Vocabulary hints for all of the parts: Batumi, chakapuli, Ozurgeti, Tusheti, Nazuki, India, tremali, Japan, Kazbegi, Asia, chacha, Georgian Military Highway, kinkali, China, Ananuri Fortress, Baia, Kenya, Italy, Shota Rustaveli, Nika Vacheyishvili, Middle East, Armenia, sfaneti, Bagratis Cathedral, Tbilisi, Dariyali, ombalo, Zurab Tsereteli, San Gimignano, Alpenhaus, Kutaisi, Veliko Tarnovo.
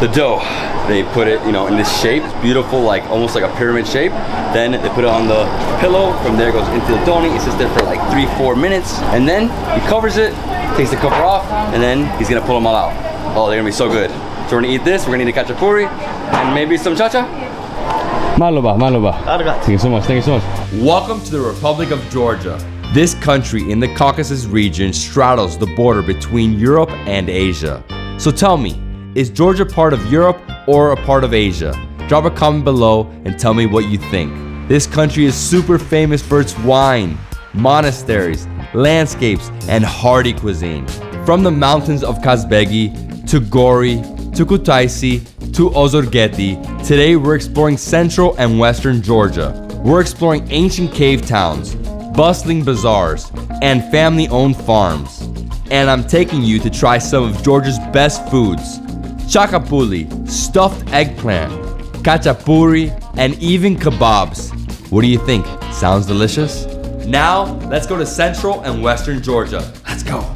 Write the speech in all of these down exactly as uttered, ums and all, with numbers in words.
the dough. They put it, you know, in this shape. It's beautiful, like almost like a pyramid shape. Then they put it on the pillow. From there it goes into the doni. It sits there for like three, four minutes. And then he covers it, takes the cover off, and then he's gonna pull them all out. Oh, they're gonna be so good. So we're gonna eat this, we're gonna eat a kachapuri, and maybe some chacha. Maloba, maloba. Thank you so much, thank you so much. Welcome to the Republic of Georgia. This country in the Caucasus region straddles the border between Europe and Asia. So tell me, is Georgia part of Europe or a part of Asia? Drop a comment below and tell me what you think. This country is super famous for its wine, monasteries, landscapes, and hearty cuisine. From the mountains of Kazbegi to Gori to Kutaisi to Ozorgeti, today we're exploring central and western Georgia. We're exploring ancient cave towns, bustling bazaars, and family-owned farms. And I'm taking you to try some of Georgia's best foods. Chakapuli, stuffed eggplant, kachapuri, and even kebabs. What do you think? Sounds delicious? Now, let's go to central and western Georgia. Let's go.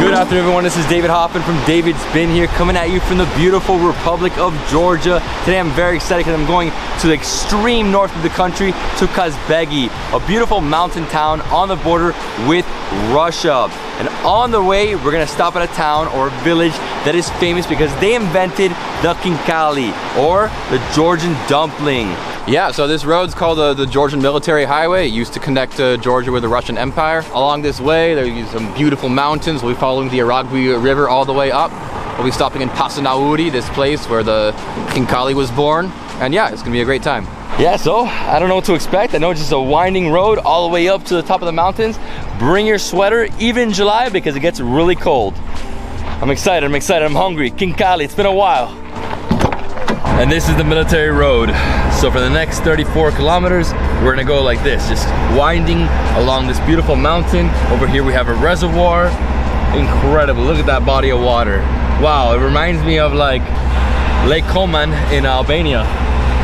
Good afternoon, everyone. This is David Hoffman from Davidsbeenhere coming at you from the beautiful Republic of Georgia. Today I'm very excited because I'm going to the extreme north of the country to Kazbegi, a beautiful mountain town on the border with Russia. And on the way, we're gonna stop at a town or a village that is famous because they invented the kinkali, or the Georgian dumpling. Yeah, so this road's called the, the Georgian Military Highway. It used to connect uh, Georgia with the Russian Empire. Along this way, there's some beautiful mountains. We'll be following the Aragvi River all the way up. We'll be stopping in Pasanauri, this place where the Kinkali was born. And yeah, it's gonna be a great time. Yeah, so I don't know what to expect. I know it's just a winding road all the way up to the top of the mountains. Bring your sweater, even in July, because it gets really cold. I'm excited, I'm excited, I'm hungry. Kinkali, it's been a while. And this is the military road. So for the next thirty-four kilometers, we're gonna go like this, just winding along this beautiful mountain. Over here we have a reservoir. Incredible, look at that body of water. Wow, it reminds me of like Lake Koman in Albania.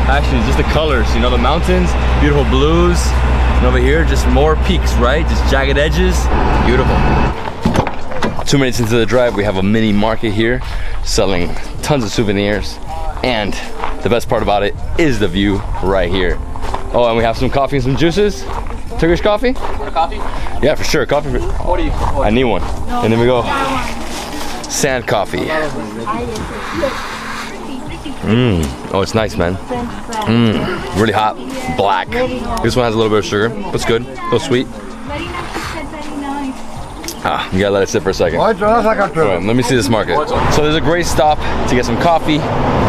Actually, just the colors, you know, the mountains, beautiful blues. And over here, just more peaks, right? Just jagged edges, beautiful. Two minutes into the drive, we have a mini market here selling tons of souvenirs, and the best part about it is the view right here. Oh, and we have some coffee and some juices. Turkish coffee? Coffee? Yeah, for sure. Coffee. What do you? What? I need one. No. And then we go sand coffee. Mmm. Oh, it's nice, man. Mmm. Really hot. Black. This one has a little bit of sugar, but it's good. A little sweet. Ah, you gotta let it sit for a second. All right, let me see this market. So there's a great stop to get some coffee,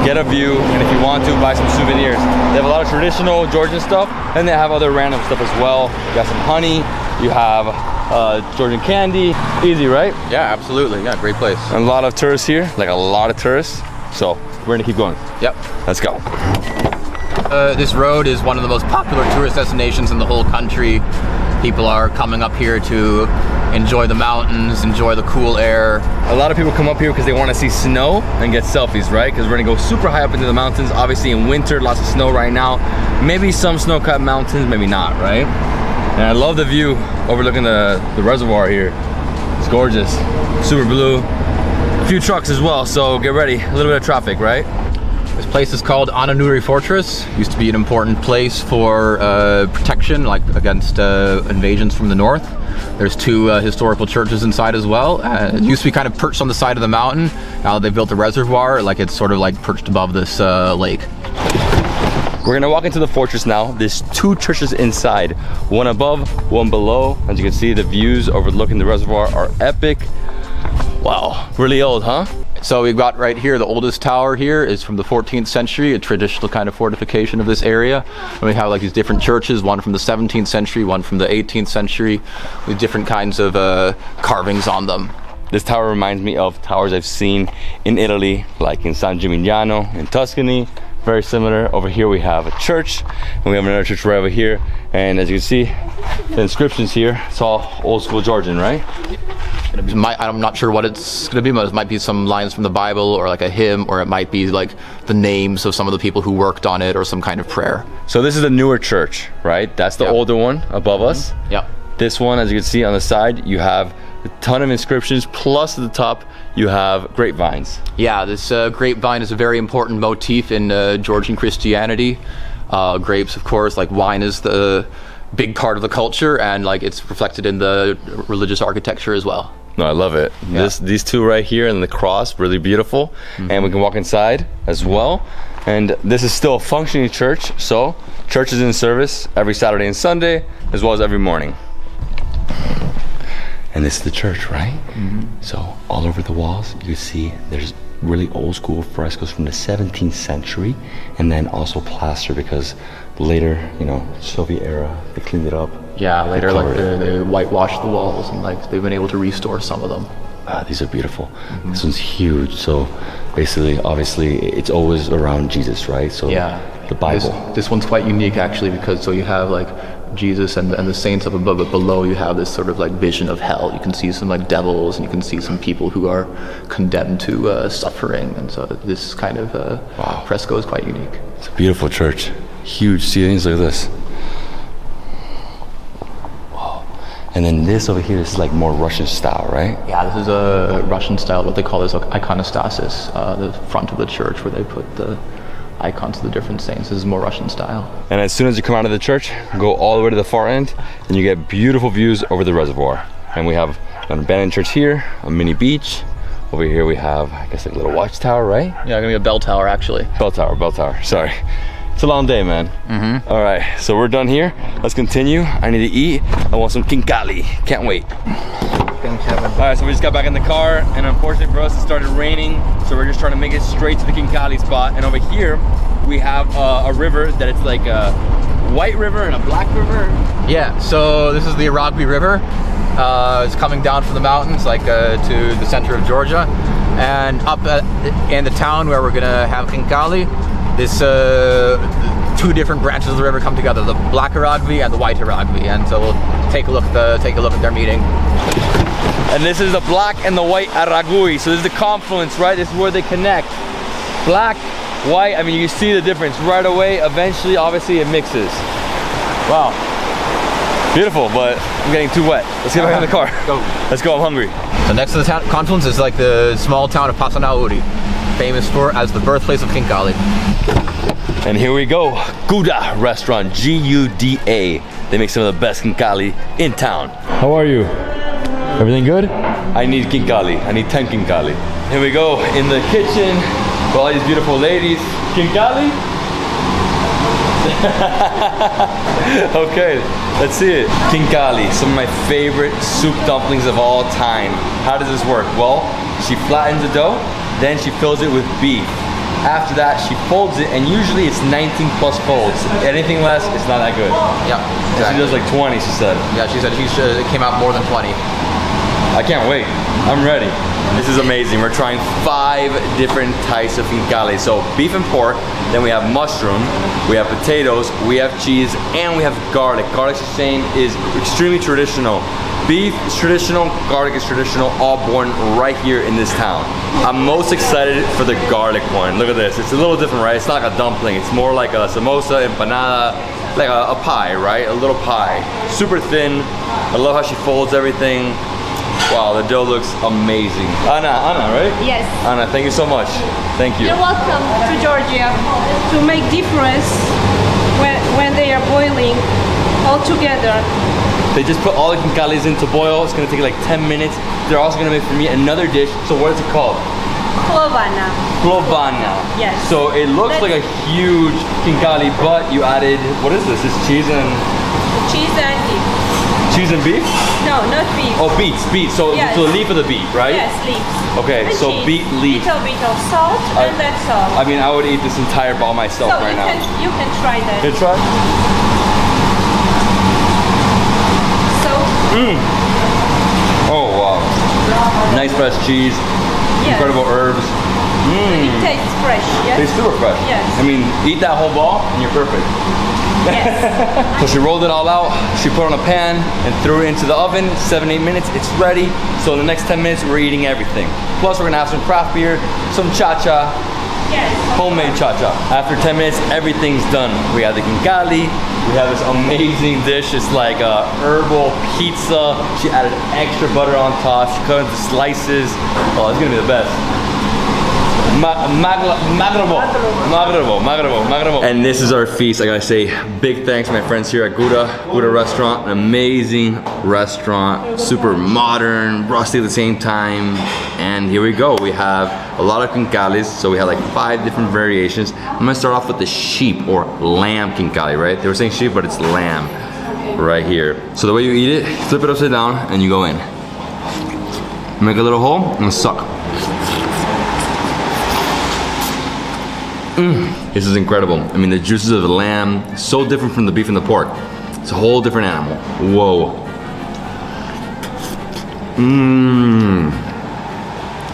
get a view, and if you want to, buy some souvenirs. They have a lot of traditional Georgian stuff, and they have other random stuff as well. You got some honey, you have uh, Georgian candy. Easy, right? Yeah, absolutely. Yeah, great place. And a lot of tourists here, like a lot of tourists. So we're gonna keep going. Yep. Let's go. Uh, this road is one of the most popular tourist destinations in the whole country. People are coming up here to enjoy the mountains, enjoy the cool air. A lot of people come up here because they want to see snow and get selfies, right? Because we're gonna go super high up into the mountains. Obviously in winter, lots of snow right now. Maybe some snow-capped mountains, maybe not, right? And I love the view overlooking the, the reservoir here. It's gorgeous, super blue. A few trucks as well, so get ready. A little bit of traffic, right? This place is called Ananuri Fortress. It used to be an important place for uh, protection, like against uh, invasions from the north. There's two uh, historical churches inside as well. Uh, it used to be kind of perched on the side of the mountain. Now they built a reservoir, like it's sort of like perched above this uh, lake. We're gonna walk into the fortress now. There's two churches inside, one above, one below. As you can see, the views overlooking the reservoir are epic. Wow, really old, huh? So we've got right here, the oldest tower here is from the fourteenth century, a traditional kind of fortification of this area. And we have like these different churches, one from the seventeenth century, one from the eighteenth century, with different kinds of uh, carvings on them. This tower reminds me of towers I've seen in Italy, like in San Gimignano in Tuscany. Very similar. Over here we have a church, and we have another church right over here. And as you can see, the inscriptions here, it's all old school Georgian, right? My, I'm not sure what it's gonna be, but it might be some lines from the Bible or like a hymn, or it might be like the names of some of the people who worked on it or some kind of prayer. So this is the newer church, right? That's the yep. older one above mm-hmm. us. Yeah. This one, as you can see on the side, you have a ton of inscriptions, plus at the top you have grapevines. Yeah, this uh, grapevine is a very important motif in uh, Georgian Christianity. Uh, grapes, of course, like wine is the big part of the culture, and like it's reflected in the religious architecture as well. No, I love it. Yeah. This, these two right here and the cross, really beautiful. Mm-hmm. And we can walk inside as well. And this is still a functioning church, so church is in service every Saturday and Sunday, as well as every morning. And this is the church, right? Mm-hmm. So all over the walls, you see there's really old school frescoes from the seventeenth century, and then also plaster because later, you know, Soviet era, they cleaned it up. Yeah, later, like they, they whitewashed the walls, and like they've been able to restore some of them. Ah, these are beautiful. Mm-hmm. This one's huge. So basically, obviously, it's always around Jesus, right? So yeah, the Bible. This, this one's quite unique actually, because so you have like Jesus and, and the saints up above, but below you have this sort of like vision of hell. You can see some like devils, and you can see some people who are condemned to uh, suffering, and so this kind of uh, wow. fresco is quite unique. It's a beautiful church. Huge ceilings, look at this. Wow. And then this over here is like more Russian style, right? Yeah, this is a Russian style, what they call this iconostasis, uh, the front of the church where they put the icons of the different saints. This is more Russian style. And as soon as you come out of the church, go all the way to the far end, and you get beautiful views over the reservoir. And we have an abandoned church here, a mini beach. Over here we have, I guess, a little watchtower, right? Yeah, gonna be a bell tower, actually. Bell tower, bell tower, sorry. It's a long day, man. Mm-hmm. All right, so we're done here. Let's continue. I need to eat. I want some kinkali. Can't wait. All right, so we just got back in the car, and unfortunately for us, it started raining, so we're just trying to make it straight to the Kinkali spot. And over here, we have uh, a river that it's like a white river and a black river. Yeah, so this is the Aragvi River. Uh, it's coming down from the mountains, like uh, to the center of Georgia. And up at, in the town where we're gonna have Kinkali, this uh, two different branches of the river come together, the black Aragvi and the white Aragvi. And so we'll take a look at, the, take a look at their meeting. And this is the black and the white Aragui. So this is the confluence, right? This is where they connect. Black, white, I mean, you see the difference right away. Eventually, obviously, it mixes. Wow. Beautiful, but I'm getting too wet. Let's get back in the car. Go. Let's go, I'm hungry. So next to the town, confluence is like the small town of Pasanauri, famous for as the birthplace of Kinkali. And here we go, Guda restaurant, G U D A. They make some of the best Kinkali in town. How are you? Everything good? I need Kinkali. I need ten Kinkali. Here we go in the kitchen with all these beautiful ladies. Kinkali? Okay, let's see it. Kinkali, some of my favorite soup dumplings of all time. How does this work? Well, she flattens the dough, then she fills it with beef. After that, she folds it, and usually it's nineteen plus folds. Anything less, it's not that good. Yeah, exactly. She does like twenty, she said. Yeah, she said she it came out more than twenty. I can't wait. I'm ready. This is amazing. We're trying five different types of kinkali. So beef and pork, then we have mushroom, we have potatoes, we have cheese, and we have garlic. Garlic sashimi is extremely traditional. Beef is traditional, garlic is traditional, all born right here in this town. I'm most excited for the garlic one. Look at this. It's a little different, right? It's not like a dumpling. It's more like a samosa, empanada, like a, a pie, right? A little pie. Super thin. I love how she folds everything. Wow, the dough looks amazing. Anna, Anna, right? Yes. Anna, thank you so much. Thank you. You're welcome to Georgia to make difference when, when they are boiling all together. They just put all the kinkalis in to boil. It's going to take like ten minutes. They're also going to make for me another dish. So what is it called? Plovana. Plovana. Yes. So it looks That's like a huge kinkali, but you added, what is this? It's cheese and... Cheese and beef. Cheese and beef? No, not beef. Oh, beets, beets. So, yes. So the leaf of the beet, right? Yes, leaves. Okay, and so beet leaf. Little bit of salt, I, and that's all. I mean, I would eat this entire ball myself so right you now. Can, you can try that. You try? So. Mm. Oh, wow. Nice fresh cheese, yes. Incredible herbs. Mm. It tastes fresh, yes? It tastes super fresh. Yes. I mean, eat that whole ball and you're perfect. Yes. So she rolled it all out, she put it on a pan and threw it into the oven, seven, eight minutes, it's ready. So in the next ten minutes we're eating everything. Plus we're gonna have some craft beer, some cha-cha, Yes. Homemade cha-cha. After ten minutes, everything's done. We have the kingali. We have this amazing dish. It's like a herbal pizza. She added extra butter on top. She cut into slices. Oh, it's gonna be the best. Magrebo, magrebo, magrebo, magrebo. And this is our feast. I gotta say, big thanks to my friends here at Guda, Guda Restaurant. An amazing restaurant, super modern, rusty at the same time. And here we go. We have a lot of kinkalis, so we have like five different variations. I'm gonna start off with the sheep or lamb kinkali, right? They were saying sheep, but it's lamb right here. So the way you eat it, flip it upside down, and you go in. Make a little hole and suck. Mm, this is incredible. I mean, the juices of the lamb, so different from the beef and the pork. It's a whole different animal. Whoa. Mmm.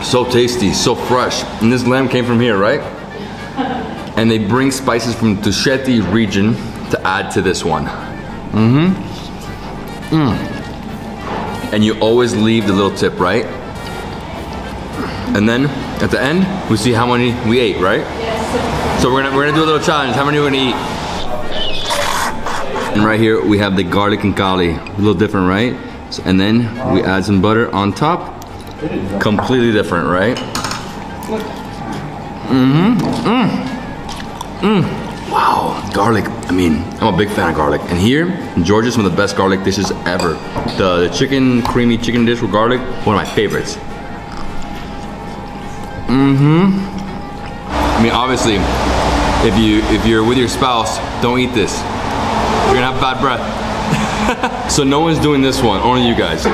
So tasty, so fresh. And this lamb came from here, right? And they bring spices from the Tusheti region to add to this one. Mm-hmm. Mm. And you always leave the little tip, right? And then, at the end, we see how many we ate, right? Yes. So we're gonna, we're gonna do a little challenge. How many are we gonna eat? And right here, we have the garlic and kali. A little different, right? So, and then we add some butter on top. Completely different, right? Mm-hmm. Mm. Mm. Wow, garlic. I mean, I'm a big fan of garlic. And here, in Georgia, some of the best garlic dishes ever. The, the chicken, creamy chicken dish with garlic, one of my favorites. Mm-hmm. I mean, obviously, if you if you're with your spouse, don't eat this. You're gonna have bad breath. So no one's doing this one, only you guys.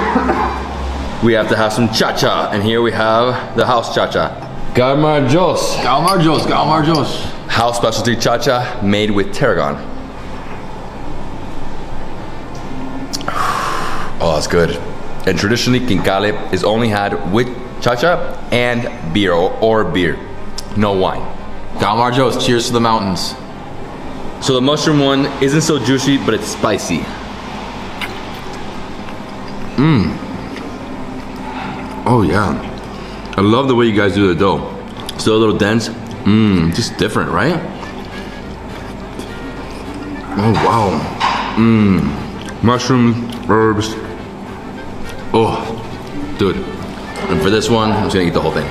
We have to have some cha-cha, and here we have the house cha-cha. Kalmar Jos. Kalmar Jos. Kalmar Jos. House specialty cha-cha made with tarragon. Oh, that's good. And traditionally, kinkale is only had with cha-cha and beer, or, or beer, no wine. Kalmar Jos, cheers to the mountains. So the mushroom one isn't so juicy, but it's spicy. Mmm. Oh yeah. I love the way you guys do the dough. Still a little dense. Mmm, just different, right? Oh wow. Mmm. Mushroom, herbs. Oh, dude. And for this one, I'm just gonna eat the whole thing.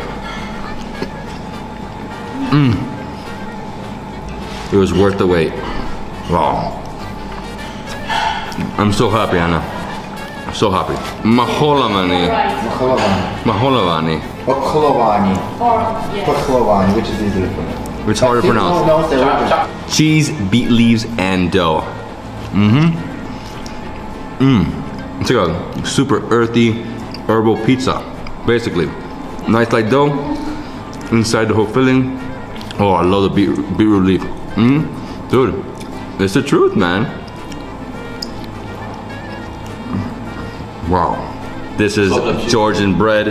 Mm. It was worth the wait. Wow. I'm so happy, Anna. I'm so happy. Maholavani. Maholavani. Maholavani. Maholavani, which is easy to pronounce. It's hard to pronounce. Cheese, beet leaves, and dough. Mm-hmm. Mm. It's like a super earthy, herbal pizza. Basically, nice light dough, inside the whole filling. Oh, I love the beet, beetroot leaf. Mm-hmm. Dude, it's the truth, man. Wow. This is Georgian bread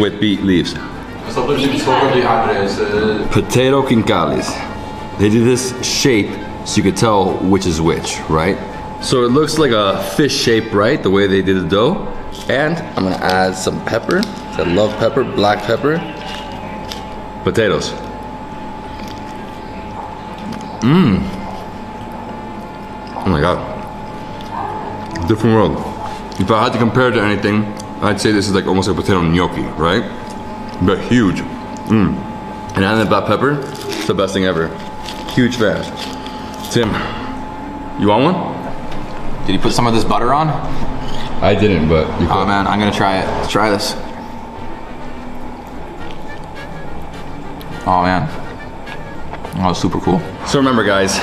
with beet leaves. Potato kinkalis. They do this shape so you could tell which is which, right? So it looks like a fish shape, right? The way they did the dough. And I'm gonna add some pepper. I love pepper, black pepper. Potatoes. Mmm. Oh my God. Different world. If I had to compare it to anything, I'd say this is like almost like potato gnocchi, right? But huge. Mmm. And adding the black pepper, it's the best thing ever. Huge fan. Tim, you want one? Did he put some of this butter on? I didn't, but you could. Oh man, I'm gonna try it. Let's try this. Oh man. Oh, super cool. So remember guys,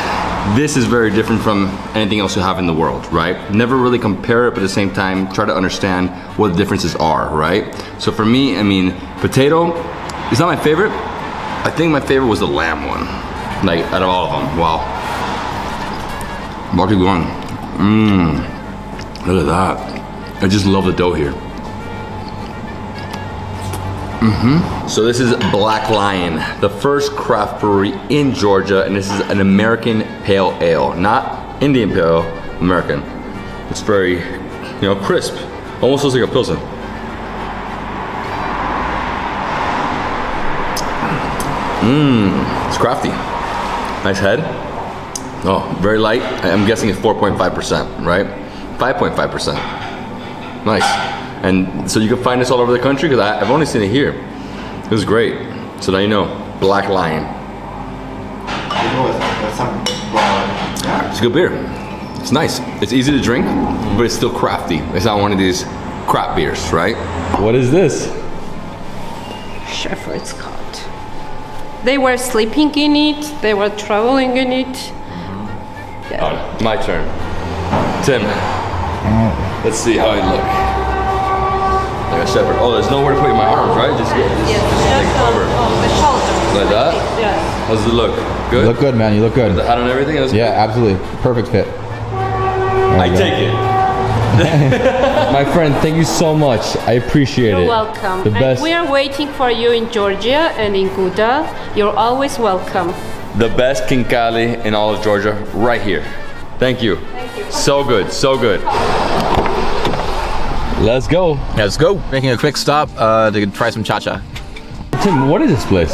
this is very different from anything else you have in the world, right? Never really compare it, but at the same time, try to understand what the differences are, right? So for me, I mean, potato, it's not my favorite. I think my favorite was the lamb one. Like, out of all of them, wow. I'll keep going. Mmm, look at that. I just love the dough here. Mm-hmm. So this is Black Lion, the first craft brewery in Georgia, and this is an American pale ale, not Indian pale, American. It's very, you know, crisp. Almost looks like a Pilsen. Mmm, it's crafty. Nice head. Oh, very light. I'm guessing it's four point five percent, right? five point five percent. Nice. And so you can find this all over the country because I've only seen it here. It was great. So now you know. Black Lion. It's a good beer. It's nice. It's easy to drink, but it's still crafty. It's not one of these crap beers, right? What is this? Shepherd's cot. They were sleeping in it. They were traveling in it. Yeah. All right, my turn. Tim, let's see how I look. Like a shepherd. Oh, there's nowhere to put my arms, right? Just, just, yes, just take it over. On the shoulders. Like that? Yeah. How's it look? Good? You look good, man. You look good. With the hat on everything? Yeah, good? Absolutely. Perfect fit. I go. Take it. My friend, thank you so much. I appreciate You're it. You're welcome. The best. And we are waiting for you in Georgia and in Guda. You're always welcome. The best kinkali in all of Georgia, right here. Thank you. Thank you. So good, so good. Let's go. Let's go. Making a quick stop uh, to try some cha-cha. Tim, what is this place?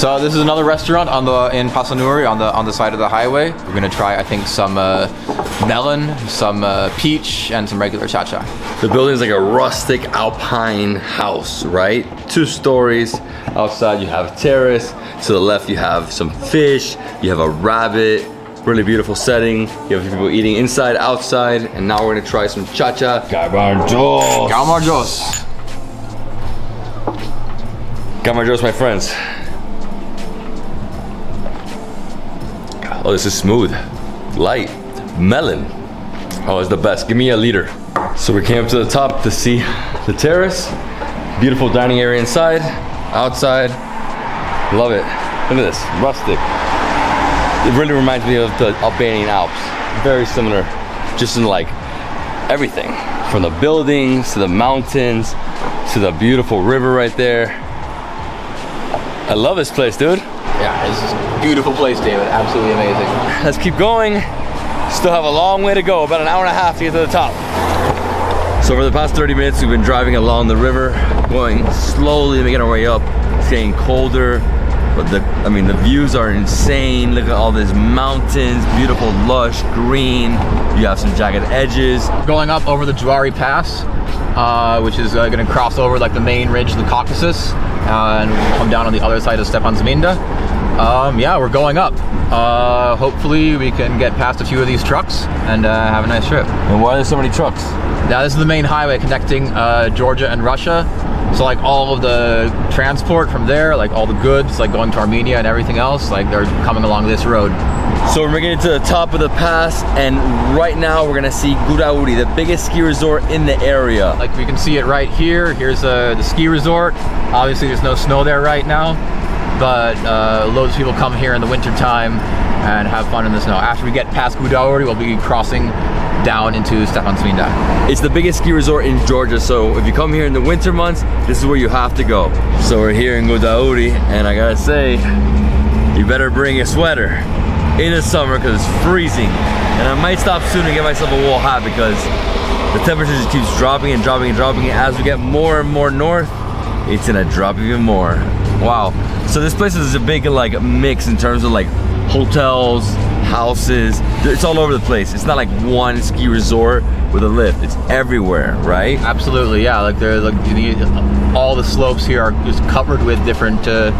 So this is another restaurant on the in Pasanauri on the on the side of the highway. We're gonna try, I think, some uh, melon, some uh, peach, and some regular cha-cha. The building is like a rustic Alpine house, right? Two stories. Outside you have a terrace. To the left you have some fish. You have a rabbit. Really beautiful setting. You have people eating inside, outside, and now we're gonna try some cha-cha. Garbanjos. Garbanjos. Garbanjos, my friends. Oh, this is smooth, light, melon. Oh, it's the best. Give me a liter. So we came up to the top to see the terrace. Beautiful dining area inside, outside. Love it. Look at this, rustic. It really reminds me of the Albanian Alps. Very similar, just in like everything. From the buildings, to the mountains, to the beautiful river right there. I love this place, dude. Yeah, this is a beautiful place, David. Absolutely amazing. Let's keep going. Still have a long way to go, about an hour and a half to get to the top. So for the past thirty minutes, we've been driving along the river, going slowly, making our way up, it's getting colder. But the, I mean, the views are insane. Look at all these mountains, beautiful, lush, green. You have some jagged edges. Going up over the Gudauri Pass, uh, which is uh, gonna cross over like the main ridge of the Caucasus. Uh, and we'll come down on the other side of Stepan Zminda. Um, yeah, we're going up. Uh, hopefully we can get past a few of these trucks and uh, have a nice trip. And why are there so many trucks? Now this is the main highway connecting uh, Georgia and Russia. So like all of the transport from there, like all the goods, like going to Armenia and everything else, like they're coming along this road. So we're getting to the top of the pass, and right now we're gonna see Gudauri, the biggest ski resort in the area. Like we can see it right here. Here's uh, the ski resort. Obviously there's no snow there right now, but uh, loads of people come here in the winter time and have fun in the snow. After we get past Gudauri, we'll be crossing down into Stepan Zminda. It's the biggest ski resort in Georgia, so if you come here in the winter months, this is where you have to go. So we're here in Gudauri, and I gotta say, you better bring a sweater in the summer because it's freezing, and I might stop soon and get myself a wool hat because the temperature just keeps dropping and dropping and dropping, and as we get more and more north, it's gonna drop even more. Wow. So this place is a big like mix in terms of like hotels, houses. It's all over the place. It's not like one ski resort with a lift. It's everywhere, right? Absolutely, yeah. Like there, like all the slopes here are just covered with different uh,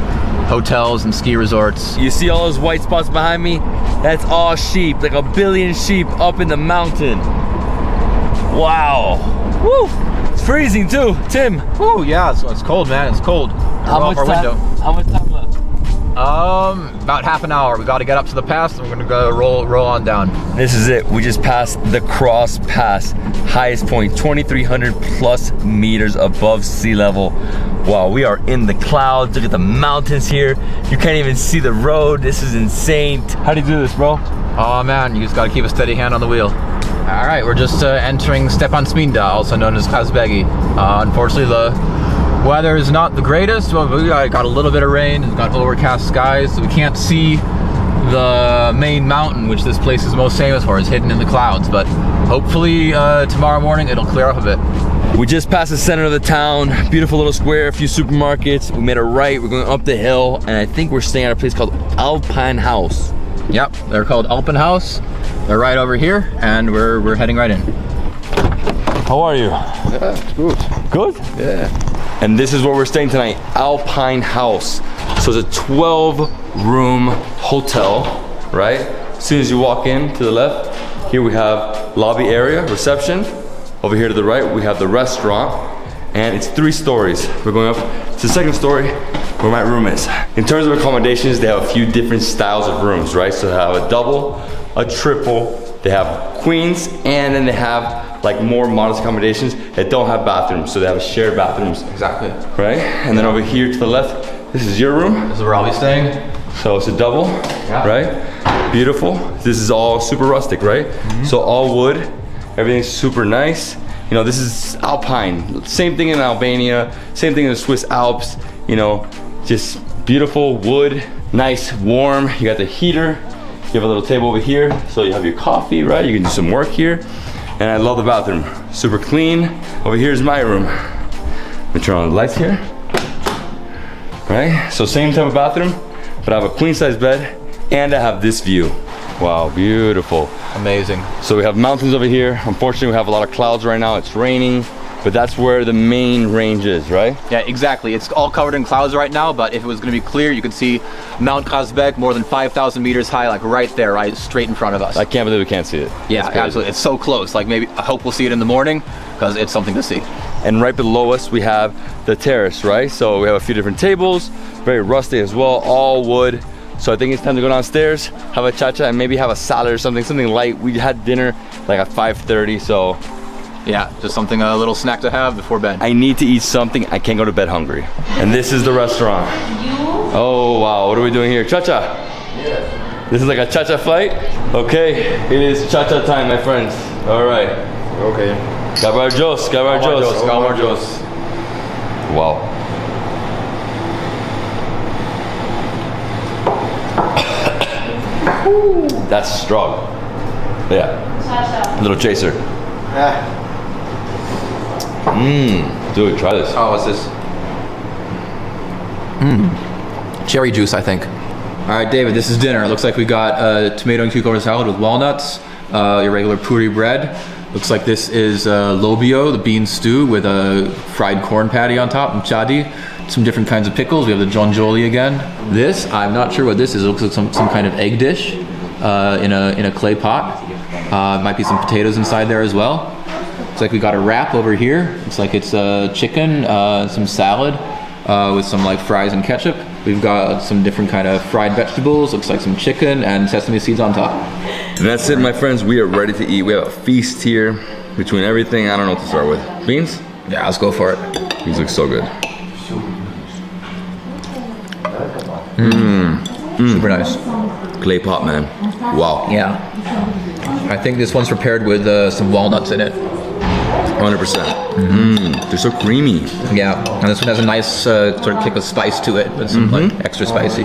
hotels and ski resorts. You see all those white spots behind me? That's all sheep, like a billion sheep up in the mountain. Wow. Woo! It's freezing too, Tim. Oh yeah, it's, it's cold, man. It's cold. How much, our time, window. how much time left? Um, about half an hour. We got to get up to the pass, and we're gonna go roll, roll on down. This is it. We just passed the Cross Pass, highest point, twenty-three hundred plus meters above sea level. Wow, we are in the clouds. Look at the mountains here. You can't even see the road. This is insane. How do you do this, bro? Oh man, you just gotta keep a steady hand on the wheel. All right, we're just uh, entering Stepan Zminda, also known as Kazbegi. Uh, unfortunately, the weather is not the greatest. Well, we got a little bit of rain. We've got overcast skies, so we can't see the main mountain, which this place is most famous for. It's hidden in the clouds, but hopefully uh, tomorrow morning it'll clear up a bit. We just passed the center of the town, beautiful little square, a few supermarkets. We made a right, we're going up the hill, and I think we're staying at a place called Alpenhaus. Yep, they're called Alpenhaus. They're right over here, and we're, we're heading right in. How are you? Yeah, good. Good? Yeah. And this is where we're staying tonight, Alpenhaus. So it's a twelve room hotel, right? As soon as you walk in to the left, here we have lobby area, reception. Over here to the right, we have the restaurant, and it's three stories. We're going up to the second story where my room is. In terms of accommodations, they have a few different styles of rooms, right? So they have a double, a triple, they have queens, and then they have like more modest accommodations that don't have bathrooms, so they have shared bathrooms. Exactly. Right? And then over here to the left, this is your room. This is where I'll be staying. So it's a double, yeah. Right? Beautiful. This is all super rustic, right? Mm-hmm. So all wood. Everything's super nice. You know, this is Alpine. Same thing in Albania, same thing in the Swiss Alps. You know, just beautiful wood, nice, warm. You got the heater. You have a little table over here, so you have your coffee, right? You can do some work here. And I love the bathroom. Super clean. Over here is my room. Let me turn on the lights here. Right? So same type of bathroom, but I have a queen size bed and I have this view. Wow, beautiful. Amazing. So we have mountains over here. Unfortunately, we have a lot of clouds right now. It's raining, but that's where the main range is, right? Yeah, exactly. It's all covered in clouds right now, but if it was gonna be clear, you could see Mount Kazbegi more than five thousand meters high, like right there, right straight in front of us. I can't believe we can't see it. Yeah, absolutely. It's so close. Like maybe, I hope we'll see it in the morning, because it's something to see. And right below us, we have the terrace, right? So we have a few different tables, very rusty as well, all wood. So I think it's time to go downstairs, have a cha-cha, and maybe have a salad or something, something light. We had dinner like at five thirty, so. Yeah, just something, a little snack to have before bed. I need to eat something. I can't go to bed hungry. And this is the restaurant. Oh, wow, what are we doing here? Cha-cha. Yeah. This is like a cha-cha flight? Okay, it is cha-cha time, my friends. All right. Okay. Cabarjos, cabarjos, cabarjos. Wow. Ooh. That's strong. Yeah. Cha-cha. Little chaser. Mmm. Ah. Dude, try this. Oh, what's this? Mmm. Cherry juice, I think. All right, David, this is dinner. It looks like we got uh, tomato and cucumber salad with walnuts, uh, your regular puri bread. Looks like this is uh, lobio, the bean stew with a fried corn patty on top, and chadi. Some different kinds of pickles. We have the jonjoli again. This, I'm not sure what this is. It looks like some, some kind of egg dish uh, in a in a clay pot. Uh, might be some potatoes inside there as well. It's like we got a wrap over here. It's like it's uh, chicken, uh, some salad uh, with some like fries and ketchup. We've got some different kind of fried vegetables. Looks like some chicken and sesame seeds on top. And that's it, my friends. We are ready to eat. We have a feast here between everything. I don't know what to start with. Beans? Yeah, let's go for it. These look so good. Mmm, mm. Super nice. Clay pot, man. Wow. Yeah. I think this one's prepared with uh, some walnuts in it. one hundred percent. Mm. They're so creamy. Yeah, and this one has a nice uh, sort of kick of spice to it, but some mm-hmm. like extra spicy.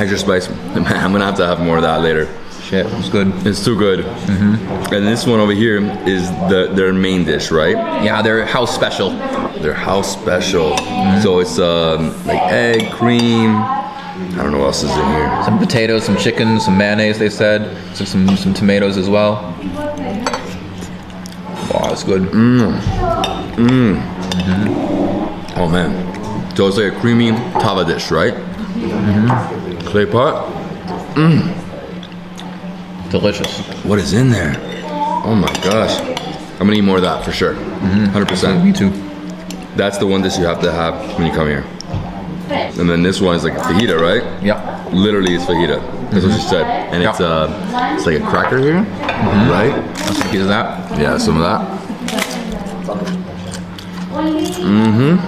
Extra spice. I'm gonna have to have more of that later. Shit, it's good. It's too good. Mm-hmm. And this one over here is the, their main dish, right? Yeah, their house special. Their house special. Mm-hmm. So it's um, like egg, cream. I don't know what else is in here. Some potatoes, some chicken, some mayonnaise, they said. So some, some tomatoes as well. Wow, it's good. Mmm. Mmm. Mm-hmm. Oh, man. So it's like a creamy tava dish, right? Mm-hmm. Clay pot. Mmm. Delicious. What is in there? Oh my gosh. I'm gonna eat more of that for sure. Mm-hmm. one hundred percent. Me too. That's the one dish you have to have when you come here. And then this one is like fajita, right? Yeah. Literally it's fajita. That's mm-hmm. what she said. And yep. it's uh, it's like a cracker here, mm-hmm. right? That's a piece of that. Yeah, some of that. Mm-hmm.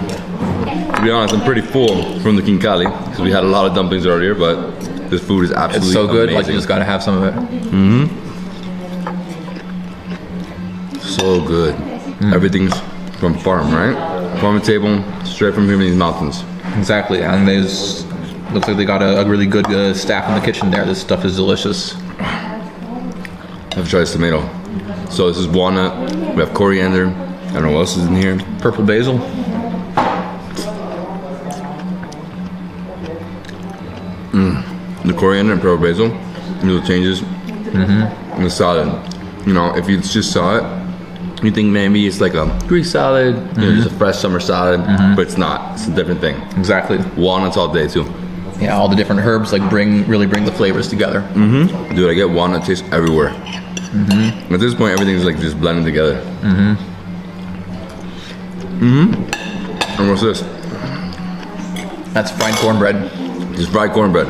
To be honest, I'm pretty full from the Kinkali because we had a lot of dumplings earlier, but this food is absolutely it's so good, amazing. Like you just gotta have some of it. Mm-hmm. So good. Mm. Everything's from farm, right? Farm the table, straight from here in these mountains. Exactly, and they just, looks like they got a, a really good uh, staff in the kitchen there. This stuff is delicious. I've tried this tomato. So this is walnut, we have coriander, I don't know what else is in here. Purple basil. Mmm. The coriander and purple basil. Little changes. Mm-hmm. And the salad. You know, if you just saw it, you think maybe it's like a Greek salad, mm-hmm. you know, just a fresh summer salad, mm-hmm. but it's not. It's a different thing. Exactly. Walnuts all day too. Yeah, all the different herbs like bring really bring the flavors together. Mm-hmm. Dude, I get walnut taste everywhere. Mm-hmm. At this point, everything's like just blended together. Mm-hmm. Mm-hmm. And what's this? That's fried cornbread. Just fried cornbread.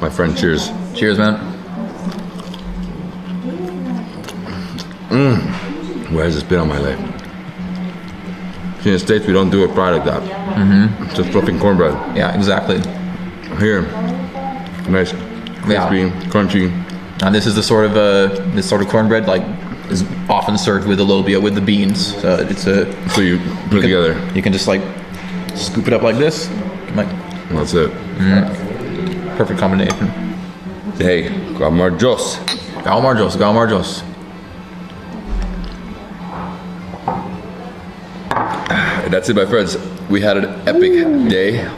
My friend, cheers. Cheers, man. Mmm, where has this been all my life? See, in the States, we don't do a fry like that. Mm-hmm. It's just flipping cornbread. Yeah, exactly. Here, nice, crispy, yeah. crunchy. And this is the sort of uh, this sort of cornbread like is often served with alobia with the beans. So it's a so you put you it can, together. You can just like scoop it up like this. Like and that's it. Mm-hmm. Perfect combination. Hey, galmarjos, galmarjos, galmarjos. That's it, my friends. We had an epic day.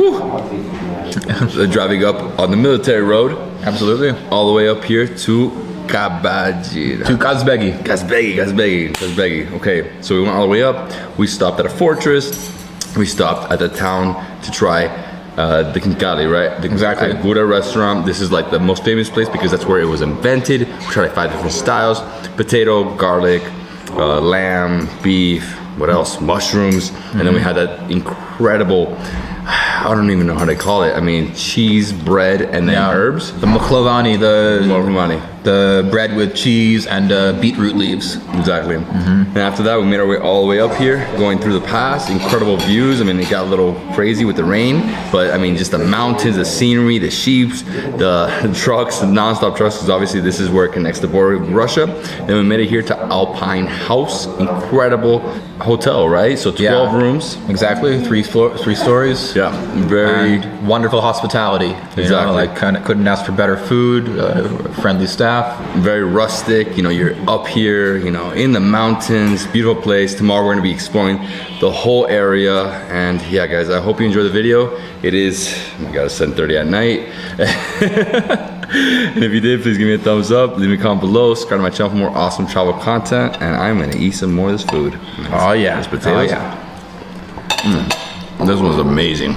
Driving up on the military road. Absolutely. All the way up here to Kazbegi. To Kazbegi. Kazbegi, Kazbegi, Kazbegi. Okay, so we went all the way up. We stopped at a fortress. We stopped at a town to try uh, the kinkali, right? The, exactly. At Guda restaurant. This is like the most famous place because that's where it was invented. We tried five different styles. Potato, garlic, uh, lamb, beef. What else? Mushrooms. Mm-hmm. And then we had that incredible, I don't even know how they call it. I mean, cheese, bread, and then yeah. herbs. The maklovani, the maklovani. The bread with cheese and uh, beetroot leaves. Exactly. Mm-hmm. And after that, we made our way all the way up here, going through the pass, incredible views. I mean, it got a little crazy with the rain, but I mean, just the mountains, the scenery, the sheep, the trucks, the non-stop trucks, because obviously this is where it connects the border with Russia. Then we made it here to Alpenhaus, incredible hotel, right? So twelve yeah. rooms. Exactly, three floor, three stories. Yeah, very and wonderful hospitality. Exactly. You know, like kind of couldn't ask for better food, uh, friendly staff. Very rustic, you know, you're up here, you know, in the mountains, beautiful place. Tomorrow we're gonna be exploring the whole area. And yeah, guys, I hope you enjoy the video. It is, oh my God, it's seven thirty at night. And if you did, please give me a thumbs up, leave me a comment below, subscribe to my channel for more awesome travel content, and I'm gonna eat some more of this food. Oh yeah, this potatoes. Oh, yeah. Mm. This one's amazing.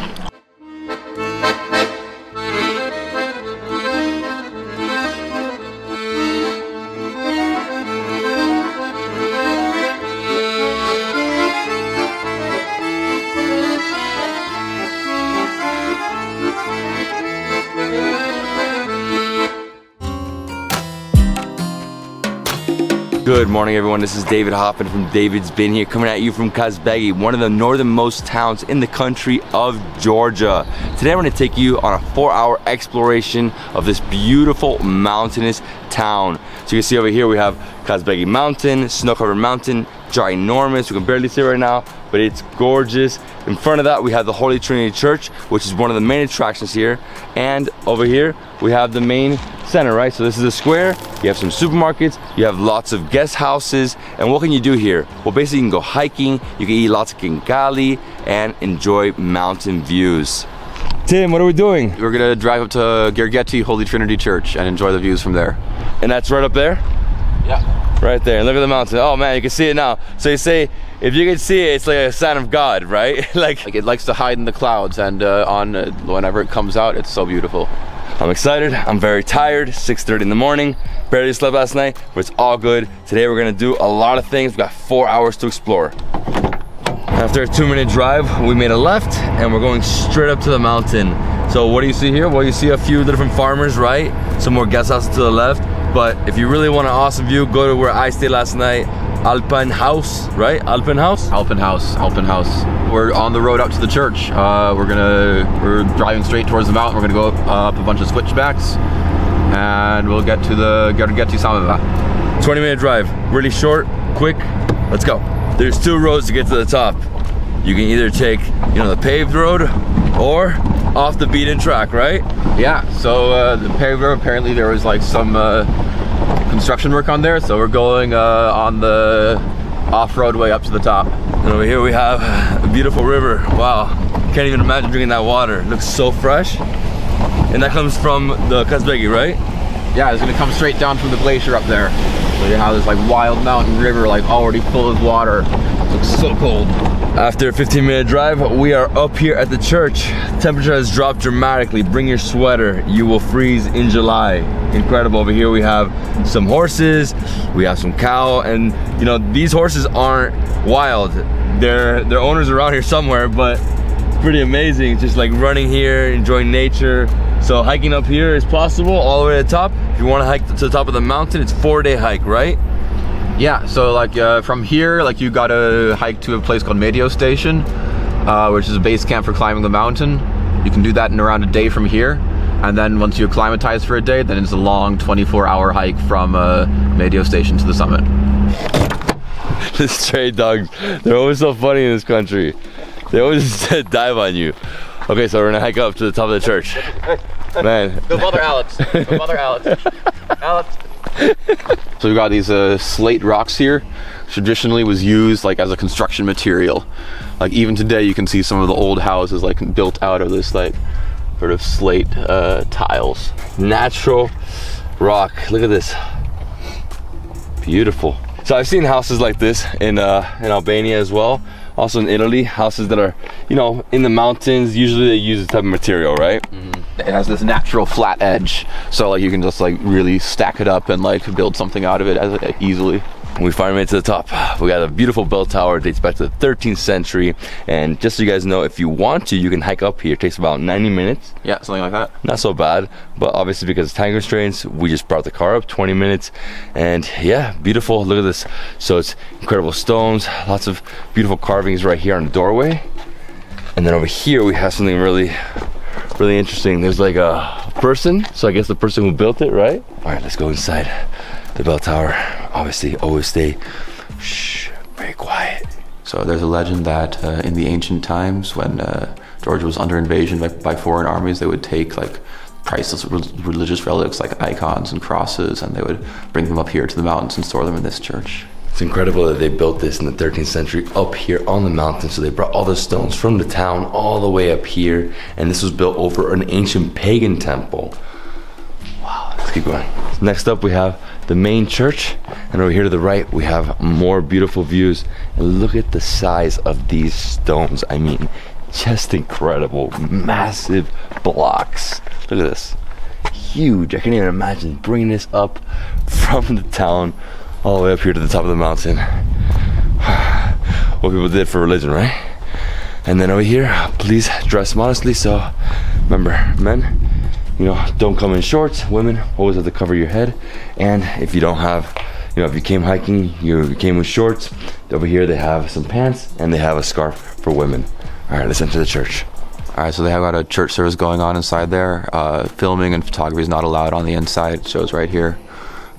Good morning, everyone. This is David Hoffman from Davidsbeenhere coming at you from Kazbegi, one of the northernmost towns in the country of Georgia. Today, I'm going to take you on a four-hour exploration of this beautiful mountainous town. So you can see over here we have Kazbegi Mountain, snow-covered mountain, ginormous. You can barely see it right now, but it's gorgeous. In front of that, we have the Holy Trinity Church, which is one of the main attractions here. And over here, we have the main center, right? So this is a square, you have some supermarkets, you have lots of guest houses, and what can you do here? Well, basically you can go hiking, you can eat lots of kinkali, and enjoy mountain views. Tim, what are we doing? We're gonna drive up to Gergeti Holy Trinity Church and enjoy the views from there. And that's right up there? Yeah. Right there, look at the mountain. Oh man, you can see it now. So you say, if you can see it, it's like a sign of God, right? like, like it likes to hide in the clouds, and uh, on uh, whenever it comes out, it's so beautiful. I'm excited, I'm very tired, six thirty in the morning, barely slept last night, but it's all good. Today we're gonna do a lot of things, we've got four hours to explore. After a two minute drive, we made a left, and we're going straight up to the mountain. So what do you see here? Well, you see a few different farmers, right? Some more guest houses to the left, but if you really want an awesome view, go to where I stayed last night, Alpenhaus, right? Alpenhaus? Alpenhaus, Alpenhaus. We're on the road up to the church. Uh, we're gonna, we're driving straight towards the mountain. We're gonna go up, up a bunch of switchbacks, and we'll get to the Gergeti Samava. twenty minute drive, really short, quick, let's go. There's two roads to get to the top. You can either take, you know, the paved road, or off the beaten track, right? Yeah, so uh, the paved road, apparently there was like some, uh, construction work on there, so we're going uh, on the off-road way up to the top. And over here we have a beautiful river. Wow, can't even imagine drinking that water. It looks so fresh. And that comes from the Kazbegi, right? Yeah, it's gonna come straight down from the glacier up there. So you have this like wild mountain river like already full of water. It looks so cold. After a fifteen minute drive, we are up here at the church. Temperature has dropped dramatically. Bring your sweater, you will freeze in July. Incredible. Over here we have some horses, we have some cow, and you know, these horses aren't wild. Their, their owners are out here somewhere, but pretty amazing. Just like running here, enjoying nature. So hiking up here is possible all the way to the top. If you want to hike to the top of the mountain, it's a four day hike, right? Yeah, so like uh, from here, like you gotta hike to a place called Medio Station, uh, which is a base camp for climbing the mountain. You can do that in around a day from here. And then once you acclimatize for a day, then it's a long twenty-four hour hike from uh, Medio Station to the summit. The stray dogs, they're always so funny in this country. They always dive on you. Okay, so we're gonna hike up to the top of the church. Man. Go bother Alex, go bother Alex. Alex. So we've got these uh, slate rocks here. Traditionally was used like as a construction material. Like even today you can see some of the old houses like built out of this like sort of slate uh, tiles. Natural rock, look at this. Beautiful. So I've seen houses like this in, uh, in Albania as well. Also in Italy, houses that are, you know, in the mountains, usually they use this type of material, right? Mm-hmm. It has this natural flat edge. So like you can just like really stack it up and like build something out of it as, uh, easily. We finally made it to the top. We got a beautiful bell tower, dates back to the thirteenth century. And just so you guys know, if you want to, you can hike up here. It takes about ninety minutes. Yeah, something like that. Not so bad, but obviously because of time constraints, we just brought the car up twenty minutes. And yeah, beautiful, look at this. So it's incredible stones, lots of beautiful carvings right here on the doorway. And then over here, we have something really, really interesting. There's like a person, so I guess the person who built it, right? All right, let's go inside. The bell tower, obviously, always stay shh, very quiet. So there's a legend that uh, in the ancient times when uh, Georgia was under invasion by, by foreign armies, they would take like priceless re religious relics like icons and crosses, and they would bring them up here to the mountains and store them in this church. It's incredible that they built this in the thirteenth century up here on the mountain. So they brought all the stones from the town all the way up here, and this was built over an ancient pagan temple. Wow, let's keep going. Next up we have the main church, and over here to the right we have more beautiful views, and look at the size of these stones. I mean, just incredible, massive blocks. Look at this, huge. I can't even imagine bringing this up from the town all the way up here to the top of the mountain. What people did for religion, right? And then over here, please dress modestly. So remember, men, you know, don't come in shorts. Women, always have to cover your head. And if you don't have, you know, if you came hiking, you came with shorts, over here they have some pants and they have a scarf for women. All right, let's enter the church. All right, so they have got a church service going on inside there. Uh, filming and photography is not allowed on the inside. It shows right here.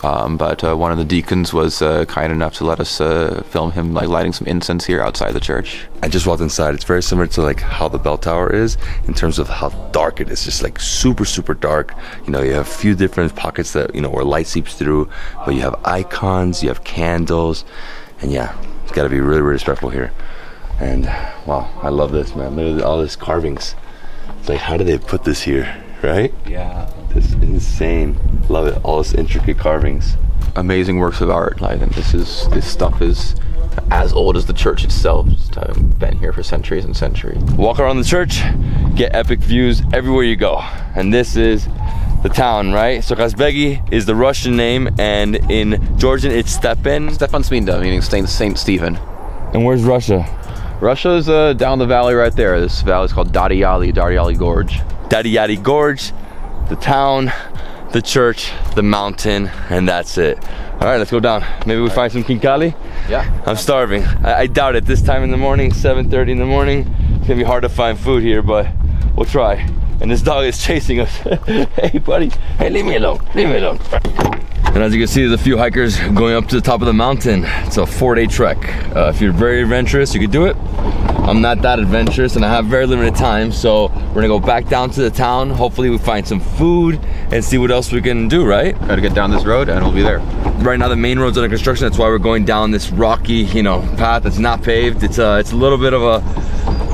Um, but uh, one of the deacons was uh, kind enough to let us uh, film him like lighting some incense here outside the church. I just walked inside. It's very similar to like how the bell tower is in terms of how dark it is. Just like super, super dark. You know, you have a few different pockets that, you know, where light seeps through, but you have icons, you have candles, and yeah, it's got to be really, really respectful here. And wow, I love this, man. Look at all these carvings. It's like, how did they put this here, right? Yeah. It's insane. Love it. All these intricate carvings. Amazing works of art. Like, and this is this stuff is as old as the church itself. It's been here for centuries and centuries. Walk around the church, get epic views everywhere you go. And this is the town, right? So Kazbegi is the Russian name, and in Georgian it's Stepan. Stepan Sminda, meaning Saint Stephen. And where's Russia? Russia's uh, down the valley right there. This valley is called Dariyali, Dariyali Gorge. Dariyali Gorge. The town, the church, the mountain, and that's it. All right, let's go down. Maybe we find some kinkali? Yeah. I'm starving. I, I doubt it. This time in the morning, seven thirty in the morning, it's gonna be hard to find food here, but we'll try. And this dog is chasing us. Hey, buddy. Hey, leave me alone. Leave me alone. And as you can see, there's a few hikers going up to the top of the mountain. It's a four-day trek. Uh, if you're very adventurous, you could do it. I'm not that adventurous and I have very limited time, so we're gonna go back down to the town. Hopefully we find some food and see what else we can do, right? Gotta get down this road and we'll be there. Right now the main road's under construction, that's why we're going down this rocky, you know, path that's not paved. It's uh, it's a little bit of a,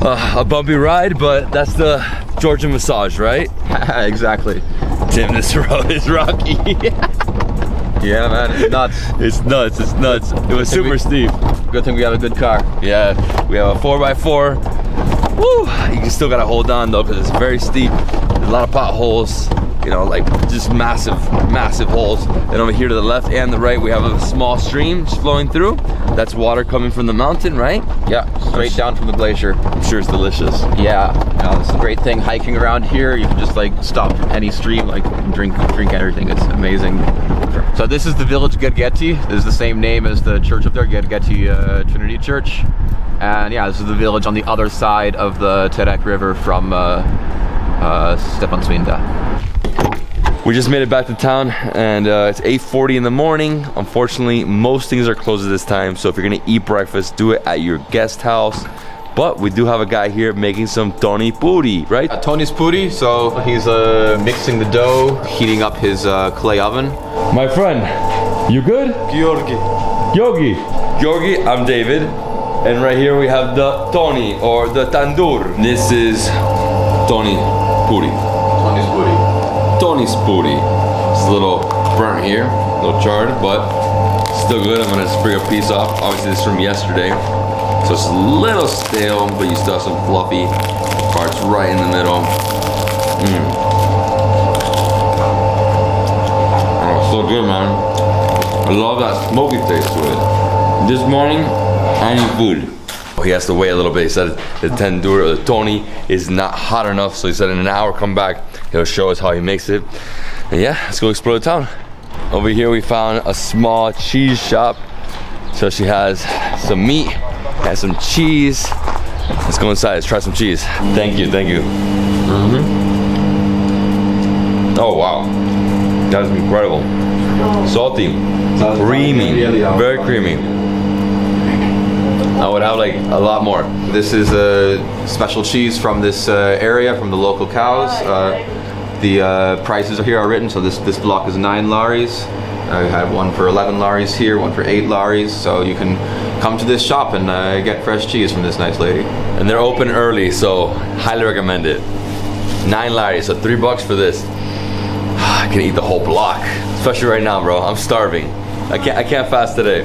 uh, a bumpy ride, but that's the Georgian massage, right? Exactly. Tim, this road is rocky. Yeah, man, it's nuts. It's nuts, it's nuts. It was super we, steep. Good thing we have a good car. Yeah, we have a four by four. Woo! You still gotta hold on though, because it's very steep. There's a lot of potholes, you know, like just massive, massive holes. And over here to the left and the right, we have a small stream flowing through. That's water coming from the mountain, right? Yeah, straight down from the glacier. I'm sure it's delicious. Yeah, no, it's a great thing hiking around here. You can just like stop from any stream, like drink, drink everything. It's amazing. So this is the village Gergeti. This is the same name as the church up there, Gergeti uh, Trinity Church. And yeah, this is the village on the other side of the Terek River from uh, uh, Stepansvinda. We just made it back to town and uh, it's eight forty in the morning. Unfortunately, most things are closed at this time. So if you're gonna eat breakfast, do it at your guest house. But we do have a guy here making some Toni Puri, right? Uh, Toni's Puri, so he's uh, mixing the dough, heating up his uh, clay oven. My friend, you good? Georgi. Yogi. Yogi, I'm David. And right here we have the Toni, or the Tandoor. This is Toni Puri. Toni's Puri. Toni's Puri. It's a little burnt here, a little charred, but still good. I'm gonna sprig a piece off. Obviously this is from yesterday. So it's a little stale, but you still have some fluffy parts right in the middle. Mm. Oh, so good, man. I love that smoky taste to it. This morning, I need food. He has to wait a little bit. He said the tandoor or the Toni is not hot enough, so he said in an hour, come back. He'll show us how he makes it. And yeah, let's go explore the town. Over here, we found a small cheese shop. So she has some meat. Add some cheese. Let's go inside, let's try some cheese. Thank you, thank you. Mm-hmm. Oh wow, that is incredible. Salty, creamy, very creamy. I would have like a lot more. This is a special cheese from this uh, area, from the local cows. Uh, the uh, prices are here are written, so this, this block is nine laris. I have one for eleven laris here, one for eight laris, so you can come to this shop and uh, get fresh cheese from this nice lady. And they're open early, so highly recommend it. Nine laris, so three bucks for this. I can eat the whole block, especially right now, bro. I'm starving. I can't, I can't fast today.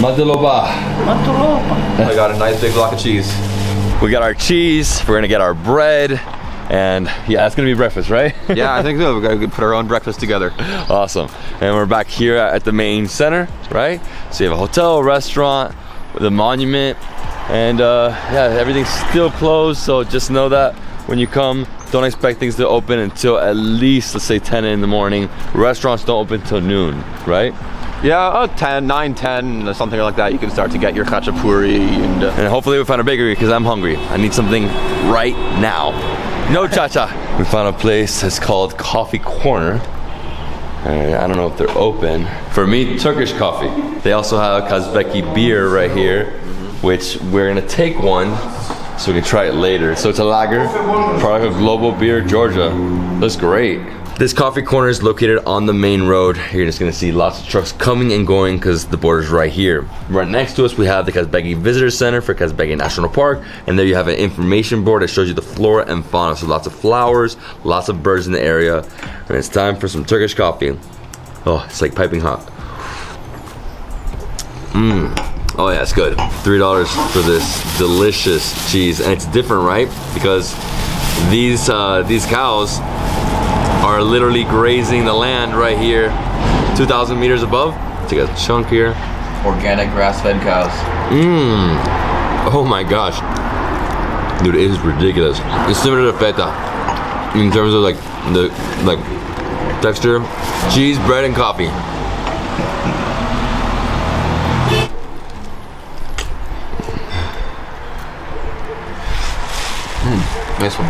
Matuloba. Matuloba. I got a nice big block of cheese. We got our cheese, we're gonna get our bread, and yeah, that's gonna be breakfast, right? Yeah, I think so. We're gonna put our own breakfast together. Awesome. And we're back here at the main center, right? So you have a hotel, restaurant, the monument, and uh, yeah, everything's still closed. So just know that when you come, don't expect things to open until at least, let's say ten in the morning. Restaurants don't open till noon, right? Yeah, oh, ten, nine, ten, or something like that. You can start to get your khachapuri. And, uh, and hopefully we'll find a bakery because I'm hungry. I need something right now. No cha-cha. We found a place that's called Coffee Corner. And I don't know if they're open. For me, Turkish coffee. They also have Kazbegi beer right here, which we're gonna take one so we can try it later. So it's a lager, product of Global Beer, Georgia. That's great. This coffee corner is located on the main road. You're just gonna see lots of trucks coming and going because the border's right here. Right next to us, we have the Kazbegi Visitor Center for Kazbegi National Park, and there you have an information board that shows you the flora and fauna. So lots of flowers, lots of birds in the area, and it's time for some Turkish coffee. Oh, it's like piping hot. Mmm. Oh yeah, it's good. three dollars for this delicious cheese, and it's different, right? Because these uh, these cows are literally grazing the land right here, two thousand meters above. Take a chunk here. Organic grass-fed cows. Mmm. Oh my gosh. Dude, it is ridiculous. It's similar to feta in terms of like the like texture. Cheese, bread, and coffee. Mm, nice one.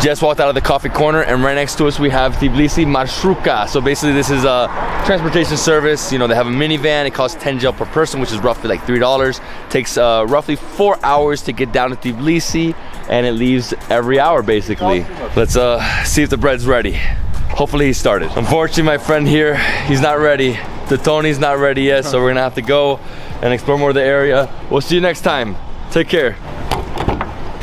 Just walked out of the coffee corner, and right next to us we have Tbilisi Marshrutka. So basically this is a transportation service. You know, they have a minivan. It costs ten gel per person, which is roughly like three dollars. Takes uh, roughly four hours to get down to Tbilisi, and it leaves every hour basically. Let's uh, see if the bread's ready. Hopefully he started. Unfortunately, my friend here, he's not ready. The Tony's not ready yet, so we're gonna have to go and explore more of the area. We'll see you next time. Take care.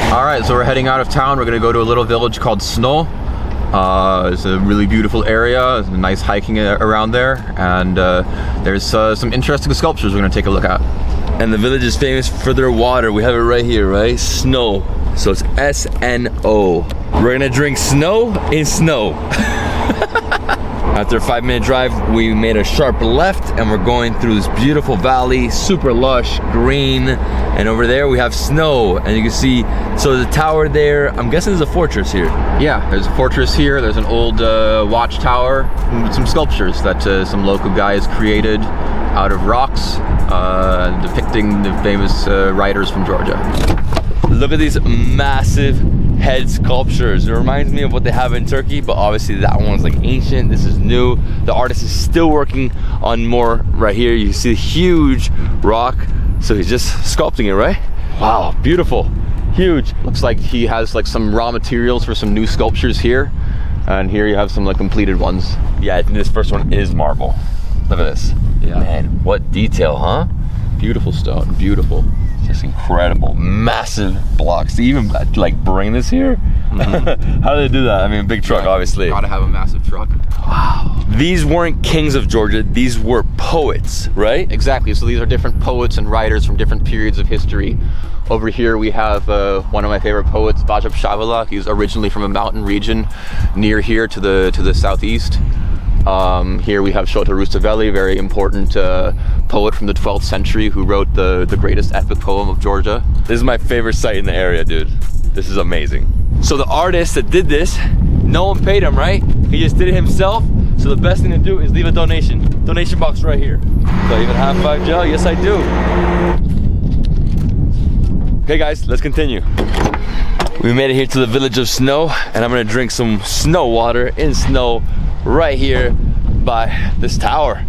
All right, so we're heading out of town. We're gonna go to a little village called Sno. Uh, it's a really beautiful area, nice hiking around there, and uh, there's uh, some interesting sculptures we're gonna take a look at. And the village is famous for their water. We have it right here, right? Sno, so it's S N O. We're gonna drink snow in snow. After a five minute drive, we made a sharp left, and we're going through this beautiful valley, super lush, green. And over there we have Sno, and you can see, so there's a tower there. I'm guessing there's a fortress here. Yeah, there's a fortress here. There's an old uh, watchtower with some sculptures that uh, some local guy has created out of rocks, uh, depicting the famous uh, writers from Georgia. Look at these massive head sculptures. It reminds me of what they have in Turkey, but obviously that one's like ancient. This is new. The artist is still working on more right here. You see a huge rock. So he's just sculpting it, right? Wow, beautiful, huge. Looks like he has like some raw materials for some new sculptures here. And here you have some like completed ones. Yeah, I think this first one is marble. Look at this. Yeah. Man, what detail, huh? Beautiful stone, beautiful. Just incredible, massive blocks. To even like bring this here? Mm-hmm. How do they do that? I mean, big truck, yeah, obviously. Gotta have a massive truck. Wow. These weren't kings of Georgia, these were poets, right? Exactly, so these are different poets and writers from different periods of history. Over here we have uh, one of my favorite poets, Vajab Shavala. He's originally from a mountain region near here to the, to the southeast. Um, here we have Shota Rustaveli, very important uh, poet from the twelfth century who wrote the, the greatest epic poem of Georgia. This is my favorite site in the area, dude. This is amazing. So the artist that did this, no one paid him, right? He just did it himself. So the best thing to do is leave a donation. Donation box right here. Do I even have five gel? Yes, I do. Okay guys, let's continue. We made it here to the village of Sno, and I'm gonna drink some snow water in snow right here by this tower.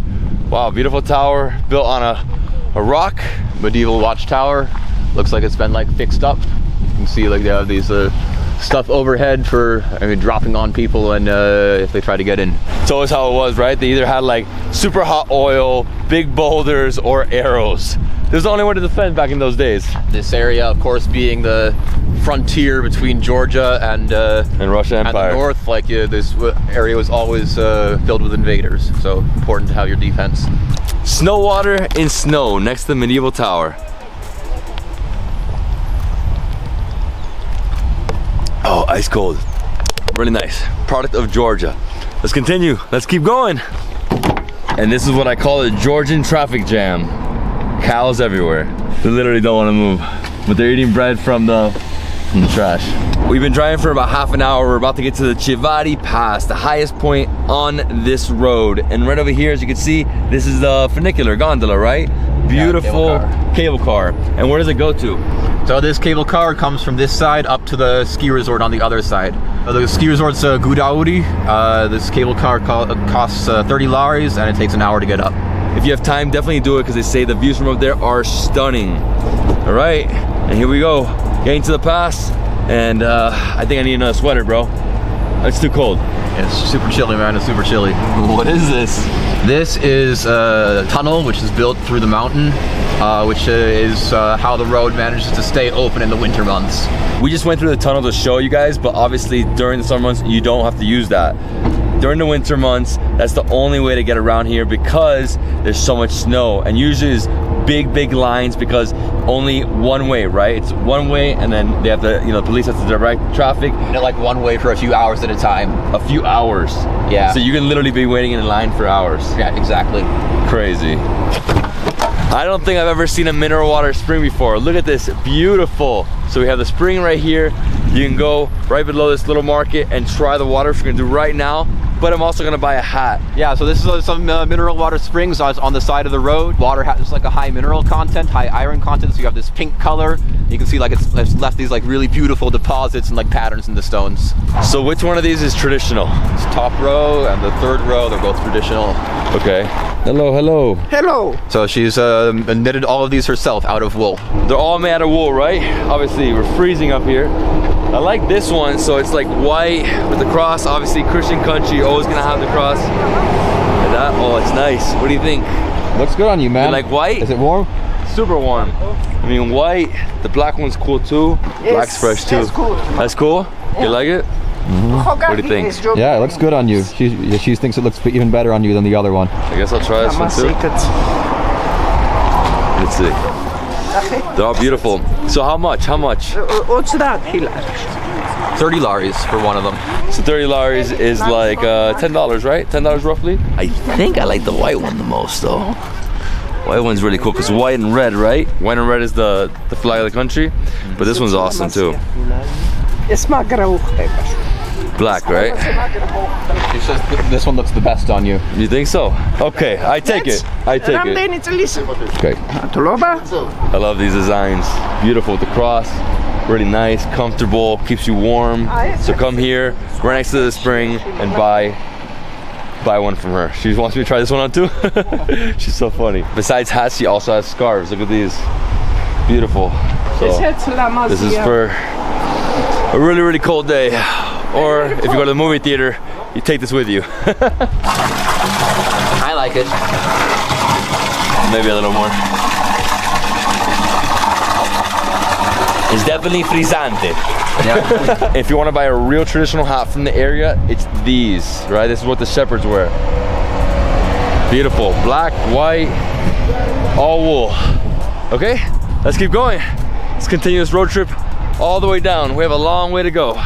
Wow, beautiful tower built on a, a rock. Medieval watchtower. Looks like it's been like fixed up. You can see like they have these uh, stuff overhead for, I mean, dropping on people and uh, if they try to get in. It's always how it was, right? They either had like super hot oil, big boulders, or arrows. This was the only way to defend back in those days. This area, of course, being the frontier between Georgia and uh, and Russia Empire. And the north, like yeah, this area was always uh, filled with invaders. So important to have your defense. Snow water in Sno next to the medieval tower. Oh, ice cold. Really nice. Product of Georgia. Let's continue. Let's keep going. And this is what I call a Georgian traffic jam. Cows everywhere. They literally don't want to move, but they're eating bread from the, from the trash. We've been driving for about half an hour. We're about to get to the Chivari Pass, the highest point on this road. And right over here, as you can see, this is the funicular gondola, right? Beautiful, yeah, cable car. cable car. And where does it go to? So this cable car comes from this side up to the ski resort on the other side. So the ski resort's uh, Gudauri. Uh, this cable car co costs uh, thirty laris, and it takes an hour to get up. If you have time, definitely do it, because they say the views from up there are stunning. All right, and here we go. Getting to the pass, and uh, I think I need another sweater, bro. It's too cold. Yeah, it's super chilly, man. It's super chilly. What is this? This is a tunnel which is built through the mountain, uh, which is uh, how the road manages to stay open in the winter months. We just went through the tunnel to show you guys, but obviously during the summer months, you don't have to use that. During the winter months, that's the only way to get around here because there's so much snow, and usually it's big, big lines because only one way, right? It's one way, and then they have to, you know, police has to direct traffic. They're like one way for a few hours at a time. A few hours. Yeah. So you can literally be waiting in line for hours. Yeah, exactly. Crazy. I don't think I've ever seen a mineral water spring before. Look at this, beautiful. So we have the spring right here. You can go right below this little market and try the water, which we're gonna do right now. but I'm also gonna buy a hat. Yeah, so this is some uh, mineral water springs on the side of the road. Water has like a high mineral content, high iron content, so you have this pink color. You can see like it's, it's left these like really beautiful deposits and like patterns in the stones. So which one of these is traditional? It's top row and the third row, they're both traditional. Okay. Hello, hello. Hello. So she's uh, knitted all of these herself out of wool. They're all made out of wool, right? Obviously, we're freezing up here. I like this one, so it's like white with the cross. Obviously, Christian country, always gonna have the cross. And that, oh, it's nice. What do you think? Looks good on you, man. You like white? Is it warm? Super warm. I mean, white. The black one's cool too. Yes, black's fresh too. That's cool. That's cool. Yeah. You like it? Mm-hmm. What do you think? Yeah, it looks good on you. She, she thinks it looks even better on you than the other one. I guess I'll try this one too. Let's see. They're all beautiful. So how much? How much? What's that? thirty laris for one of them. So thirty laris is like uh, ten dollars, right? ten dollars roughly? I think I like the white one the most though. White one's really cool because white and red, right? White and red is the, the flag of the country. But this one's awesome too. Black, right? She says th this one looks the best on you. You think so? Okay, I take it. I take it. Okay. I love these designs. Beautiful with the cross. Really nice, comfortable, keeps you warm. So come here, right next to the spring, and buy buy one from her. She wants me to try this one on too. She's so funny. Besides hats, she also has scarves. Look at these. Beautiful. So, this is for a really, really cold day. Or if you go to the movie theater, you take this with you. I like it. Maybe a little more. It's definitely frizzante. Yeah. If you want to buy a real traditional hat from the area, it's these, right? This is what the shepherds wear. Beautiful. Black, white, all wool. Okay, let's keep going. Let's continue this road trip all the way down. We have a long way to go.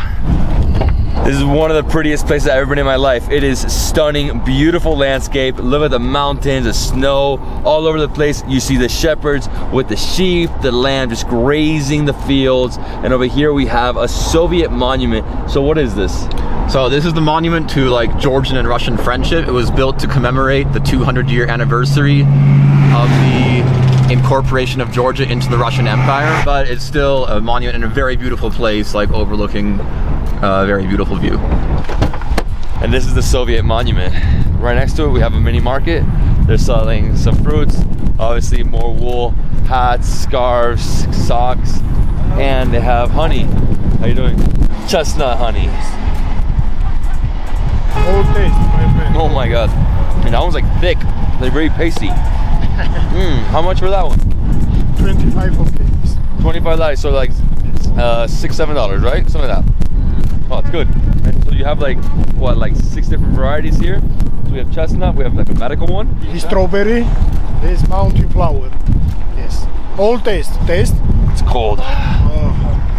This is one of the prettiest places I've ever been in my life. It is stunning, beautiful landscape. Look at the mountains, the snow, all over the place. You see the shepherds with the sheep, the lamb just grazing the fields. And over here we have a Soviet monument. So what is this? So this is the monument to like Georgian and Russian friendship. It was built to commemorate the two hundred year anniversary of the incorporation of Georgia into the Russian Empire, but it's still a monument in a very beautiful place, like overlooking a very beautiful view. And this is the Soviet monument. Right next to it we have a mini market. They're selling some fruits, obviously more wool, hats, scarves, socks, and they have honey. How you doing? Chestnut honey. Oh my god. And that one's like thick, like very pasty. Mm, how much for that one? twenty-five okay. twenty-five dollars, so like uh, six, seven dollars, right? Something like that. Oh, it's good. And so you have like what, like six different varieties here. So we have chestnut, we have like a medical one. The strawberry, this mountain flower. Yes. All taste, taste. It's cold. Oh,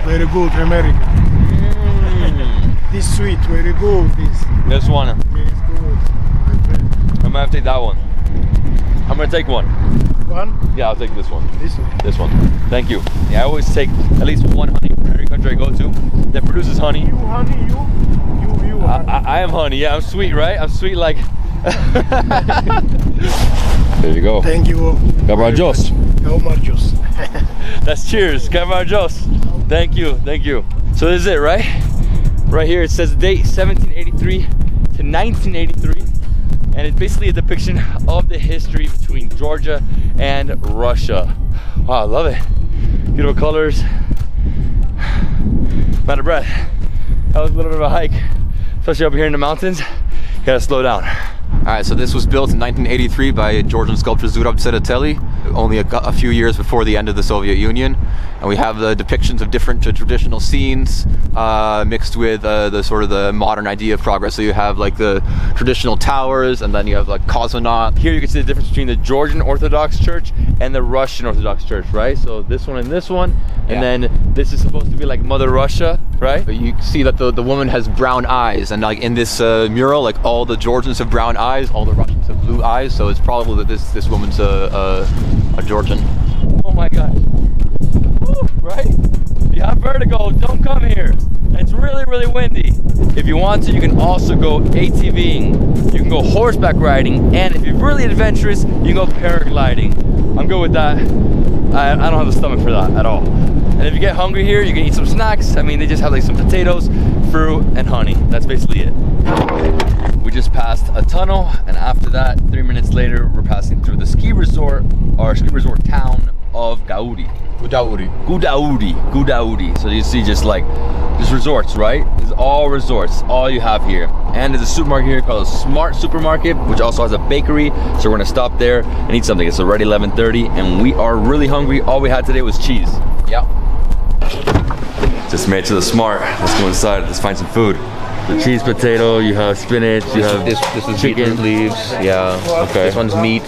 very good, America. Mm. This sweet, very good. This. This one. Yes, good. I might have to take that one. I'm gonna take one. One? Yeah, I'll take this one. This one? This one. Thank you. Yeah, I always take at least one honey from every country I go to that produces honey. You honey, you, you, you honey. I, I, I am honey, yeah, I'm sweet, right? I'm sweet like... There you go. Thank you. Cabarajos. Cabarajos. That's cheers, Cabarajos. Thank you, thank you. So this is it, right? Right here it says the date seventeen eighty-three to nineteen eighty-three. And it's basically a depiction of the history between Georgia and Russia. Wow, I love it. Beautiful colors. I'm out of breath. That was a little bit of a hike, especially up here in the mountains. You gotta slow down. All right, so this was built in nineteen eighty-three by Georgian sculptor Zurab Tsereteli, only a, a few years before the end of the Soviet Union. And we have the depictions of different traditional scenes uh, mixed with uh, the sort of the modern idea of progress. So you have like the traditional towers, and then you have like cosmonaut. Here you can see the difference between the Georgian Orthodox Church and the Russian Orthodox Church, right? So this one and this one, and yeah. Then this is supposed to be like Mother Russia, right? But you see that the, the woman has brown eyes, and like in this uh, mural, like all the Georgians have brown eyes. All the Russians have blue eyes, so it's probable that this this woman's a a, a Georgian. Oh my gosh! Woo, right? You have vertigo. Don't come here. It's really, really. really windy. If you want to, you can also go ATVing, you can go horseback riding, and if you're really adventurous, you can go paragliding. I'm good with that. I, I don't have a stomach for that at all. And if you get hungry here, you can eat some snacks. I mean, they just have like some potatoes, fruit, and honey. That's basically it. We just passed a tunnel, and after that, three minutes later, we're passing through the ski resort, or ski resort town of Gudauri. Gudauri. Gudauri. Gudauri. So you see just like, just resorts, right? It's all resorts, all you have here. And there's a supermarket here called Smart Supermarket, which also has a bakery. So we're gonna stop there and eat something. It's already eleven thirty, and we are really hungry. All we had today was cheese. Yeah. Just made it to the Smart. Let's go inside. Let's find some food. The cheese potato. You have spinach. You have this. This is chicken leaves. Yeah. Okay. This one's meat.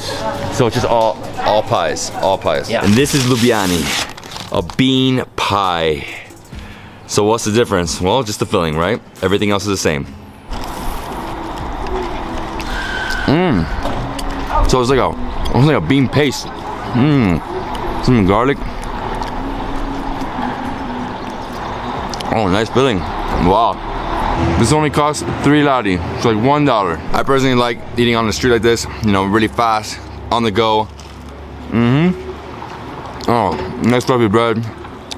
So it's just all all pies. All pies. Yeah. And this is Lubiani, a bean pie. So what's the difference? Well, just the filling, right? Everything else is the same. Mmm. So it's like a, almost like a bean paste. Mmm. Some garlic. Oh, nice filling. Wow. This only costs three lari. It's like one dollar. I personally like eating on the street like this, you know, really fast, on the go. Mm-hmm. Oh, nice fluffy bread.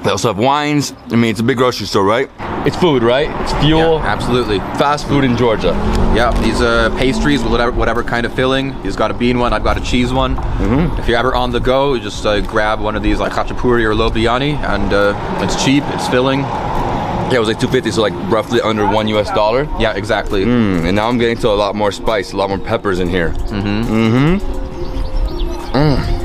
They also have wines. I mean, it's a big grocery store, right? It's food, right? It's fuel. Yeah, absolutely. Fast food in Georgia. Yeah, these uh, pastries with whatever, whatever kind of filling. He's got a bean one, I've got a cheese one. Mm-hmm. If you're ever on the go, you just uh, grab one of these like khachapuri or lobiani, and uh, it's cheap, it's filling. Yeah, it was like two fifty, so like roughly under one U S dollar. Yeah, exactly. Mm, and now I'm getting to a lot more spice, a lot more peppers in here. Mm-hmm. Mm-hmm. Mm.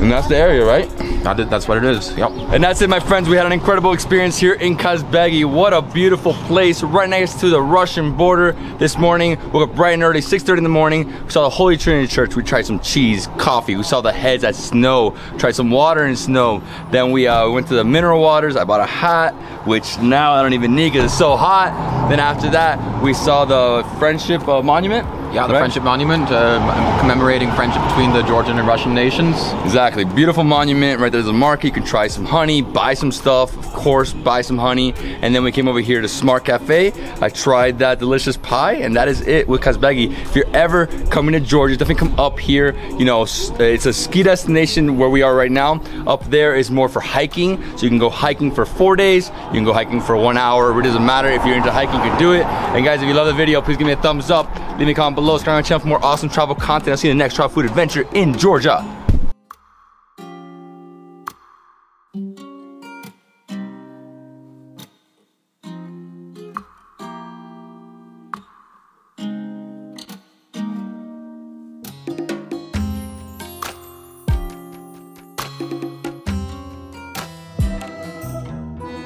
And that's the area, right? That's what it is, yep. And that's it, my friends. We had an incredible experience here in Kazbegi. What a beautiful place, right next to the Russian border. This morning, we woke up bright and early, six thirty in the morning. We saw the Holy Trinity Church. We tried some cheese, coffee. We saw the heads at Sno. Tried some water in Sno. Then we uh, went to the mineral waters. I bought a hat, which now I don't even need because it's so hot. Then after that, we saw the Friendship uh, Monument. Yeah, the right? Friendship Monument, uh, commemorating friendship between the Georgian and Russian nations. Exactly, beautiful monument, right? There's a market, you can try some honey, buy some stuff, of course, buy some honey. And then we came over here to Smart Cafe. I tried that delicious pie, and that is it with Kazbegi. If you're ever coming to Georgia, definitely come up here. You know, it's a ski destination where we are right now. Up there is more for hiking, so you can go hiking for four days, you can go hiking for one hour, it doesn't matter. If you're into hiking, you can do it. And guys, if you love the video, please give me a thumbs up, leave me a comment below. Below, subscribe to my channel for more awesome travel content. I'll see you in the next travel food adventure in Georgia.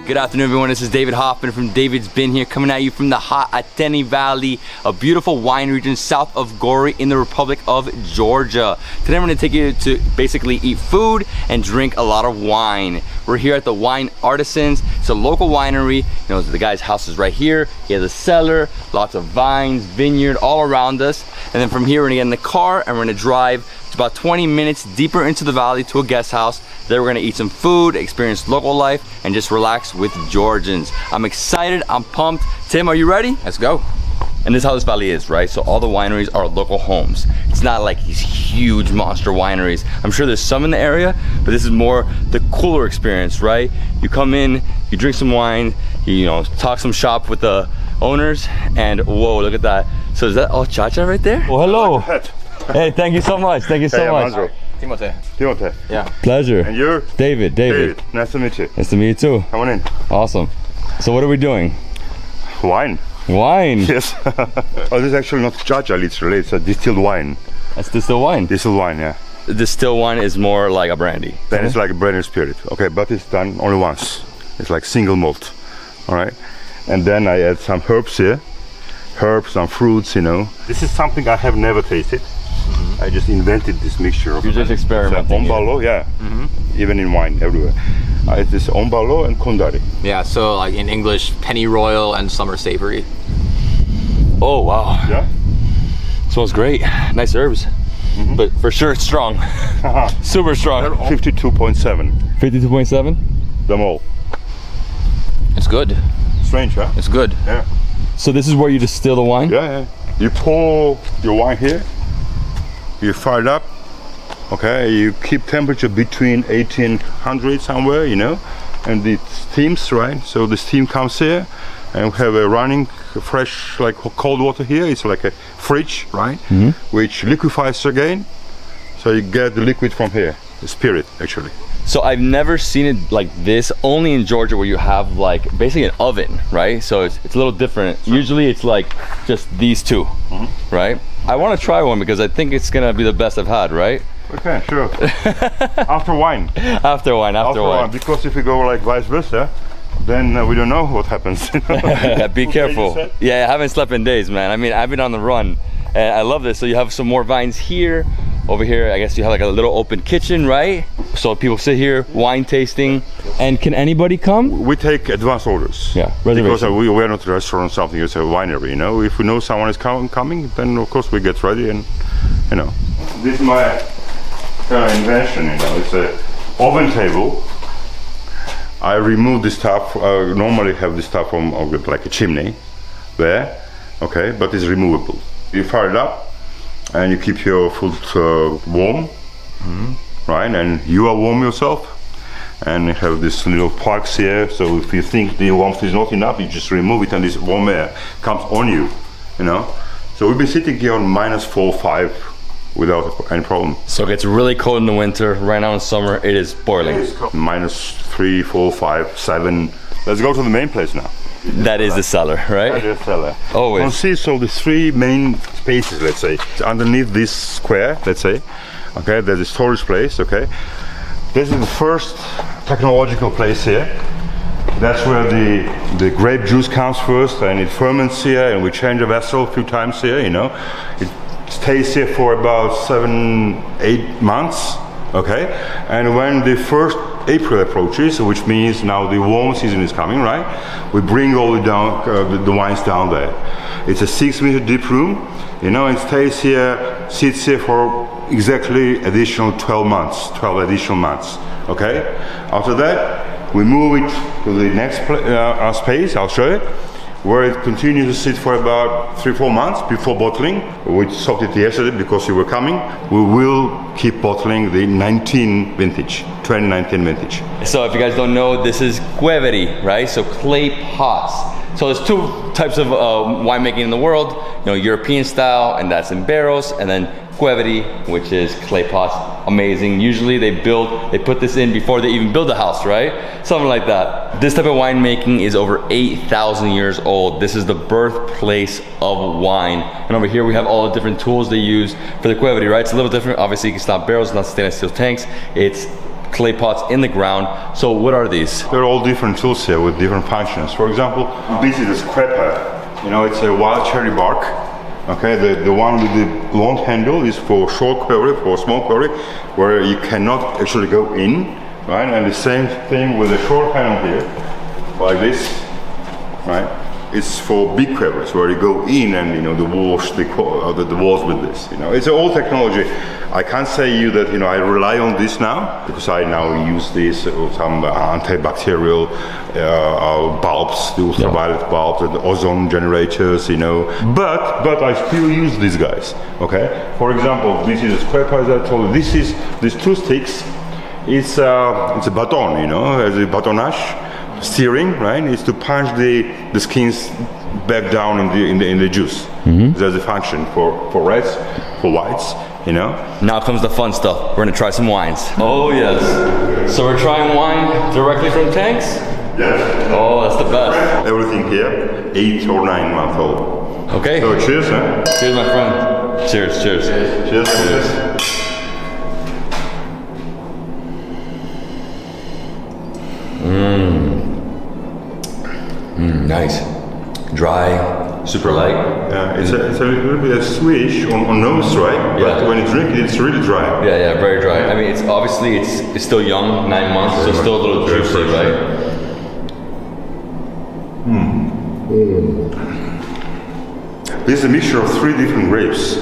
Good afternoon, everyone. This is David Hoffman from Davidsbeenhere coming at you from the hot Ateni Valley, a beautiful wine region south of Gori in the Republic of Georgia. Today, I'm going to take you to basically eat food and drink a lot of wine. We're here at the Wine Artisans. It's a local winery. You know, the guy's house is right here. He has a cellar, lots of vines, vineyard all around us. And then from here, we're going to get in the car and we're going to drive about twenty minutes deeper into the valley to a guest house. There we're gonna eat some food, experience local life, and just relax with Georgians. I'm excited, I'm pumped. Tim, are you ready? Let's go. And this is how this valley is, right? So all the wineries are local homes. It's not like these huge monster wineries. I'm sure there's some in the area, but this is more the cooler experience, right? You come in, you drink some wine, you, you know, talk some shop with the owners, and whoa, look at that. So is that all Chacha right there? Well, hello. Hey, thank you so much. Thank you so hey, much. Andrew. Timotei. Timotei. Yeah. Pleasure. And you? David, David. David. Nice to meet you. Nice to meet you too. Come on in. Awesome. So what are we doing? Wine. Wine? Yes. Oh, this is actually not chacha literally, it's a distilled wine. That's distilled wine? Distilled wine, yeah. Distilled wine is more like a brandy. Then okay. It's like a brandy spirit. Okay, but it's done only once. It's like single malt. Alright? And then I add some herbs here. Herbs, some fruits, you know. This is something I have never tasted. Mm-hmm. I just invented this mixture of. You just experimenting. Ombalo, yeah. Mm-hmm. Even in wine, everywhere. Uh, it is ombalo and kundari. Yeah, so like in English, pennyroyal and summer savory. Oh wow. Yeah. Smells great. Nice herbs. Mm-hmm. But for sure, it's strong. Super strong. Fifty-two point seven. Fifty-two point seven. The mole. It's good. strange, huh? It's good. Yeah. So this is where you distill the wine? Yeah, yeah. You pour your wine here, you fire it up, okay, you keep temperature between eighteen hundred somewhere, you know, and it steams, right? So the steam comes here, and we have a running fresh, like cold water here. It's like a fridge, right? Mm-hmm. Which liquefies again, so you get the liquid from here, the spirit, actually. So I've never seen it like this, only in Georgia where you have like basically an oven, right? So it's, it's a little different. Sure. Usually it's like just these two, mm-hmm. right? I want to try one because I think it's going to be the best I've had, right? Okay, sure. After wine. After wine, after, after wine. wine. Because if we go like vice versa, then uh, we don't know what happens. Be careful. Yeah, I haven't slept in days, man. I mean, I've been on the run. And I love this. So you have some more vines here. Over here, I guess you have like a little open kitchen, right? So people sit here, wine tasting. And can anybody come? We take advance orders. Yeah, because we, we're not a restaurant or something, it's a winery, you know? If we know someone is com coming, then of course we get ready and, you know. This is my kind of invention, you know, it's an oven table. I remove the stuff, I normally have the stuff from like a chimney there, okay, but it's removable. You fire it up, and you keep your food uh, warm, mm-hmm. right? And you are warm yourself. And you have these little parks here, so if you think the warmth is not enough, you just remove it and this warm air comes on you, you know? So we've been sitting here on minus four, five, without any problem. So it gets really cold in the winter. Right now in summer, it is boiling. It is cold. Minus three, four, five, seven. Let's go to the main place now. That is the cellar, right? That is the cellar. Always. Consists of the three main spaces, let's say. Underneath this square, let's say, okay, there's a storage place, okay. This is the first technological place here. That's where the, the grape juice comes first and it ferments here and we change the vessel a few times here, you know. It stays here for about seven, eight months, okay. And when the first April approaches, which means now the warm season is coming, right? We bring all the, down, uh, the, the wines down there. It's a six meter deep room, you know, and stays here, sits here for exactly additional twelve months, twelve additional months, okay? After that, we move it to the next uh, our space, I'll show you, where it continues to sit for about three, four months before bottling. We stopped it yesterday because you were coming. We will keep bottling the nineteen vintage, twenty nineteen vintage. So if you guys don't know, this is Gueveri, right? So clay pots. So there's two types of uh, winemaking in the world, you know, European style, and that's in barrels, and then Gueveri, which is clay pots. Amazing. Usually they build, they put this in before they even build a house, right? Something like that. This type of winemaking is over eight thousand years old. This is the birthplace of wine. And over here we have all the different tools they use for the Gueveri, right? It's a little different. Obviously it's not barrels, not stainless steel tanks. It's clay pots in the ground. So what are these? They're all different tools here with different functions. For example, this is a scraper. You know, it's a wild cherry bark. Okay, the, the one with the long handle is for short query, for small query, where you cannot actually go in, right? And the same thing with the short handle here, like this, right? It's for big queries, where you go in and, you know, the walls, the, the, the walls with this, you know? It's an old technology. I can't say you that, you know, I rely on this now, because I now use this, or some antibacterial uh, bulbs, the ultraviolet yeah. bulbs, and the ozone generators, you know. But, but I still use these guys, okay? For example, this is a scraper, as I told you. This is, these two sticks, it's, uh, it's a baton, you know, as a batonage, steering, right? It's to punch the, the skins back down in the, in the, in the juice. Mm-hmm. There's a function for, for reds, for whites. You know? Now comes the fun stuff. We're gonna try some wines. Oh yes. So we're trying wine directly from tanks? Yes. Oh, that's the best. Everything here, eight or nine month old. Okay. So cheers, man. Cheers, my friend. Cheers, cheers. Cheers. Cheers. Cheers. Mmm. Mmm, nice. Dry. Super light. Yeah, it's a, it's a little bit of swish on, on nose, right? Yeah. But when you drink it, it's really dry. Yeah, yeah, very dry. I mean, it's obviously it's it's still young, nine months, so it's still a little juicy, right? Mm. Mm. This is a mixture of three different grapes.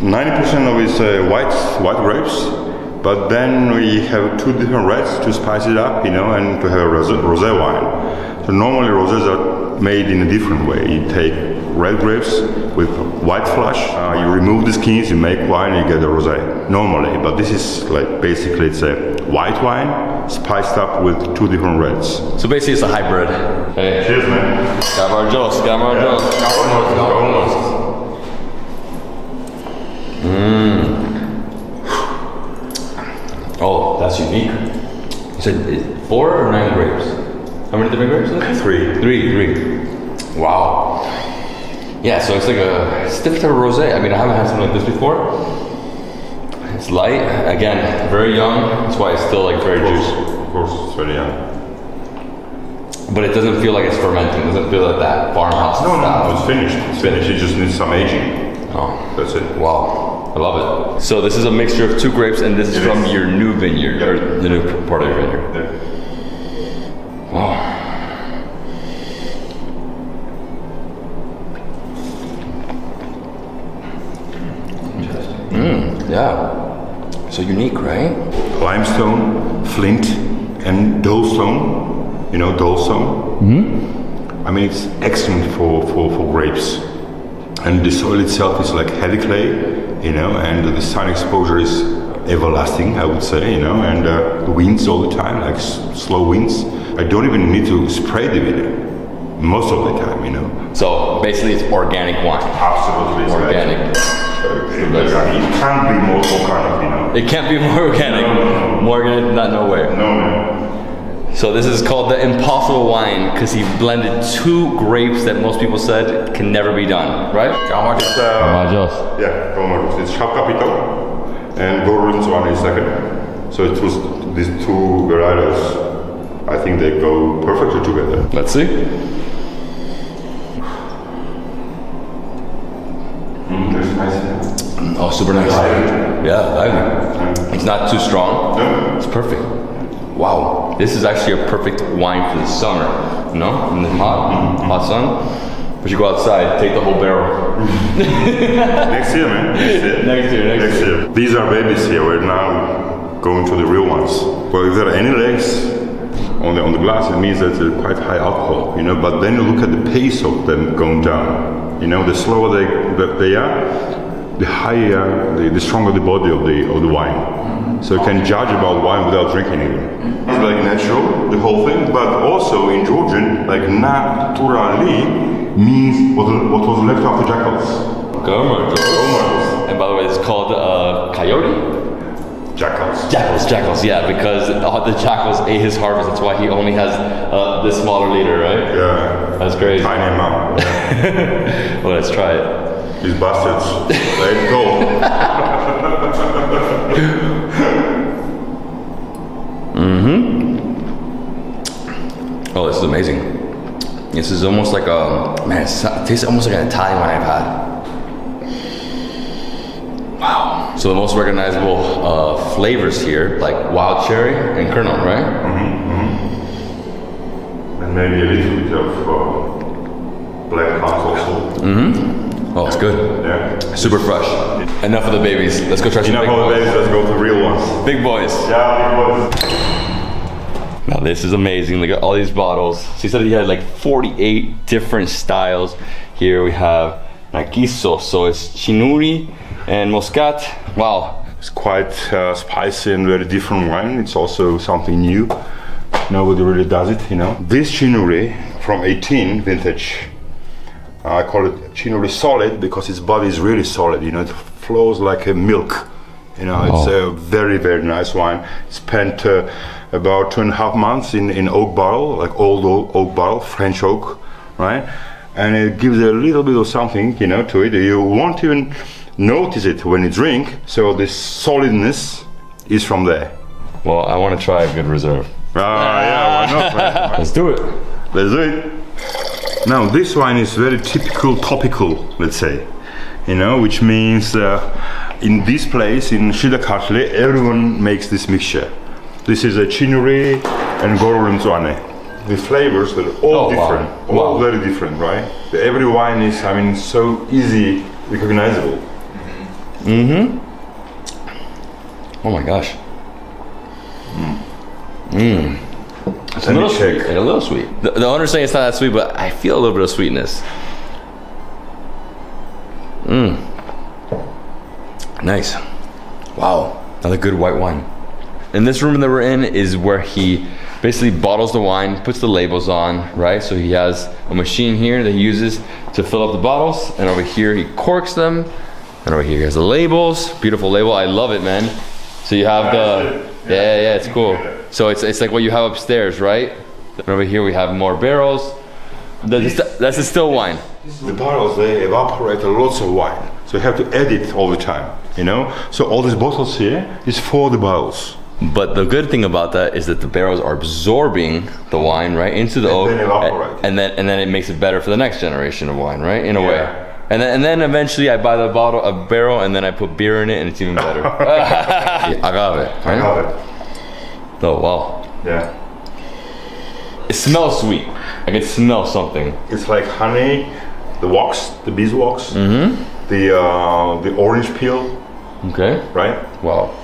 ninety percent of it's uh, white, white grapes. But then we have two different reds to spice it up, you know, and to have a rosé, rosé wine. So normally rosés are made in a different way. You take red grapes with white flush, uh, you remove the skins, you make wine, you get a rosé, normally. But this is like, basically it's a white wine spiced up with two different reds. So basically it's a hybrid. Hey. Cheers, man. Cabarjos, cabarjos. Mmm. Oh, that's unique. You said four or nine grapes? How many different grapes? Is three. Three, three. Wow. Yeah, so it's like a stiff type of rosé. I mean, I haven't had something like this before. It's light. Again, very young. That's why it's still like very juicy. Of course, it's very young. But it doesn't feel like it's fermenting. It doesn't feel like that farmhouse. No, no, it's finished. It's finished. It just needs some aging. Oh, that's it. Wow. I love it. So this is a mixture of two grapes, and this is it from is. your new vineyard, yeah. or the new part of your vineyard. Yeah. Wow. Mm, yeah. So unique, right? Limestone, flint, and dolestone. You know dolestone? Mm-hmm. I mean, it's excellent for, for, for grapes. And the soil itself is like heavy clay. You know, and the sun exposure is everlasting, I would say, you know, and uh, the winds all the time, like s slow winds. I don't even need to spray the vineyard most of the time, you know. So basically it's organic wine. Absolutely. It's organic. Right. So it can't be more organic, you know. It can't be more organic. No, no, no. More organic, not nowhere. No, no. So this is called the impossible wine because he blended two grapes that most people said can never be done, right? It's, uh, yeah, it's Chapkapito and Gorun's one is second. So it was these two varietals. I think they go perfectly together. Let's see. Mm, they're spicy. Oh, super nice. Yeah, yeah, it's not too strong. No. It's perfect. Wow, this is actually a perfect wine for the summer, you know, in the hot, mm-hmm. hot sun. But you go outside, take the whole barrel. Next year, man. Next year. Next year, next, next year. year. These are babies here. We're now going to the real ones. Well, if there are any legs on the on the glass, it means that it's quite high alcohol, you know. But then you look at the pace of them going down. You know, the slower they that they are, the higher, the, the stronger the body of the of the wine. So you can judge about wine without drinking even. It's like natural, the whole thing, but also in Georgian, like naturally means what, what was left after jackals. Gomergos. Gomergos. And by the way, it's called uh, coyote. Jackals. Jackals, jackals, yeah, because the jackals ate his harvest, that's why he only has uh, this smaller liter, right? Yeah. That's crazy. Tiny amount. Well, let's try it. These bastards, let's go. Mm-hmm. Oh, this is amazing. This is almost like a, man, it tastes almost like an Italian wine I've had. Wow. So the most recognizable uh, flavors here, like wild cherry and kernel, right? Mm-hmm, mm-hmm. And maybe a little bit of uh, black hops also. Mm-hmm. Oh, it's good. Yeah. Super fresh. Enough of the babies. Let's go try some Enough big of the babies, let's go to the real ones. Big boys. Yeah, big boys. Now this is amazing. Look at all these bottles. So he said he had like forty-eight different styles. Here we have Nakiso. So it's Chinuri and Moscat. Wow. It's quite uh, spicy and very different wine. It's also something new. Nobody really does it, you know. This Chinuri from eighteen vintage. I call it Chinuri solid because its body is really solid, you know, it flows like a milk, you know. Oh. It's a very, very nice wine. Spent uh, about two and a half months in, in oak barrel, like old, old oak barrel, French oak, right? And it gives a little bit of something, you know, to it. You won't even notice it when you drink, so the solidness is from there. Well, I want to try a good reserve. Uh, ah, yeah, why not, man? Let's do it. Let's do it. Now this wine is very typical topical, let's say, you know, which means uh, in this place in Shida, everyone makes this mixture. This is a Chinuri and Gorulunzuane. The flavors are all oh, different, wow. all wow. very different, right? Every wine is, I mean, so easy recognizable. Mm-hmm. Oh my gosh. Mmm. It's a little sweet. It's a little sweet. The, the owner's saying it's not that sweet, but I feel a little bit of sweetness. Mmm. Nice. Wow. Another good white wine. And this room that we're in is where he basically bottles the wine, puts the labels on, right? So he has a machine here that he uses to fill up the bottles, and over here he corks them, and over here he has the labels. Beautiful label. I love it, man. So you have the, yeah, yeah, yeah, it's cool. So it's, it's like what you have upstairs, right? And over here we have more barrels. That's, this, that's a still wine. The barrels, they evaporate lots of wine. So you have to edit all the time, you know? So all these bottles here is for the barrels. But the good thing about that is that the barrels are absorbing the wine right into the oak, and then and then it makes it better for the next generation of wine, right? In a yeah. way. And then, and then eventually I buy the bottle, a barrel, and then I put beer in it, and it's even better. Agave. Agave. Oh wow. Yeah. It smells sweet. I can smell something. It's like honey, the wax, the beeswax, mm-hmm. the uh, the orange peel. Okay. Right. Wow.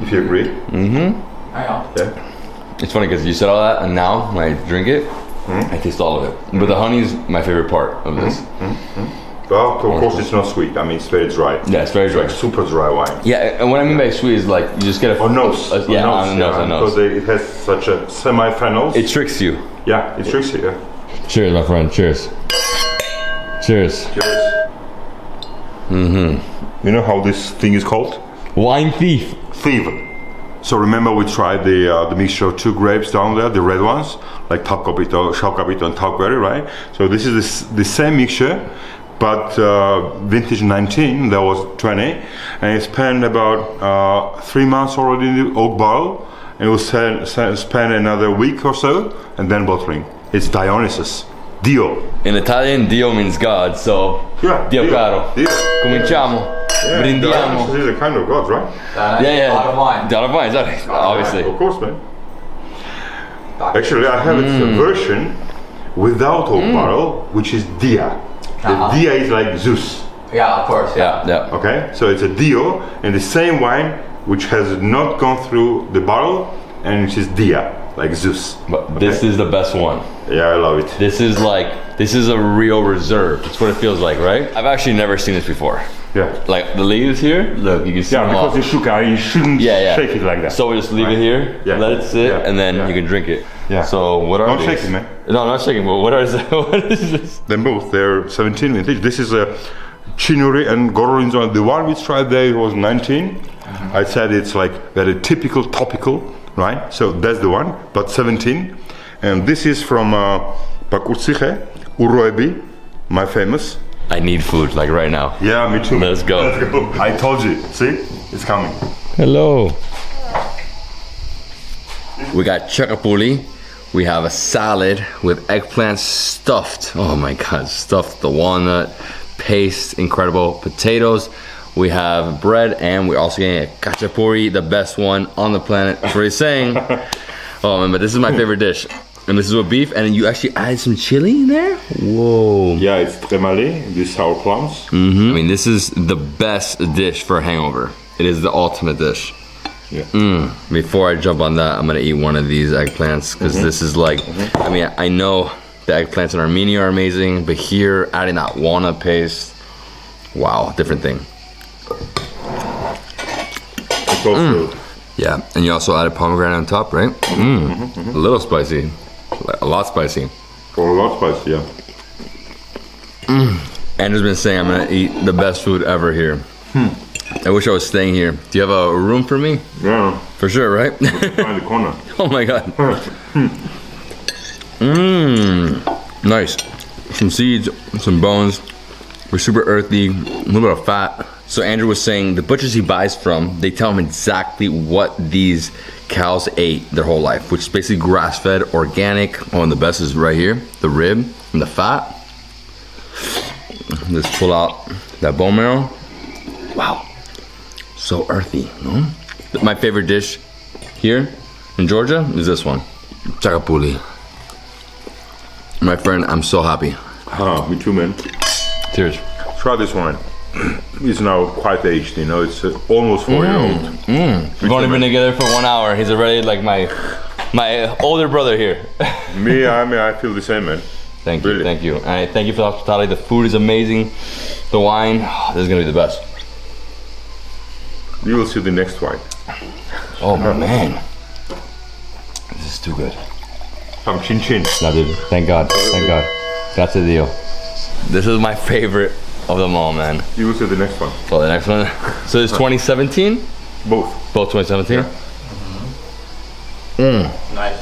If you agree. Mm-hmm. I know. Yeah. It's funny because you said all that, and now when I drink it, mm-hmm. I taste all of it. Mm-hmm. But the honey is my favorite part of mm-hmm. this. Mm-hmm. Well, of course, it's not sweet. I mean, it's very dry. Yeah, it's very it's dry. Like super dry wine. Yeah, and what I mean by sweet is like you just get a. Or nose. A, yeah, nose, on nose, yeah, on nose. Because they, it has such a semi-phenol. It tricks you. Yeah, it tricks you. Yeah. Cheers, my friend. Cheers. Cheers. Cheers. Mm-hmm. You know how this thing is called? Wine thief. Thief. So remember we tried the uh, the mixture of two grapes down there, the red ones, like Topcapito, Chalcapito and Topgori, right? So this is this, the same mixture, but uh, vintage nineteen, that was twenty, and it spent about uh, three months already in the oak barrel, and it will send, send, spend another week or so, and then bottling. It's Dionysus. Dio. In Italian, Dio means God, so yeah, Dio, Dio caro. Dio. Cominciamo. Yeah, Brindiamo. This is a kind of god, right? Uh, yeah, yeah. Out of wine. Out of wine, exactly. Obviously. Of course, man. Actually, I have mm. a version without oak mm. barrel, which is Dia. The uh-huh. Dia is like Zeus. Yeah, of course. Yeah, yeah. Okay, so it's a Dio and the same wine which has not gone through the barrel, and it is Dia, like Zeus. But okay? This is the best one. Yeah, I love it. This is like, this is a real reserve. That's what it feels like, right? I've actually never seen this before. Yeah. Like the leaves here, look, you can see. Yeah, them because off. It's sugar, you shouldn't yeah, yeah. shake it like that. So we just leave right. it here, yeah. let it sit, yeah. and then yeah. you can drink it. Yeah. So what are not these? Not shaking, man. No, not shaking, but what, are, what is this? Them both, they're seventeen vintage. This is a Chinuri and Gorinzon. The one we tried there was nineteen. Mm-hmm. I said it's like very typical, topical, right? So that's the one, but seventeen. And this is from uh, Pakurtsiche, Uroebi, my famous. I need food, like right now. Yeah, me too. Let's go. Let's go. I told you. See? It's coming. Hello. We got chakapuli. We have a salad with eggplant stuffed. Oh my God, stuffed the walnut, paste, incredible potatoes. We have bread, and we're also getting a kachapuri, the best one on the planet. That's what he's saying. Oh man, but this is my favorite dish. And this is with beef, and you actually add some chili in there? Whoa. Yeah, it's tremali, these sour plums. Mm-hmm. I mean, this is the best dish for a hangover. It is the ultimate dish. Yeah. Mm. Before I jump on that, I'm gonna eat one of these eggplants, because mm-hmm. this is like, mm-hmm. I mean, I know the eggplants in Armenia are amazing, but here, adding that walnut paste, wow, different thing. It's all mm. food. Yeah, and you also added pomegranate on top, right? Mm. Mm-hmm, mm-hmm. A little spicy. A lot spicy. Or a lot spicy, yeah. Mm. Andrew's been saying I'm gonna eat the best food ever here. Hmm. I wish I was staying here. Do you have a room for me? Yeah. For sure, right? Find the corner. Oh my God. Mmm. Nice. Some seeds, some bones. We're super earthy, a little bit of fat. So Andrew was saying the butchers he buys from, they tell him exactly what these cows ate their whole life, which is basically grass-fed, organic. Oh, and the best is right here, the rib and the fat. Let's pull out that bone marrow. Wow, so earthy, no? My favorite dish here in Georgia is this one, chakapuli. My friend, I'm so happy. Oh, me too, man. Cheers. Try this wine. He's now quite aged, you know, it's uh, almost four mm. year old. Mm. We've only been together for one hour. He's already like my my older brother here. me, I mean, I feel the same, man. Thank really. you, thank you. I thank you for the hospitality. The food is amazing. The wine, oh, this is gonna be the best. You will see the next wine. Oh man, this is too good. Some chin chin. No, dude, thank God, thank God. That's the deal. This is my favorite of them all, man. You will see the next one. Oh, the next one. So it's twenty seventeen? Both. Both twenty seventeen? Yeah. Mm. Nice.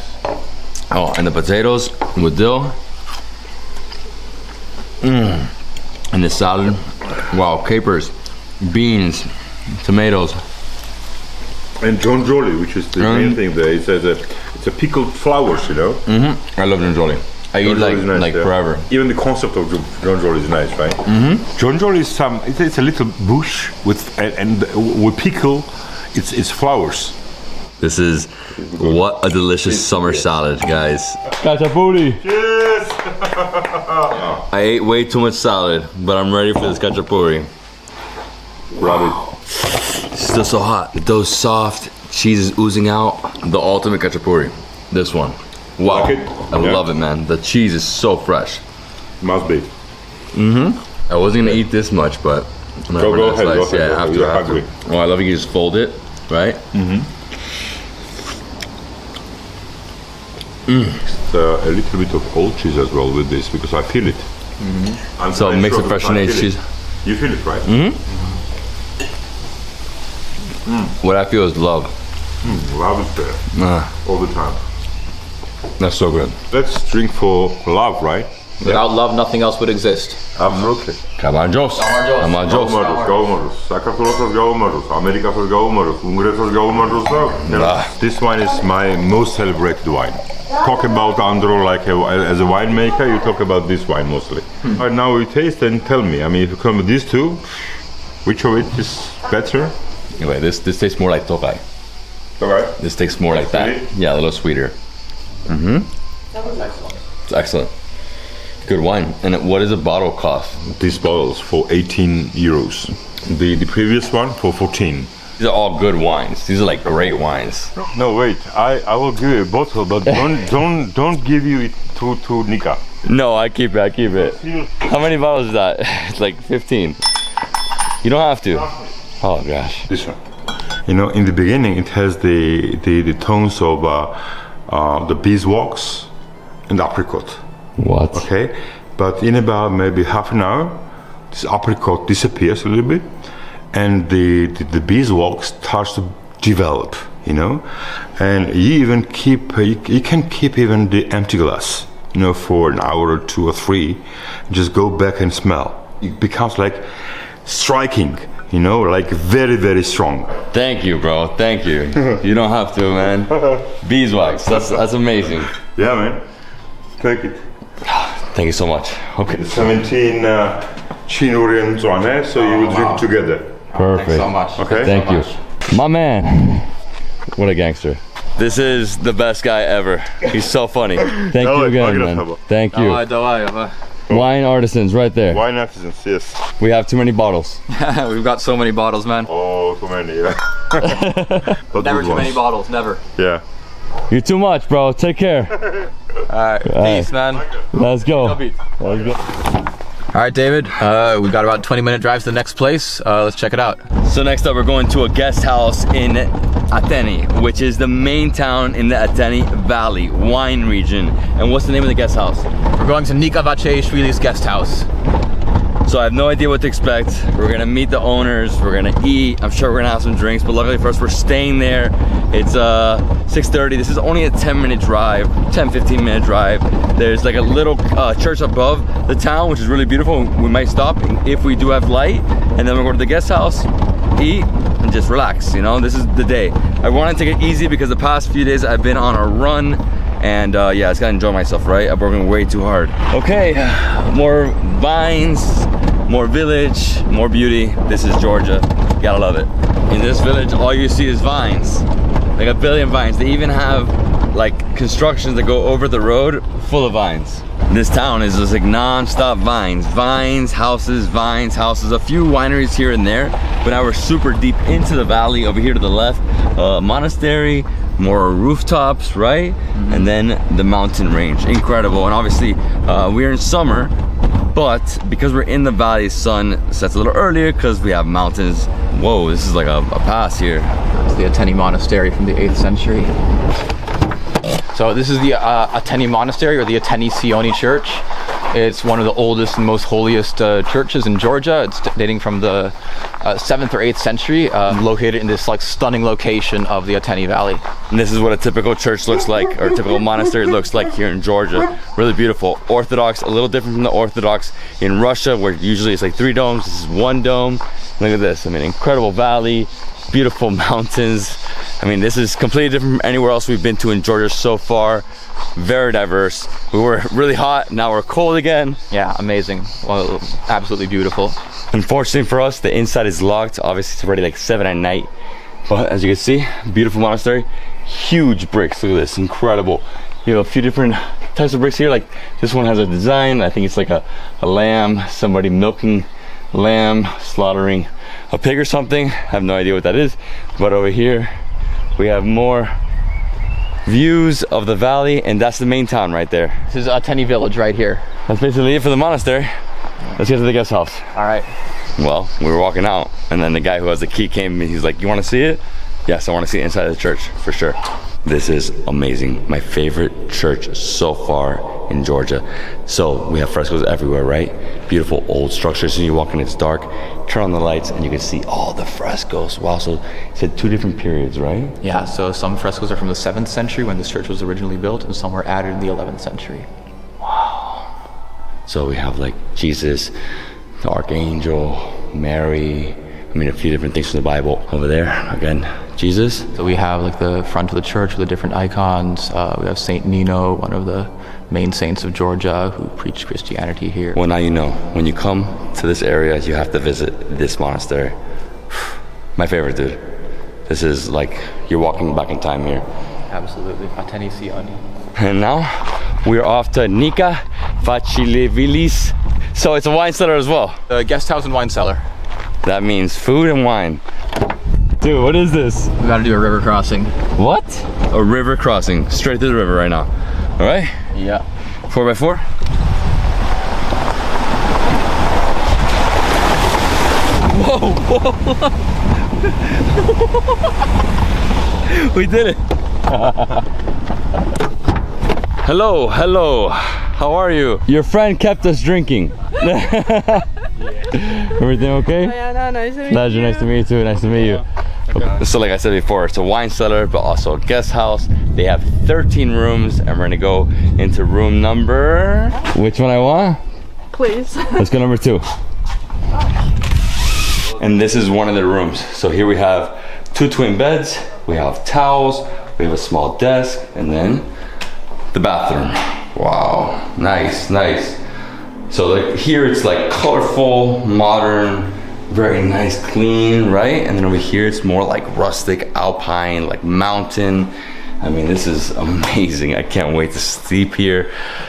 Oh, and the potatoes with dill. Mm. And the salad. Wow, capers, beans, tomatoes. And jonjoli, which is the mm. main thing there. It's a, it's a pickled flowers, you know? Mm-hmm. I love jonjoli. I eat like, nice, like yeah. forever. Even the concept of jonjoli is nice, right? Mm-hmm. Jonjoli is some. It's, it's a little bush with and, and we pickle. It's it's flowers. This is what a delicious summer salad, guys. Kachapuri. Cheers. I ate way too much salad, but I'm ready for this kachapuri. Wow. It's still so hot. The dough's soft. Cheese is oozing out. The ultimate kachapuri. This one. Wow, like I yeah. love it, man. The cheese is so fresh. Must be. Mm-hmm. I wasn't gonna eat this much, but go, go ahead, go ahead. Yeah, after, after. Oh, I love it. You just fold it, right? Mm-hmm. Mm. It's, uh, a little bit of old cheese as well with this because I feel it. Mm-hmm. So it makes sure a fresh and aged cheese. You feel it, right? Mm-hmm. Mm. What I feel is love. Mm, love is there nah. all the time. That's so good. Let's drink for love, right? Without yeah. love, nothing else would exist. Absolutely. Kabanjos. Kabanjos. Kabanjos. Sakaflosos. Kabanjos. America for Kabanjos. Ungresos. Kabanjos. This wine is my most celebrated wine. Talk about Andro like a, as a winemaker, you talk about this wine mostly. Hmm. All right, now you taste and tell me. I mean, if you come with these two, which of it is better? Anyway, this this tastes more like Tokai. Okay. This tastes more like that. Yeah, a little sweeter. Mm-hmm. That was excellent. It's excellent. Good wine. And what does a bottle cost? These bottles for eighteen euros. The the previous one for fourteen. These are all good wines. These are like great wines. No, no wait. I, I will give you a bottle, but don't don't don't give you it to to Nika. No, I keep it. I keep it. How many bottles is that? It's like fifteen. You don't have to. Oh gosh. This one. You know, in the beginning, it has the the, the tones of. Uh, Uh, the beeswax and apricot. What? Okay, but in about maybe half an hour, this apricot disappears a little bit, and the the, the beeswax starts to develop. You know, and you even keep you, you can keep even the empty glass. You know, for an hour or two or three, just go back and smell. It becomes like striking. You know, like very, very strong. Thank you, bro. Thank you. You don't have to, man. Beeswax. That's that's amazing. Yeah, man. Take it. Thank you so much. Okay. seventeen Chinuri and Zwane, so you will drink together. Perfect. Thanks so much. Okay. Thank you. My man. What a gangster. This is the best guy ever. He's so funny. Thank you again, man. Thank you. Oh. Wine Artisans, right there. Wine Artisans, yes. We have too many bottles. We've got so many bottles, man. Oh, too many, yeah. Never too ones. many bottles, never. Yeah. You're too much, bro. Take care. All right, All right. peace, man. Let's go. Let's go. All right, David. Uh, we've got about twenty minute drive to the next place. Uh, let's check it out. So next up, we're going to a guest house in Ateni, which is the main town in the Ateni Valley wine region. And what's the name of the guest house? We're going to Nika Vacheyishvili's guest house. So I have no idea what to expect. We're gonna meet the owners, we're gonna eat, I'm sure we're gonna have some drinks, but luckily for us, we're staying there. It's uh, six thirty, this is only a ten minute drive, ten, fifteen minute drive. There's like a little uh, church above the town, which is really beautiful. We might stop if we do have light, and then we'll go to the guest house, eat, and just relax, you know? This is the day. I wanna take it easy because the past few days I've been on a run, and uh, yeah, I just gotta enjoy myself, right? I'm working way too hard. Okay, more vines, more village, more beauty. This is Georgia, gotta love it. In this village, all you see is vines. Like a billion vines. They even have like constructions that go over the road full of vines. This town is just like non-stop vines. Vines, houses, vines, houses. A few wineries here and there, but now we're super deep into the valley. Over here to the left, uh, monastery, more rooftops, right? Mm-hmm. And then the mountain range. Incredible. And obviously, uh, we're in summer, but because we're in the valley, sun sets a little earlier because we have mountains. Whoa, this is like a, a pass here. It's the Ateni Monastery from the eighth century. So this is the uh, Ateni Monastery, or the Ateni Sioni Church. It's one of the oldest and most holiest uh, churches in Georgia. It's dating from the uh, seventh or eighth century, uh, located in this like stunning location of the Ateni Valley. And this is what a typical church looks like, or a typical monastery looks like here in Georgia. Really beautiful. Orthodox, a little different from the Orthodox in Russia, where usually it's like three domes. This is one dome. Look at this. I mean, incredible valley, beautiful mountains. I mean, this is completely different from anywhere else we've been to in Georgia so far. Very diverse. We were really hot, now we're cold again. Yeah, amazing. Well, absolutely beautiful. Unfortunately for us, the inside is locked. Obviously, it's already like seven at night. But as you can see, beautiful monastery. Huge bricks. Look at this. Incredible. You have a few different types of bricks here. Like this one has a design. I think it's like a, a lamb, somebody milking lamb, slaughtering a pig or something. I have no idea what that is. But over here, we have more views of the valley, and that's the main town right there. This is Ateni village right here. That's basically it for the monastery. Let's get to the guest house. All right. Well, we were walking out, and then the guy who has the key came and he's like, "You want to see it?" Yes, I want to see it inside of the church for sure. This is amazing. My favorite church so far in Georgia. So we have frescoes everywhere, right? Beautiful old structures. So you walk in, it's dark. Turn on the lights and you can see all the frescoes. Wow, so it's at two different periods, right? Yeah, so some frescoes are from the seventh century when this church was originally built, and some were added in the eleventh century. Wow. So we have like Jesus, the Archangel, Mary, I mean, a few different things from the Bible. Over there, again, Jesus. So we have like the front of the church with the different icons. Uh, we have Saint Nino, one of the main saints of Georgia who preached Christianity here. Well, now you know. When you come to this area, you have to visit this monastery. My favorite, dude. This is like, you're walking back in time here. Absolutely. Ateni Sioni. And now, we're off to Nika Vachilevilis. So it's a wine cellar as well. The guest house and wine cellar. That means food and wine. Dude, what is this? We gotta do a river crossing. What? A river crossing, straight through the river right now. All right? Yeah. Four by four? Whoa, whoa. We did it. Hello, hello. How are you? Your friend kept us drinking. Everything okay? Oh, yeah, no, nice to meet Pleasure, you. Nice to meet you too. Nice to meet you. Okay. So like I said before, it's a wine cellar, but also a guest house. They have thirteen rooms, and we're gonna go into room number... Which one I want? Please. Let's go number two. And this is one of the rooms. So here we have two twin beds, we have towels, we have a small desk, and then the bathroom. Wow, nice, nice. So like here it's like colorful, modern, very nice, clean, right? And then over here it's more like rustic, alpine, like mountain. I mean, this is amazing. I can't wait to sleep here.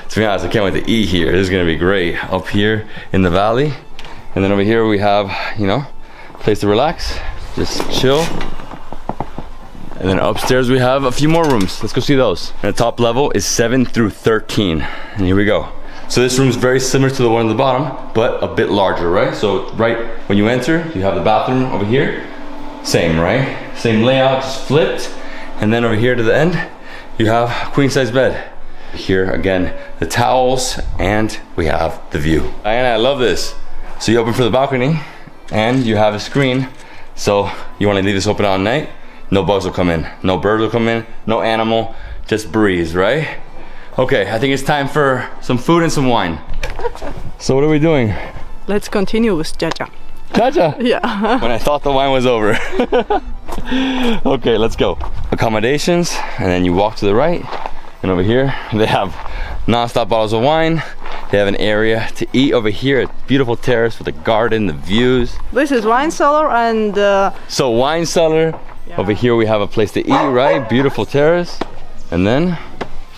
To be honest, I can't wait to eat here. This is gonna be great up here in the valley. And then over here we have, you know, a place to relax, just chill. And then upstairs we have a few more rooms. Let's go see those. And the top level is seven through thirteen. And here we go. So this room is very similar to the one at the bottom, but a bit larger, right? So right when you enter, you have the bathroom over here. Same, right? Same layout, just flipped. And then over here to the end, you have a queen size bed. Here again, the towels, and we have the view. Diana, I love this. So you open for the balcony, and you have a screen. So you wanna leave this open all night, no bugs will come in, no birds will come in, no animal, just breeze, right? Okay, I think it's time for some food and some wine. So what are we doing? Let's continue with Jaja. Jaja? Yeah. When I thought the wine was over. Okay, let's go. Accommodations, and then you walk to the right, and over here, they have non-stop bottles of wine. They have an area to eat over here, a beautiful terrace with a garden, the views. This is wine cellar and... Uh... So wine cellar, yeah. Over here we have a place to eat, right? Beautiful terrace, and then...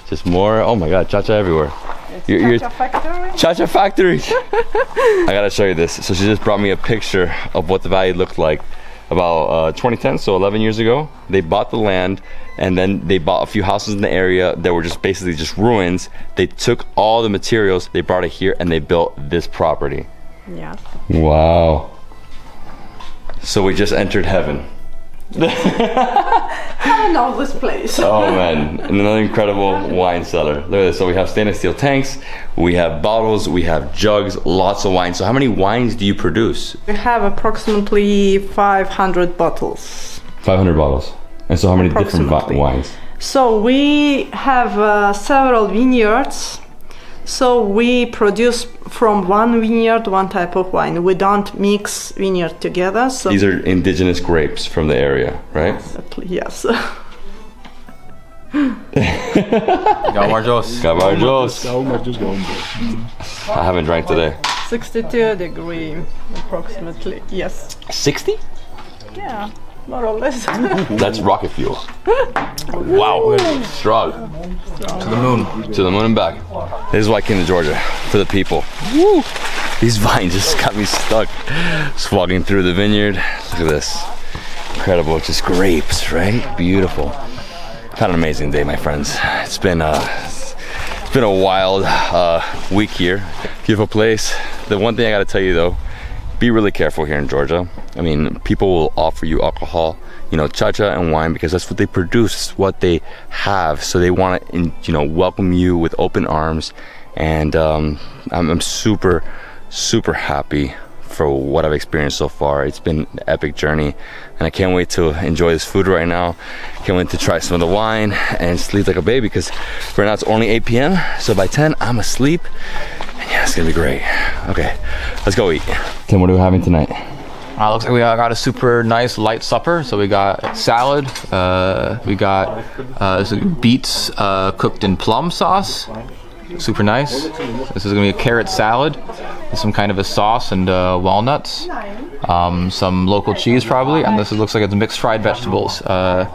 Just more, oh my god, cha-cha everywhere. Yeah. You're, Chacha Factory. Chacha Factory. I gotta show you this. So she just brought me a picture of what the valley looked like about uh, twenty ten, so eleven years ago. They bought the land, and then they bought a few houses in the area that were just basically just ruins. They took all the materials, they brought it here, and they built this property. Yes. Wow. So we just entered heaven. Heaven of this place. Oh man, and another incredible wine cellar. Look at this. So we have stainless steel tanks, we have bottles, we have jugs, lots of wine. So how many wines do you produce? We have approximately five hundred bottles. five hundred bottles. And so how many different wines? So we have uh, several vineyards. So we produce from one vineyard one type of wine. We don't mix vineyard together. So these are indigenous grapes from the area, right? Exactly, yes. Gabarjos. Gabarjos. I haven't drank today. sixty-two degrees approximately, yes. sixty? Yeah, more or less. That's rocket fuel. Wow, strong. To the moon. To the moon and back. This is why I came to Georgia, for the people. Woo. These vines just got me stuck. Just walking through the vineyard. Look at this. Incredible, just grapes, right? Beautiful. Had an amazing day, my friends. It's been a, it's been a wild uh, week here. Beautiful place. The one thing I gotta tell you though, be really careful here in Georgia. I mean, people will offer you alcohol, you know, chacha and wine, because that's what they produce, what they have. So they want to, you know, welcome you with open arms. And um, I'm, I'm super, super happy for what I've experienced so far. It's been an epic journey, and I can't wait to enjoy this food right now. Can't wait to try some of the wine and sleep like a baby, because right now it's only eight p m So by ten, I'm asleep. Yeah, it's gonna be great. Okay, let's go eat. Tim, what are we having tonight? Uh, looks like we got a super nice light supper. So we got salad, uh, we got uh, beets uh, cooked in plum sauce. Super nice. This is gonna be a carrot salad with some kind of a sauce and uh, walnuts. Um, some local cheese probably, and this looks like it's mixed fried vegetables, uh,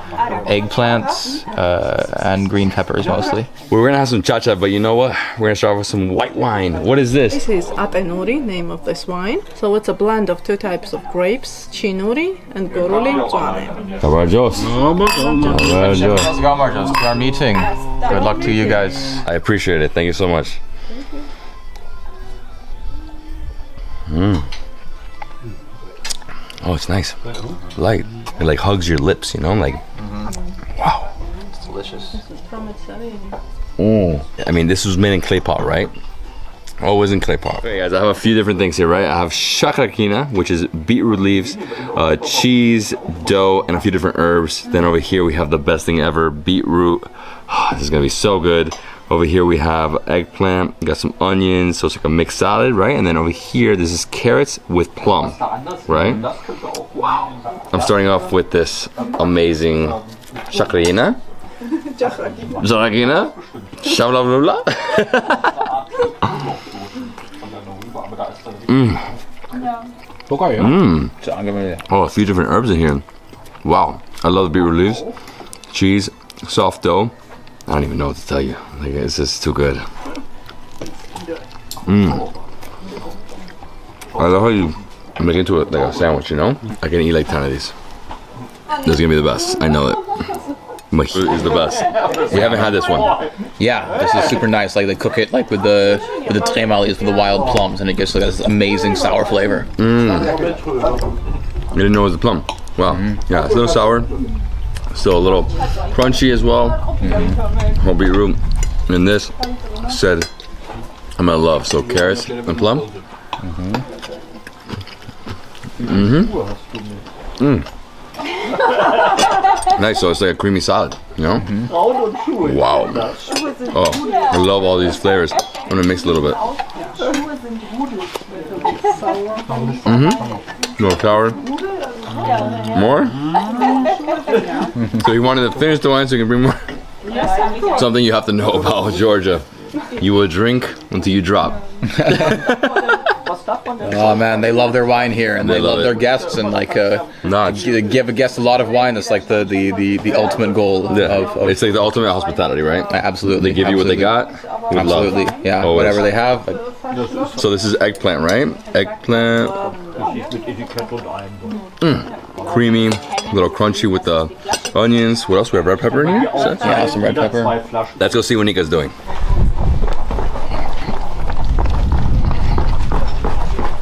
eggplants, uh, and green peppers mostly. We're gonna have some chacha, but you know what? We're gonna start with some white wine. What is this? This is Ateni, name of this wine. So it's a blend of two types of grapes, Chinuri and Goruli wine. Gabarjos. Gabarjos. Gabarjos for our meeting. Good luck to you guys. I appreciate it. Thank you so much. Mmm. Oh, it's nice. Light. It like hugs your lips, you know? Like, mm-hmm. Wow. It's delicious. This is from Italy. Oh, I mean, this was made in clay pot, right? Always in clay pot. Hey guys, I have a few different things here, right? I have shakrakina, which is beetroot leaves, uh, cheese, dough, and a few different herbs. Then over here we have the best thing ever, beetroot. Oh, this is gonna be so good. Over here we have eggplant, we got some onions, so it's like a mixed salad, right? And then over here, this is carrots with plum, right? Wow. I'm starting off with this amazing shakrina. Shakrina. Shabla blah. Mmm. Oh, a few different herbs in here. Wow. I love the beetroot leaves, cheese, soft dough. I don't even know what to tell you. Like, it's just too good. Mmm. I love how you make it into a, like a sandwich, you know? I can eat like ten of these. This is gonna be the best. I know it. My food is the best. We haven't had this one. Yeah, this is super nice. Like, they cook it like with the with the tremali, with the wild plums, and it gives like this amazing sour flavor. Mmm. I didn't know it was a plum. Wow. Mm. Yeah, it's a little sour. Still a little crunchy as well. Mm-hmm. Whole beetroot. And this said, I'm gonna love. So carrots and plum. Mm-hmm. Mm-hmm. Mm. Nice, so it's like a creamy salad, you know? Mm-hmm. Wow. Oh, I love all these flavors. I'm gonna mix a little bit. Mm-hmm. A little sour. More? So you wanted to finish the wine so you can bring more? Yes. Something you have to know about Georgia. You will drink until you drop. stuff on there. Oh man, they love their wine here, and they, they love, love their guests, and like uh, nah, give a guest a lot of wine. That's like the the the, the ultimate goal. Yeah. Of, of it's like the ultimate hospitality, right? Absolutely. They give absolutely. you what they got. Absolutely. Love. Yeah. Always. Whatever they have. So this is eggplant, right? Eggplant. Mm. Creamy, a little crunchy with the onions. What else? We have red pepper in here. Yeah, some red pepper. Let's go see what Nika's doing.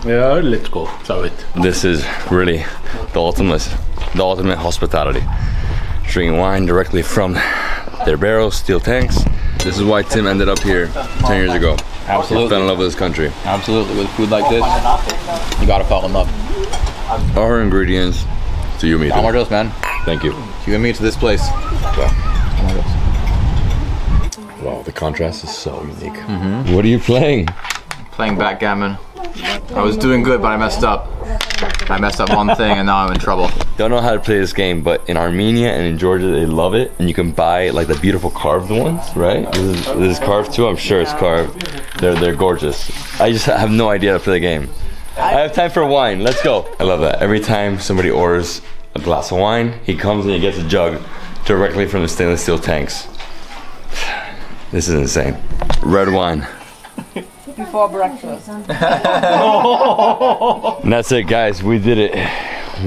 Yeah, let's go. So it. This is really the ultimate, the ultimate hospitality. Drinking wine directly from their barrels, steel tanks. This is why Tim ended up here ten years ago. Absolutely. Fell in love with this country. Absolutely. With food like this, you gotta fall in love. Our ingredients, to you and me. Amaros, man. Thank you. To you and me, to this place. Wow, wow, the contrast is so unique. Mm-hmm. What are you playing? I'm playing backgammon. I was doing good, but I messed up. I messed up one thing, and now I'm in trouble. Don't know how to play this game, but in Armenia and in Georgia, they love it. And you can buy like the beautiful carved ones, right? This is, this is carved too. I'm sure it's carved. They're they're gorgeous. I just have no idea how to play the game. I have time for wine. Let's go. I love that. Every time somebody orders a glass of wine, he comes and he gets a jug directly from the stainless steel tanks. This is insane. Red wine. Before breakfast. And that's it, guys. We did it.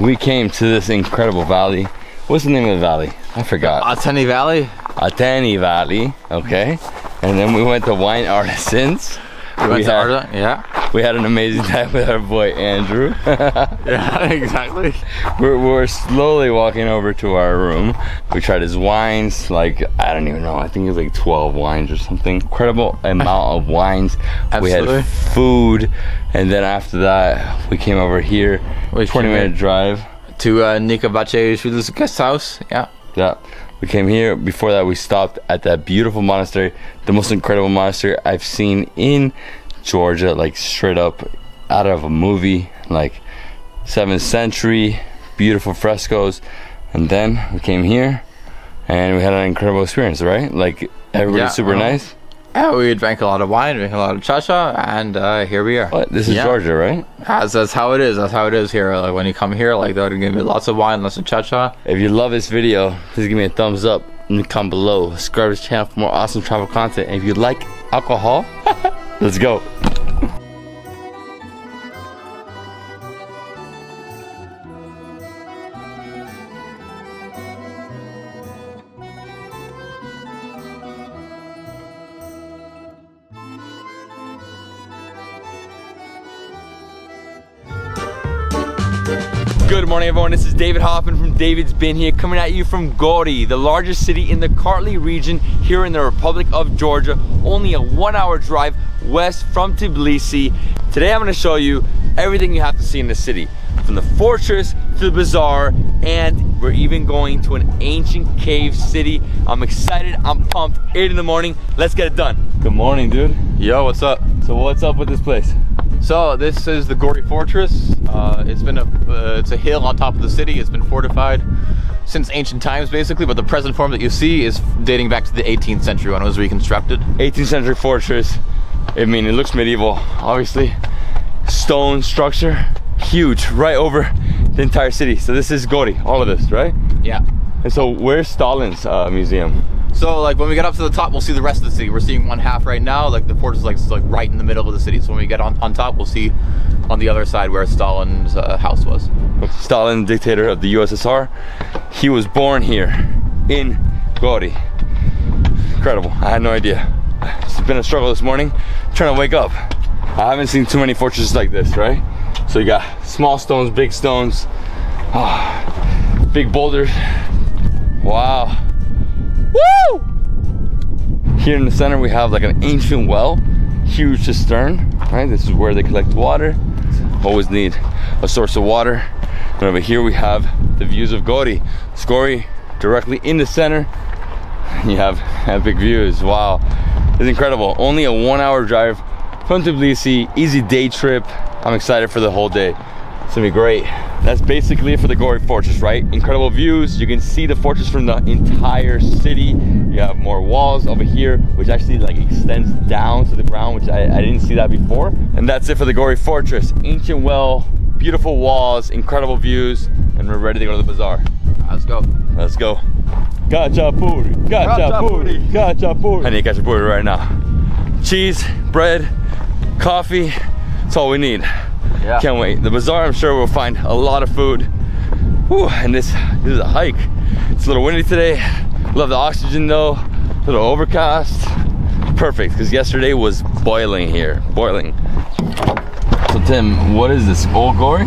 We came to this incredible valley. What's the name of the valley? I forgot. Ateni Valley. Ateni Valley. Okay. And then we went to Wine Artisans. We, we went had, to Arda, yeah. We had an amazing time with our boy Andrew. Yeah, exactly. We're, we're slowly walking over to our room. We tried his wines, like, I don't even know. I think it was like twelve wines or something. Incredible amount of wines. Absolutely. We had food. And then after that, we came over here. Wait, twenty minute drive. To uh, Nika Bache's guest house. Yeah. Yeah. We came here. Before that, we stopped at that beautiful monastery, the most incredible monastery I've seen in Georgia, like straight up out of a movie, like seventh century, beautiful frescoes. And then we came here and we had an incredible experience, right? Like everybody's yeah, super well, nice. Yeah, we drank a lot of wine, drank a lot of cha-cha, and uh, here we are. But this is yeah. Georgia, right? That's, that's how it is. That's how it is here. Like when you come here, like they're gonna give me lots of wine, lots of cha-cha. If you love this video, please give me a thumbs up and comment below. Subscribe to this channel for more awesome travel content. And if you like alcohol, let's go. Good morning, everyone. This is David Hoffman from Davidsbeenhere coming at you from Gori, the largest city in the Kartli region here in the Republic of Georgia, only a one hour drive west from Tbilisi. Today I'm going to show you everything you have to see in the city, from the fortress to the bazaar, and we're even going to an ancient cave city. I'm excited. I'm pumped. eight in the morning. Let's get it done. Good morning, dude. Yo, what's up? So what's up with this place? So this is the Gori Fortress. Uh, it's been a uh, it's a hill on top of the city. It's been fortified since ancient times, basically. But the present form that you see is dating back to the eighteenth century when it was reconstructed. eighteenth century fortress. I mean, it looks medieval, obviously. Stone structure, huge, right over the entire city. So this is Gori, all of this, right? Yeah. And so where's Stalin's uh, museum? So like when we get up to the top, we'll see the rest of the city. We're seeing one half right now. Like the fortress is like, like right in the middle of the city. So when we get on, on top, we'll see on the other side where Stalin's uh, house was. Stalin, dictator of the U S S R, he was born here in Gori. Incredible, I had no idea. It's been a struggle this morning, I'm trying to wake up. I haven't seen too many fortresses like this, right? So you got small stones, big stones, oh, big boulders. Wow. Woo! Here in the center we have like an ancient well, huge cistern, right? This is where they collect water. Always need a source of water. And over here we have the views of Gori. It's Gori directly in the center. You have epic views, wow. It's incredible. Only a one hour drive from Tbilisi, easy day trip. I'm excited for the whole day. It's gonna be great. That's basically it for the Gori Fortress, right? Incredible views. You can see the fortress from the entire city. You have more walls over here, which actually like extends down to the ground, which I, I didn't see that before. And that's it for the Gori Fortress. Ancient well, beautiful walls, incredible views, and we're ready to go to the bazaar. Let's go. Let's go. Khachapuri, khachapuri, khachapuri. I need khachapuri right now. Cheese, bread, coffee, that's all we need. Yeah. Can't wait. The bazaar, I'm sure we'll find a lot of food. Whew, and this, this is a hike. It's a little windy today. Love the oxygen though, a little overcast. Perfect, because yesterday was boiling here, boiling. So Tim, what is this, old Gori?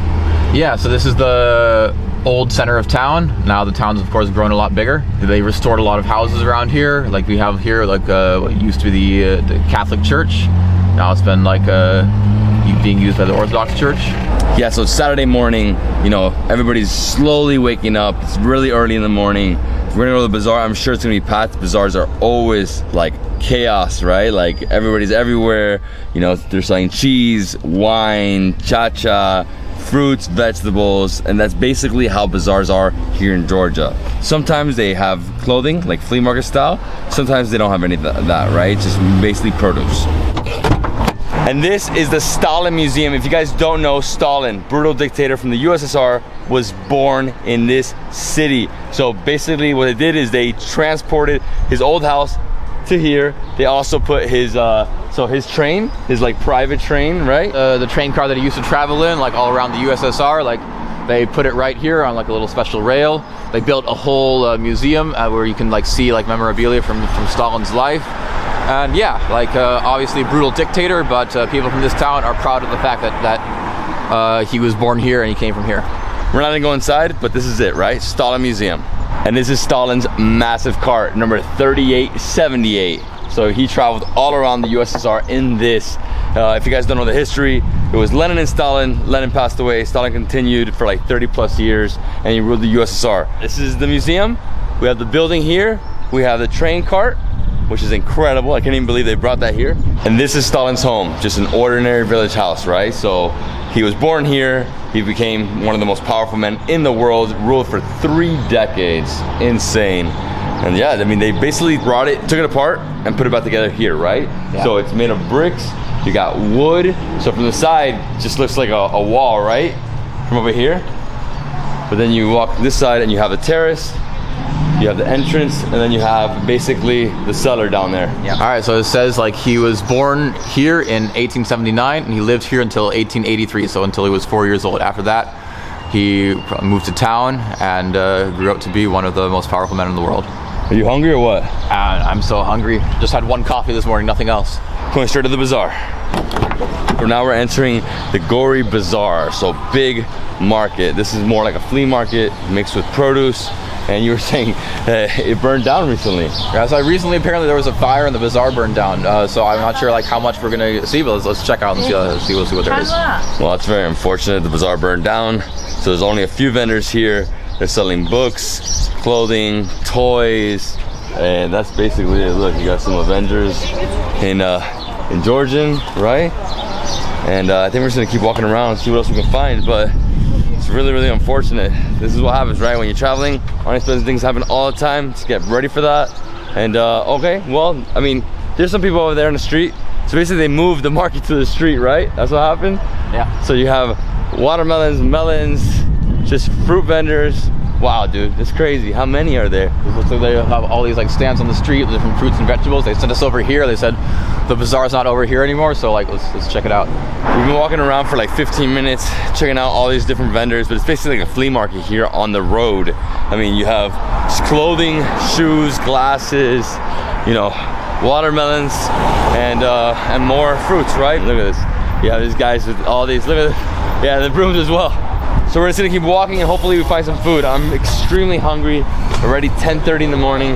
Yeah, so this is the old center of town. Now the town's of course grown a lot bigger. They restored a lot of houses around here. Like we have here, like uh, what used to be the, uh, the Catholic Church. Now it's been like uh, being used by the Orthodox Church. Yeah, so it's Saturday morning, you know, everybody's slowly waking up. It's really early in the morning. We're gonna go to the bazaar. I'm sure it's gonna be packed. Bazaars are always like chaos, right? Like everybody's everywhere. You know, they're selling cheese, wine, cha-cha, fruits, vegetables, and that's basically how bazaars are here in Georgia. Sometimes they have clothing, like flea market style. Sometimes they don't have any of that, right? It's just basically produce. And this is the Stalin Museum. If you guys don't know, Stalin, brutal dictator from the U S S R, was born in this city. So basically what they did is they transported his old house to here. They also put his, uh, so his train, his like private train, right? Uh, the train car that he used to travel in, like all around the U S S R, like they put it right here on like a little special rail. They built a whole uh, museum uh, where you can like see like memorabilia from, from Stalin's life. And yeah, like uh, obviously a brutal dictator, but uh, people from this town are proud of the fact that, that uh, he was born here and he came from here. We're not gonna go inside, but this is it, right? Stalin Museum. And this is Stalin's massive cart, number thirty-eight seventy-eight. So he traveled all around the U S S R in this. Uh, if you guys don't know the history, it was Lenin and Stalin. Lenin passed away, Stalin continued for like thirty plus years, and he ruled the U S S R. This is the museum. We have the building here. We have the train cart, which is incredible. I can't even believe they brought that here. And this is Stalin's home, just an ordinary village house, right? So he was born here, he became one of the most powerful men in the world, ruled for three decades, insane. And yeah, I mean, they basically brought it, took it apart, and put it back together here, right? Yeah. So it's made of bricks, you got wood. So from the side, just looks like a, a wall, right? From over here. But then you walk this side and you have a terrace, you have the entrance, and then you have basically the cellar down there. Yeah. All right, so it says like he was born here in eighteen seventy-nine and he lived here until eighteen eighty-three, so until he was four years old. After that, he moved to town and uh, grew up to be one of the most powerful men in the world. Are you hungry or what? Uh, I'm so hungry. Just had one coffee this morning, nothing else. Going straight to the bazaar. So now we're entering the Gori Bazaar, so big market. This is more like a flea market mixed with produce. And you were saying uh, it burned down recently. Yeah, so recently apparently there was a fire and the bazaar burned down. Uh, so I'm not sure like how much we're gonna see, but let's, let's check out and see, uh, see, see what there is. Well, it's very unfortunate the bazaar burned down. So there's only a few vendors here. They're selling books, clothing, toys, and that's basically it. Look, you got some Avengers in, uh, in Georgian, right? And uh, I think we're just gonna keep walking around and see what else we can find, but it's really, really unfortunate. This is what happens, right? When you're traveling, unexpected things happen all the time. Just get ready for that. And uh, okay, well, I mean, there's some people over there in the street. So basically they moved the market to the street, right? That's what happened? Yeah. So you have watermelons, melons, just fruit vendors. Wow, dude, it's crazy. How many are there? It looks like they have all these like stands on the street with different fruits and vegetables. They sent us over here. They said the bazaar's not over here anymore, so like let's, let's check it out. We've been walking around for like fifteen minutes, checking out all these different vendors, but it's basically like a flea market here on the road. I mean, you have clothing, shoes, glasses, you know, watermelons, and uh, and more fruits, right? Look at this. You have these guys with all these. Look at this. Yeah, the brooms as well. So we're just gonna keep walking and hopefully we find some food. I'm extremely hungry, already ten thirty in the morning.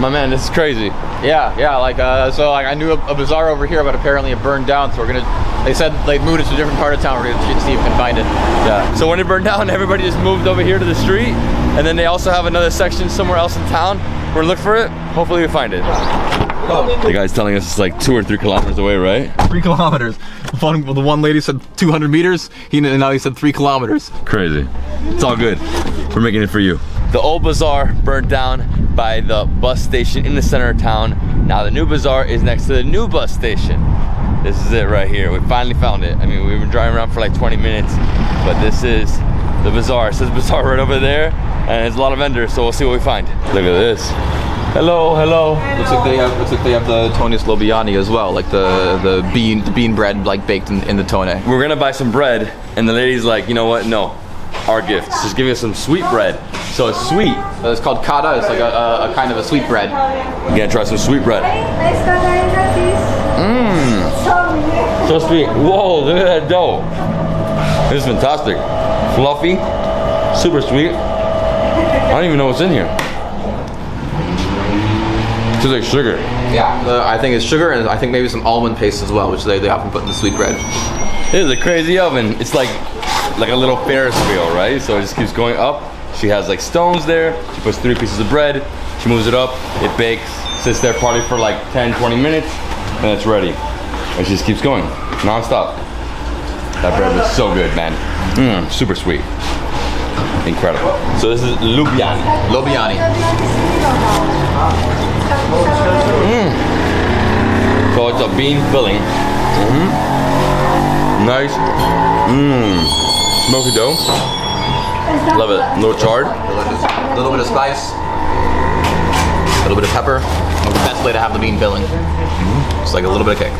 My man, this is crazy. Yeah, yeah, like, uh, so like I knew a, a bazaar over here, but apparently it burned down, so we're gonna, they said they moved it to a different part of town, we're gonna see if we can find it. Yeah, so when it burned down, everybody just moved over here to the street, and then they also have another section somewhere else in town. We're gonna look for it, hopefully we find it. Oh. The guy's telling us it's like two or three kilometers away, right? Three kilometers. One, the one lady said two hundred meters, he, and now he said three kilometers. Crazy. It's all good. We're making it for you. The old bazaar burnt down by the bus station in the center of town. Now the new bazaar is next to the new bus station. This is it right here. We finally found it. I mean, we've been driving around for like twenty minutes, but this is the bazaar. It says bazaar right over there, and there's a lot of vendors, so we'll see what we find. Look at this. Hello, hello. hello. Looks like they have looks like they have the Tonis Lobiani as well, like the the bean the bean bread like baked in, in the Tone. We're gonna buy some bread, and the lady's like, you know what? No, our gifts. Just give me some sweet bread. So it's sweet. It's called kata. It's like a, a, a kind of a sweet bread. You gotta try some sweet bread. Mmm. So sweet. Whoa! Look at that dough. This is fantastic. Fluffy, super sweet. I don't even know what's in here. It tastes like sugar. Yeah, uh, I think it's sugar, and I think maybe some almond paste as well, which they, they often put in the sweet bread. This is a crazy oven. It's like like a little Ferris wheel, right? So it just keeps going up. She has like stones there. She puts three pieces of bread. She moves it up. It bakes. Sits there probably for like ten, twenty minutes, and it's ready. And she just keeps going, non-stop. That bread was so good, man. Mmm, super sweet. Incredible. So this is Lubiani. Lobiani. Mm. So it's a bean filling. Mm-hmm. Nice. Mmm. Smoky dough. Love it. A little chard. A little bit of spice. A little bit of pepper. Best way to have the bean filling. Mm-hmm. It's like a little bit of cake.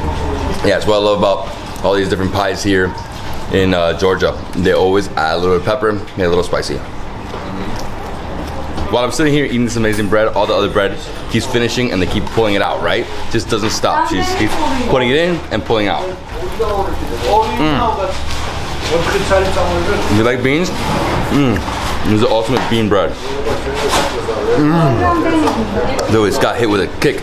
Yeah, it's what I love about all these different pies here in uh, Georgia. They always add a little bit of pepper, and a little spicy. While I'm sitting here eating this amazing bread, all the other bread keeps finishing and they keep pulling it out, right? Just doesn't stop. She just keeps putting it in and pulling out. Mm. You like beans? Mm. This is the ultimate bean bread. Mm. Dude, it's got hit with a kick.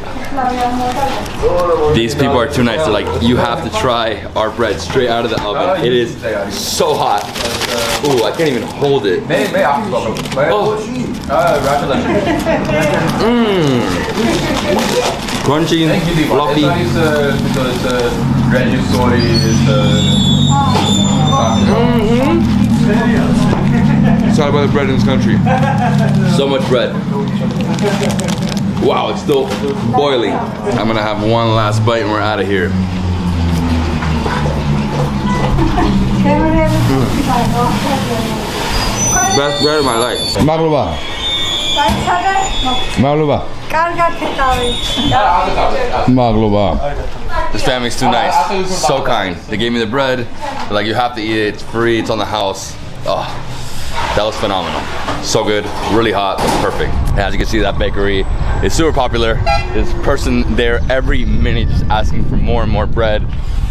These people are too nice. They're like, you have to try our bread straight out of the oven. It is so hot. Ooh, I can't even hold it. Oh. Mm. Crunchy, fluffy. Mm-hmm. Sorry about the bread in this country. So much bread. Wow, it's still boiling. I'm gonna have one last bite and we're out of here. Mm. Best bread of my life. Magluba. Magluba. Magluba. This family's too nice, so kind. They gave me the bread. They're like, you have to eat it, it's free, it's on the house. Oh. That was phenomenal. So good, really hot, perfect. And as you can see, that bakery is super popular. There's a person there every minute just asking for more and more bread.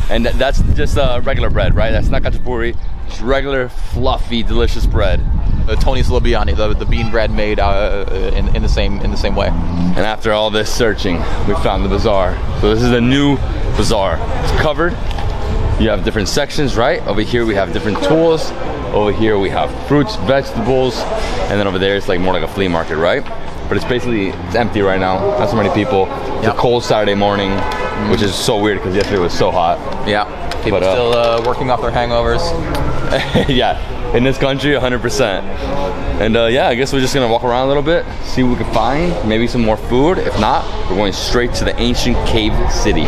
And that's just uh, regular bread, right? That's not kachapuri, just regular, fluffy, delicious bread. Uh, Tonis Lobiani, the, the bean bread made uh, in, in, the same, in the same way. And after all this searching, we found the bazaar. So this is a new bazaar. It's covered. You have different sections, right? Over here we have different tools. Over here we have fruits, vegetables, and then over there it's like more like a flea market, right? But it's basically, it's empty right now. Not so many people. It's yep. a cold Saturday morning, mm-hmm. which is so weird because yesterday was so hot. Yeah, people but, uh, still uh, working off their hangovers. Yeah, in this country, one hundred percent. And uh, yeah, I guess we're just gonna walk around a little bit, see what we can find, maybe some more food. If not, we're going straight to the ancient cave city.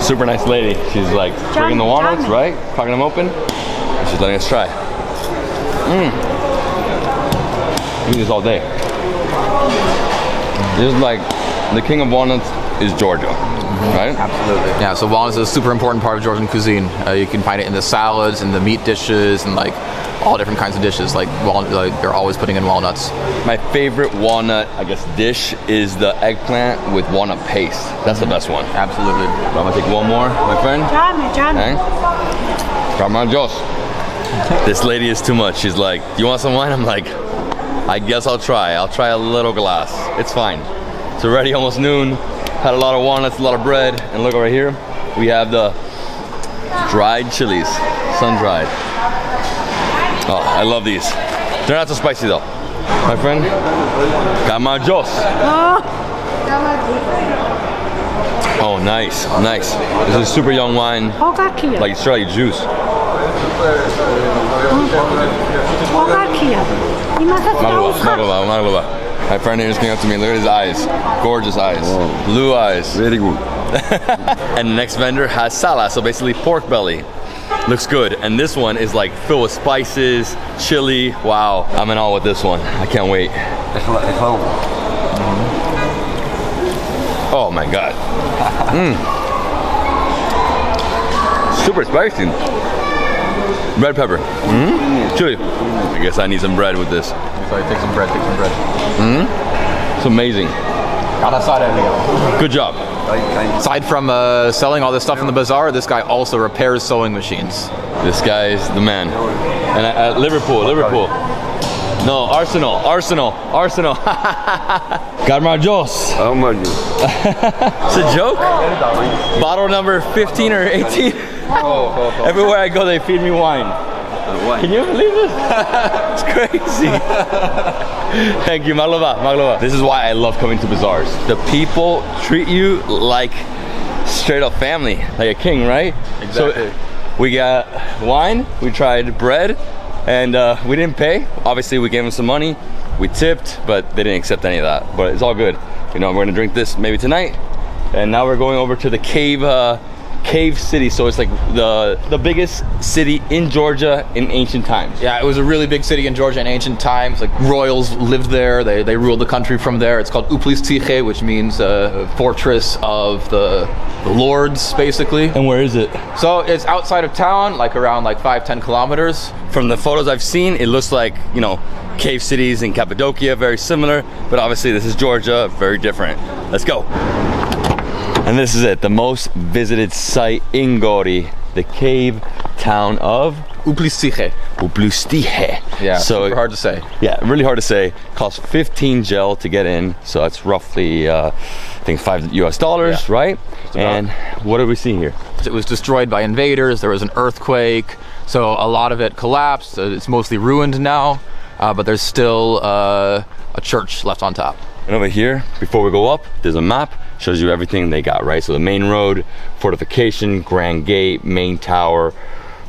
Super nice lady. She's like bringing the walnuts, right? Cracking them open. And she's letting us try. Mmm. I eat this all day. This is like, the king of walnuts is Georgia, right? Absolutely. Yeah, so walnuts is a super important part of Georgian cuisine. Uh, you can find it in the salads, in the meat dishes, and like all different kinds of dishes. Like, walnut, like they're always putting in walnuts. My favorite walnut, I guess, dish is the eggplant with walnut paste. That's mm-hmm. the best one. Absolutely. So I'm gonna take one more, my friend. Johnny, Johnny. Okay. Come on, Josh. This lady is too much. She's like, you want some wine? I'm like, I guess I'll try. I'll try a little glass. It's fine. It's already almost noon. Had a lot of walnuts, a lot of bread. And look over here. We have the dried chilies. Sun-dried. Oh, I love these. They're not so spicy though. My friend, Kamajos. Oh, nice, nice. This is super young wine. Like, it's straight like juice. Slovakia. Marlova, Marlova. My friend here is coming up to me. Look at his eyes. Gorgeous eyes. Wow. Blue eyes. Very good. And the next vendor has sala, so basically pork belly. Looks good. And this one is like filled with spices, chili. Wow. I'm in awe with this one. I can't wait. Oh my god. Mm. Super spicy. Red pepper. Mm. Chili. I guess I need some bread with this. Sorry, take some bread, take some bread. Mm. It's amazing. Good job. Aside from uh, selling all this stuff in the bazaar, this guy also repairs sewing machines. This guy is the man. And at uh, Liverpool, Liverpool. No, Arsenal, Arsenal, Arsenal. Garmajos. Oh my god. It's a joke? Bottle number fifteen or eighteen? Everywhere I go, they feed me wine. Can you believe this? It's crazy. Thank you, Marlova, Marlova. This is why I love coming to bazaars. The people treat you like straight up family, like a king, right? Exactly. So we got wine, we tried bread, and uh, we didn't pay. Obviously, we gave them some money, we tipped, but they didn't accept any of that. But it's all good. You know, we're gonna drink this maybe tonight, and now we're going over to the cave. Uh, Cave City, so it's like the the biggest city in Georgia in ancient times. Yeah, it was a really big city in Georgia in ancient times. Like royals lived there, they, they ruled the country from there. It's called Uplistiche, which means uh, fortress of the, the lords, basically. And where is it? So it's outside of town, like around like five, ten kilometers. From the photos I've seen, it looks like, you know, cave cities in Cappadocia, very similar, but obviously this is Georgia, very different. Let's go. And this is it, the most visited site in Gori, the cave town of Uplistiche. Uplistiche. Yeah, so super hard to say. Yeah, really hard to say. Costs fifteen gel to get in, so that's roughly, uh, I think, five U S dollars, yeah. Right? And what did we see here? It was destroyed by invaders, there was an earthquake, so a lot of it collapsed. It's mostly ruined now, uh, but there's still uh, a church left on top. And over here, before we go up, there's a map. Shows you everything they got, right? So the main road, fortification, grand gate, main tower.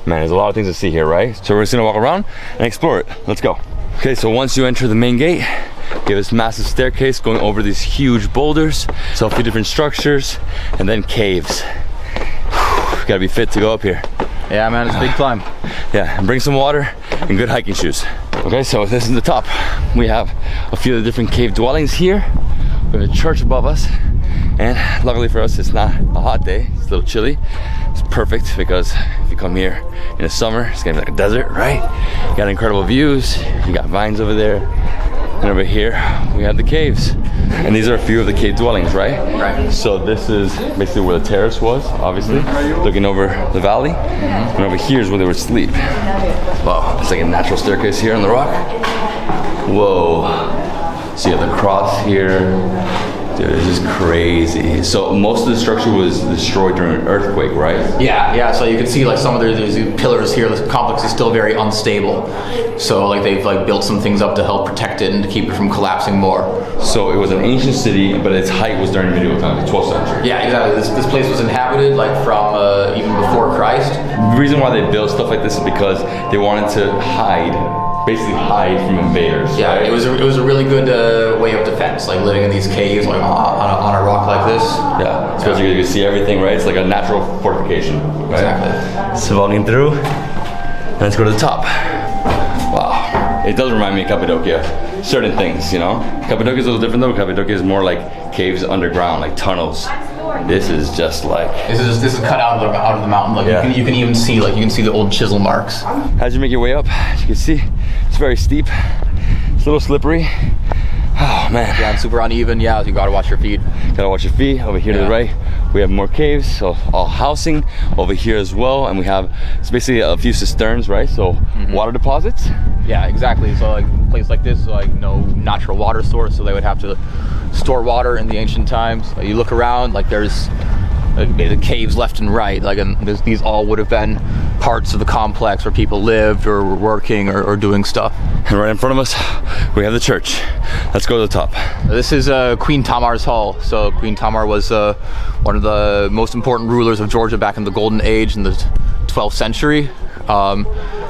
Man, there's a lot of things to see here, right? So we're just gonna walk around and explore it. Let's go. Okay, so once you enter the main gate, you have this massive staircase going over these huge boulders. So a few different structures and then caves. Whew, gotta be fit to go up here. Yeah, man, it's a big climb. Yeah, and bring some water and good hiking shoes. Okay, so this is the top. We have a few of the different cave dwellings here. We have a church above us. And luckily for us, it's not a hot day. It's a little chilly. It's perfect because if you come here in the summer, it's gonna be like a desert, right? You got incredible views. You got vines over there. And over here, we have the caves. And these are a few of the cave dwellings, right? Right. So this is basically where the terrace was, obviously, looking over the valley. Mm-hmm. And over here is where they would sleep. Wow, it's like a natural staircase here on the rock. Whoa. So you have the cross here. Dude, this is crazy. So most of the structure was destroyed during an earthquake, right? Yeah, yeah. So you can see like some of the, there's these pillars here. The complex is still very unstable. So like they've like built some things up to help protect it and to keep it from collapsing more. So it was an ancient city, but its height was during medieval times, the twelfth century. Yeah, exactly. This, this place was inhabited like from uh, even before Christ. The reason why they built stuff like this is because they wanted to hide. Basically hide from invaders. Yeah, right? it was a, it was a really good uh, way of defense, like living in these caves, like on a, on a rock like this. Yeah, it's because yeah. you can see everything, right? It's like a natural fortification. Right? Exactly. So walking through, let's go to the top. Wow, it does remind me of Cappadocia. Certain things, you know. Cappadocia is a little different though. Cappadocia is more like caves underground, like tunnels. This is just like this is just, this is cut out of the, out of the mountain. Like yeah. you, can, you can even see like you can see the old chisel marks. As you make your way up, as you can see, it's very steep. It's a little slippery. Oh man, yeah, it's super uneven. Yeah, you gotta watch your feet. Gotta watch your feet. Over here yeah. to the right, we have more caves. So all housing over here as well, and we have it's basically a few cisterns, right? So mm-hmm. water deposits. Yeah, exactly. So like a place like this, like no natural water source, so they would have to store water in the ancient times. You look around, like there's like, the caves left and right, like and these all would have been parts of the complex where people lived or were working or, or doing stuff. And right in front of us, we have the church. Let's go to the top. This is uh, Queen Tamar's Hall. So Queen Tamar was uh, one of the most important rulers of Georgia back in the Golden Age in the twelfth century. Um,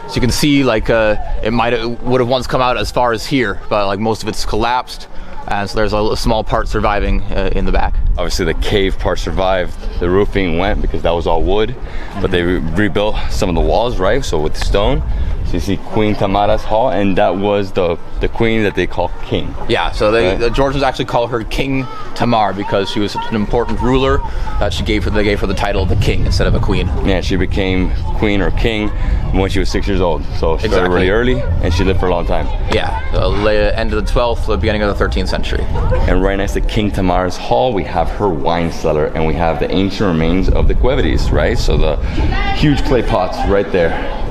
so you can see, like, uh, it might would have once come out as far as here, but like most of it's collapsed, and so there's a small part surviving uh, in the back. Obviously the cave part survived, the roofing went because that was all wood, but they re rebuilt some of the walls, right, so with stone. So you see Queen Tamara's hall, and that was the, the queen that they call king. Yeah, so they, right? The Georgians actually call her King Tamar because she was such an important ruler that she gave her, they gave her the title of the king instead of a queen. Yeah, she became queen or king when she was six years old. So she started really early, and she lived for a long time. Yeah, the end of the twelfth, the beginning of the thirteenth century. And right next to King Tamar's hall, we have her wine cellar, and we have the ancient remains of the Guevedes, right? So the huge clay pots right there.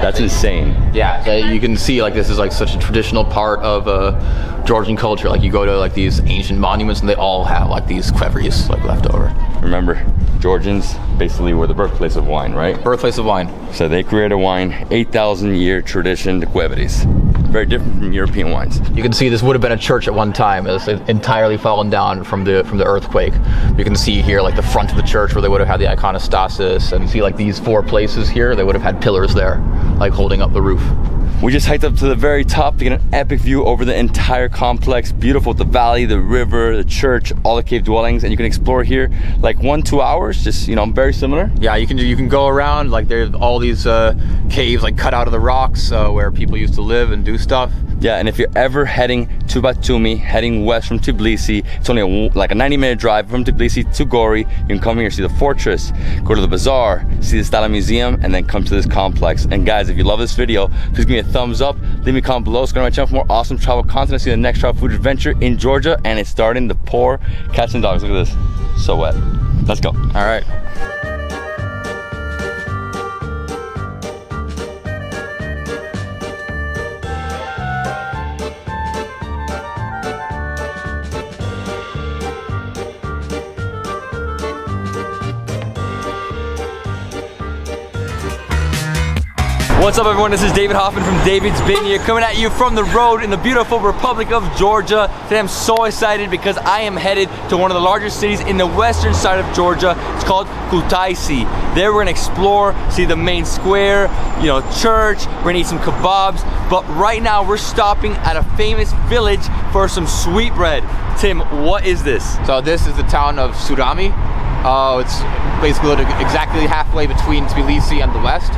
That's insane. Yeah, so you can see, like, this is like such a traditional part of uh, Georgian culture. Like, you go to like these ancient monuments and they all have like these kveris like left over. Remember, Georgians basically were the birthplace of wine, right? Birthplace of wine. So they created wine, eight thousand year tradition, the kveris. Very different from European wines. You can see this would have been a church at one time. It's entirely fallen down from the from the earthquake. You can see here like the front of the church where they would have had the iconostasis, and see like these four places here, they would have had pillars there, like holding up the roof. We just hiked up to the very top to get an epic view over the entire complex. Beautiful, the valley, the river, the church, all the cave dwellings, and you can explore here like one, two hours, just, you know, very similar. Yeah, you can you can go around, like there's all these uh, caves like cut out of the rocks uh, where people used to live and do stuff. Yeah, and if you're ever heading to Batumi, heading west from Tbilisi, it's only a, like a ninety minute drive from Tbilisi to Gori. You can come here, see the fortress, go to the bazaar, see the Stala Museum, and then come to this complex. And guys, if you love this video, please give me a thumbs up, leave me a comment below, subscribe to my channel for more awesome travel content. See you in the next travel food adventure in Georgia, and it's starting to pour. Cats and dogs, look at this, so wet. Let's go. All right. What's up, everyone? This is David Hoffman from Davidsbeenhere coming at you from the road in the beautiful Republic of Georgia. Today I'm so excited because I am headed to one of the largest cities in the western side of Georgia. It's called Kutaisi. There we're gonna explore, see the main square, you know, church, we're gonna eat some kebabs, but right now we're stopping at a famous village for some sweet bread. Tim, what is this? So this is the town of Surami. Uh, it's basically exactly halfway between Tbilisi and the west.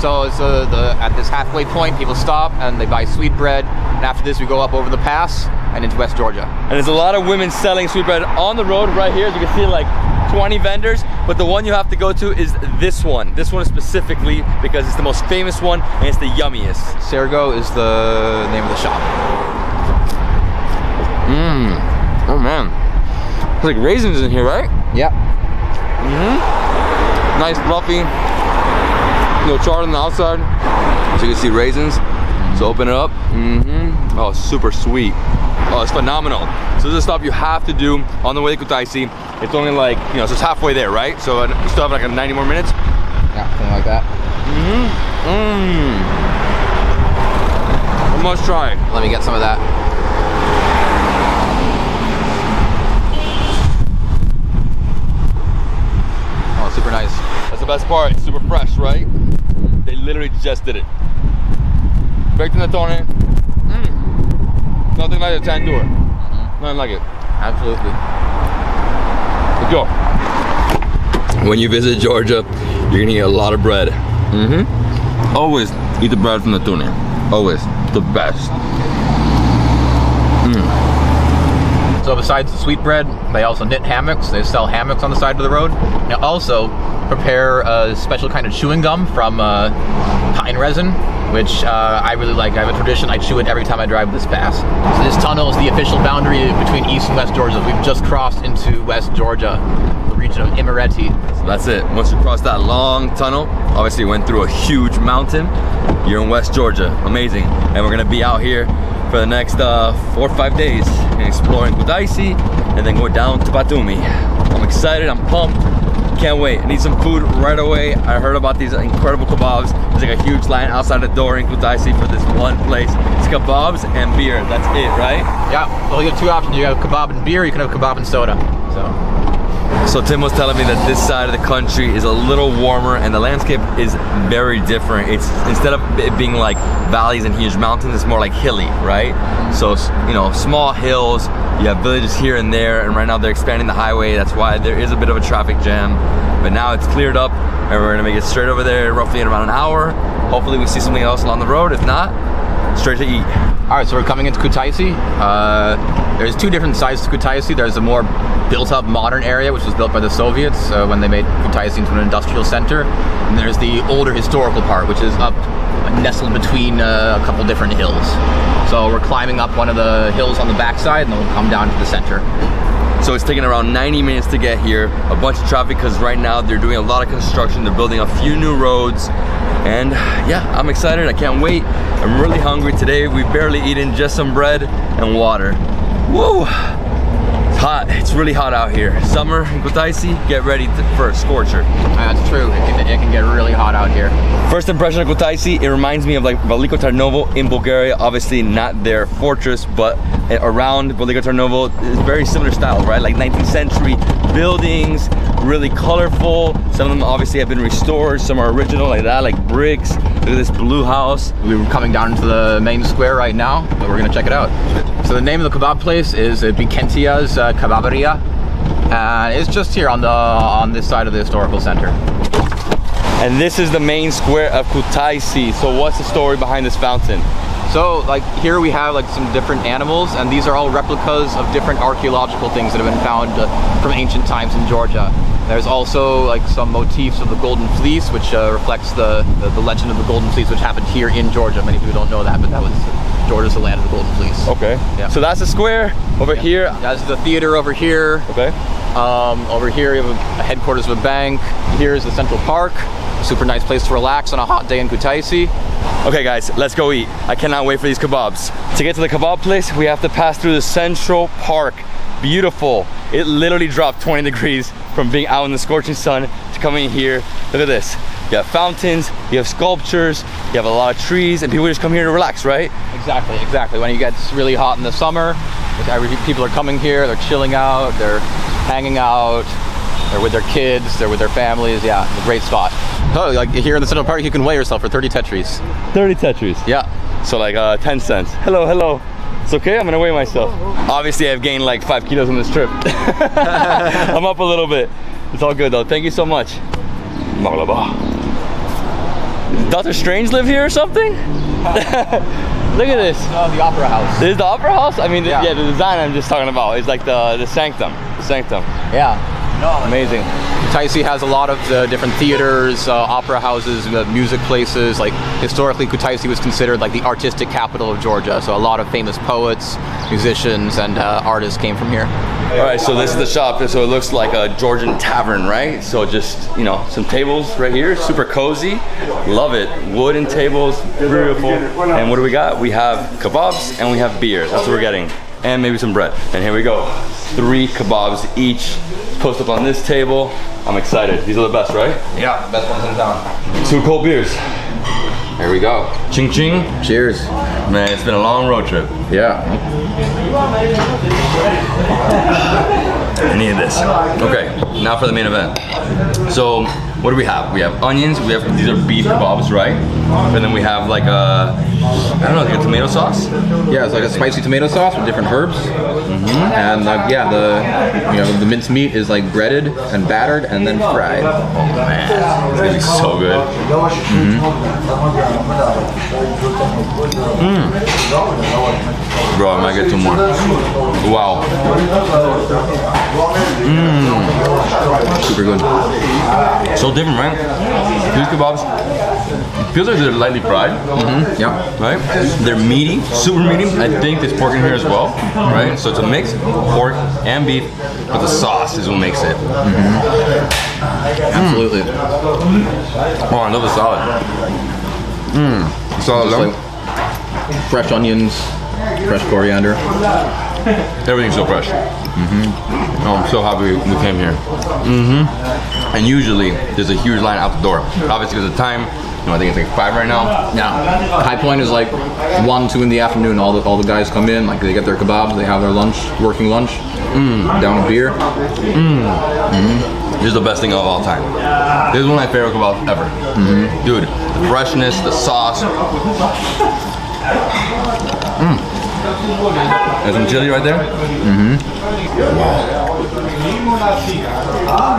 So it's uh, the, at this halfway point, people stop and they buy sweet bread. And after this, we go up over the pass and into West Georgia. And there's a lot of women selling sweet bread on the road right here. As you can see, like twenty vendors, but the one you have to go to is this one. This one specifically because it's the most famous one and it's the yummiest. Sergo is the name of the shop. Mmm. Oh man. There's like raisins in here, right? Yeah. Mm-hmm. Nice, fluffy. No char on the outside, so you can see raisins. So open it up. Mm-hmm. Oh, super sweet. Oh, it's phenomenal. So this is a stop you have to do on the way to Kutaisi. It's only like, you know, so it's halfway there, right? So you still have like ninety more minutes. Yeah, something like that. Mm-hmm. Mm. I must try it. Let me get some of that. Oh, super nice. That's the best part. It's super fresh, right? They literally just did it. Baked in the tone. Mm. Nothing like a tandoor. Mm-hmm. Nothing like it. Absolutely. Let's go. When you visit Georgia, you're gonna eat a lot of bread. Mm-hmm. Always eat the bread from the tune. Always the best. Mm. So besides the sweet bread, they also knit hammocks. They sell hammocks on the side of the road. Now also, prepare a special kind of chewing gum from uh, pine resin, which uh, I really like. I have a tradition, I chew it every time I drive this pass. So this tunnel is the official boundary between East and West Georgia. We've just crossed into West Georgia, the region of Imereti. So that's it. Once you cross that long tunnel, obviously you went through a huge mountain, you're in West Georgia. Amazing. And we're gonna be out here for the next uh, four or five days and exploring Kutaisi and then go down to Batumi. I'm excited, I'm pumped. Can't wait. I need some food right away. I heard about these incredible kebabs. There's like a huge line outside the door in Kutaisi for this one place. It's kebabs and beer. That's it, right? Yeah. Well, you have two options. You have kebab and beer, you can have kebab and soda. So So Tim was telling me that this side of the country is a little warmer and the landscape is very different. It's instead of it being like valleys and huge mountains, it's more like hilly, right? So, you know, small hills, you have villages here and there, and right now they're expanding the highway. That's why there is a bit of a traffic jam, but now it's cleared up and we're gonna make it straight over there roughly in around an hour. Hopefully we see something else along the road. If not, straight to eat. All right, so we're coming into Kutaisi. Uh, there's two different sides to Kutaisi. There's a more built-up modern area, which was built by the Soviets uh, when they made Kutaisi into an industrial center. And there's the older historical part, which is up nestled between uh, a couple different hills. So we're climbing up one of the hills on the backside, and then we'll come down to the center. So it's taking around ninety minutes to get here. A bunch of traffic because right now they're doing a lot of construction. They're building a few new roads. And yeah, I'm excited. I can't wait. I'm really hungry today. We've barely eaten, just some bread and water. Whoa, it's hot. It's really hot out here. Summer in Kutaisi, get ready for a scorcher. That's true. It can, it can get really hot out here. First impression of Kutaisi, it reminds me of like Veliko Tarnovo in Bulgaria. Obviously not their fortress, but around Veliko Tarnovo, it's very similar style, right? Like nineteenth century buildings, really colorful. Some of them obviously have been restored. Some are original like that, like bricks. Look at this blue house. We were coming down into the main square right now, but we're gonna check it out. So the name of the kebab place is Bikentia's uh, Kebaberia. And it's just here on the on this side of the historical center. And this is the main square of Kutaisi. So what's the story behind this fountain? So like here we have like some different animals, and these are all replicas of different archaeological things that have been found uh, from ancient times in Georgia. There's also like some motifs of the Golden Fleece, which uh, reflects the, the the legend of the Golden Fleece, which happened here in Georgia. Many people don't know that, but that was uh, Georgia's the land of the Golden Fleece. Okay. Yeah. So that's the square over yeah. here. That's the theater over here. Okay. Um, over here you have a headquarters of a bank. Here's the Central Park. Super nice place to relax on a hot day in Kutaisi. Okay guys, let's go eat. I cannot wait for these kebabs. To get to the kebab place, we have to pass through the Central Park. Beautiful. It literally dropped twenty degrees from being out in the scorching sun to coming here. Look at this. You have fountains, you have sculptures, you have a lot of trees, and people just come here to relax, right? Exactly, exactly. When it gets really hot in the summer, people are coming here, they're chilling out, they're hanging out, they're with their kids, they're with their families. Yeah, it's a great spot. Oh, like here in the Central Park, you can weigh yourself for thirty tetris. thirty tetris? Yeah. So like uh, ten cents. Hello, hello. It's okay, I'm gonna weigh myself. Obviously, I've gained like five kilos on this trip. I'm up a little bit. It's all good though. Thank you so much. Does Doctor Strange live here or something? Look at this. Oh, the Opera House. This is the Opera House? I mean, yeah. The, yeah, the design I'm just talking about is like the, the sanctum. The sanctum. Yeah. No, amazing. Kutaisi has a lot of the different theaters, uh, opera houses, uh, music places. Like historically, Kutaisi was considered like the artistic capital of Georgia. So a lot of famous poets, musicians, and uh, artists came from here. All right, so this is the shop. So it looks like a Georgian tavern, right? So just, you know, some tables right here, super cozy. Love it. Wooden tables, beautiful. And what do we got? We have kebabs and we have beer. That's what we're getting. And maybe some bread. And here we go. Three kebabs each. Post up on this table. I'm excited. These are the best, right? Yeah, the best ones in town. Two cold beers. Here we go. Ching ching. Cheers. Man, it's been a long road trip. Yeah. I needed this. Okay, now for the main event. So, what do we have? We have onions, we have, these are beef kebabs, right? And then we have like a, I don't know, like a tomato sauce? Yeah, it's like a spicy tomato sauce with different herbs. Mm-hmm. And uh, yeah, the, you know, the minced meat is like breaded and battered and then fried. Oh man, it's gonna be so good. Mm-hmm. Mm. Bro, I might get two more. Wow. Mm. Super good. So different, right? These kebabs, it feels like they're lightly fried. Mm-hmm. Yeah. Right? They're meaty, super meaty. I think there's pork in here as well, right? So it's a mix, pork and beef, but the sauce is what makes it. Mm-hmm. Absolutely. Mm. Oh, I love the salad. Mm. Salad alone. Like fresh onions, fresh coriander. Everything's so fresh. Mm-hmm. Oh, I'm so happy we came here. Mm-hmm. And usually there's a huge line out the door. Obviously, because of the time, No, I think it's like five right now. Yeah. High Point is like one, two in the afternoon. All the all the guys come in, like they get their kebabs, they have their lunch, working lunch, mm. down a beer. Mm. Mm-hmm. This is the best thing of all time. This is one of my favorite kebabs ever. Mm-hmm. Dude, the freshness, the sauce. Mm. There's some chili right there. Mm-hmm. Wow.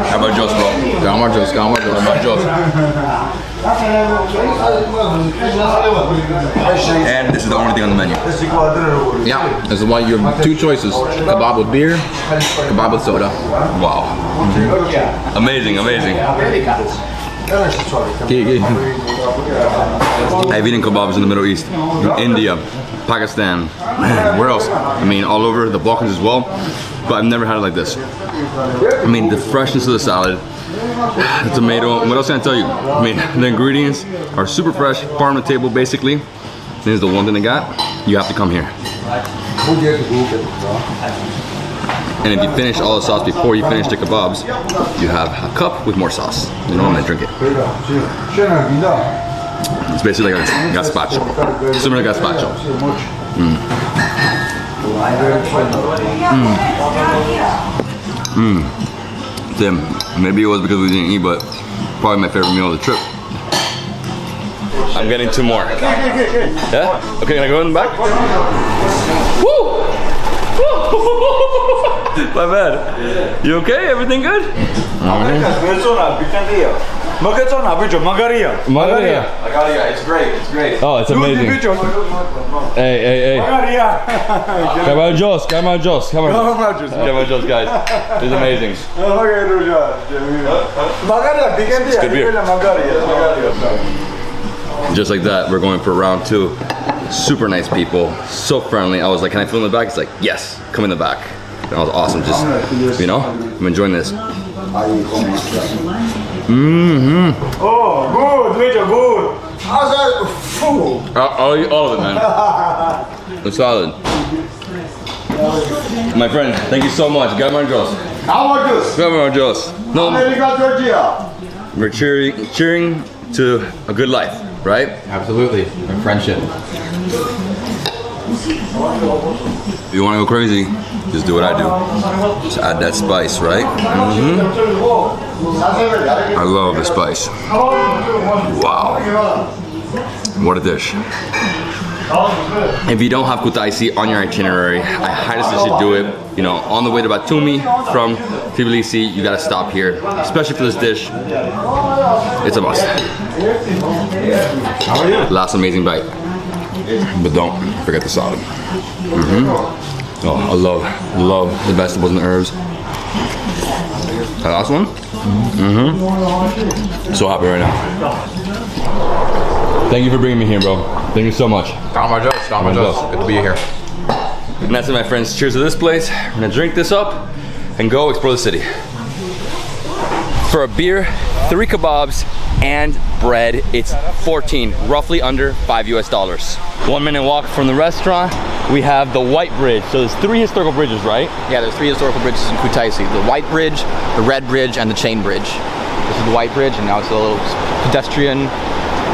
How about Jos, bro? How about Jos? How about Jos? And this is the only thing on the menu. Yeah. This is why you have two choices. Kebab with beer, kebab with soda. Wow. Mm-hmm. Amazing, amazing. I've eaten kebabs in the Middle East, in India, Pakistan, where else? I mean, all over the Balkans as well, but I've never had it like this. I mean, the freshness of the salad, the tomato, what else can I tell you? I mean, the ingredients are super fresh, farm to table basically. This is the one thing I got, you have to come here. And if you finish all the sauce before you finish the kebabs, you have a cup with more sauce. You know, and I drink it. It's basically like a gazpacho. Similar to gazpacho. Mm. Mm. Mm. Damn, maybe it was because we didn't eat, but probably my favorite meal of the trip. I'm getting two more. Yeah? Okay, can I go in the back? Woo! My bad. You okay? Everything good? Magaria. Magaria. Magaria. It's great. It's great. Oh, it's amazing. Hey, hey, hey. Magaria. Come on, Jos. Come on, Jos. Come on, Jos. Come on, Jos, guys. It's amazing. It's good beer. Just like that, we're going for round two. Super nice people, so friendly. I was like, can I film in the back? He's like, yes, come in the back. That was awesome, just, you know, I'm enjoying this. Mm-hmm. Oh, good, Major, good. How's that food? All, all of it, man. It's solid. My friend, thank you so much. Gabman Jos. How about this? Gabman Jos. No. America, Georgia. We're cheering, cheering to a good life. Right? Absolutely. And friendship. If you want to go crazy, just do what I do. Just add that spice, right? Mm-hmm. I love the spice. Wow. What a dish. If you don't have Kutaisi on your itinerary, I highly suggest you do it. You know, on the way to Batumi from Tbilisi, you gotta stop here. Especially for this dish, it's a must. Last amazing bite. But don't forget the salad. Mm-hmm. Oh, I love, love the vegetables and herbs. That last one? Mm-hmm. So happy right now. Thank you for bringing me here, bro. Thank you so much. Gabman Jos, Gabman Jos. Good to be here. And that's it, my friends. Cheers to this place. I'm gonna drink this up and go explore the city. For a beer, three kebabs, and bread, it's fourteen, roughly under five U S dollars. One minute walk from the restaurant, we have the White Bridge. So there's three historical bridges, right? Yeah, there's three historical bridges in Kutaisi. The White Bridge, the Red Bridge, and the Chain Bridge. This is the White Bridge, and now it's a little pedestrian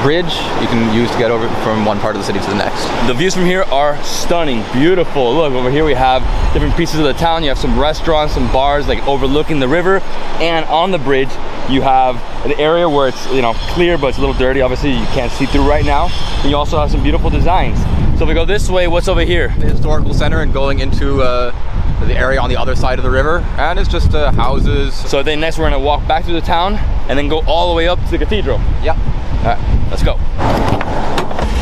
bridge you can use to get over from one part of the city to the next. The views from here are stunning, beautiful. Look, over here we have different pieces of the town. You have some restaurants, some bars, like overlooking the river, and on the bridge you have an area where it's, you know, clear, but it's a little dirty. Obviously you can't see through right now. And you also have some beautiful designs. So if we go this way, what's over here? The historical center and going into uh, the area on the other side of the river, and it's just uh, houses. So then next we're gonna walk back through the town and then go all the way up to the cathedral. Yep. All right, let's go.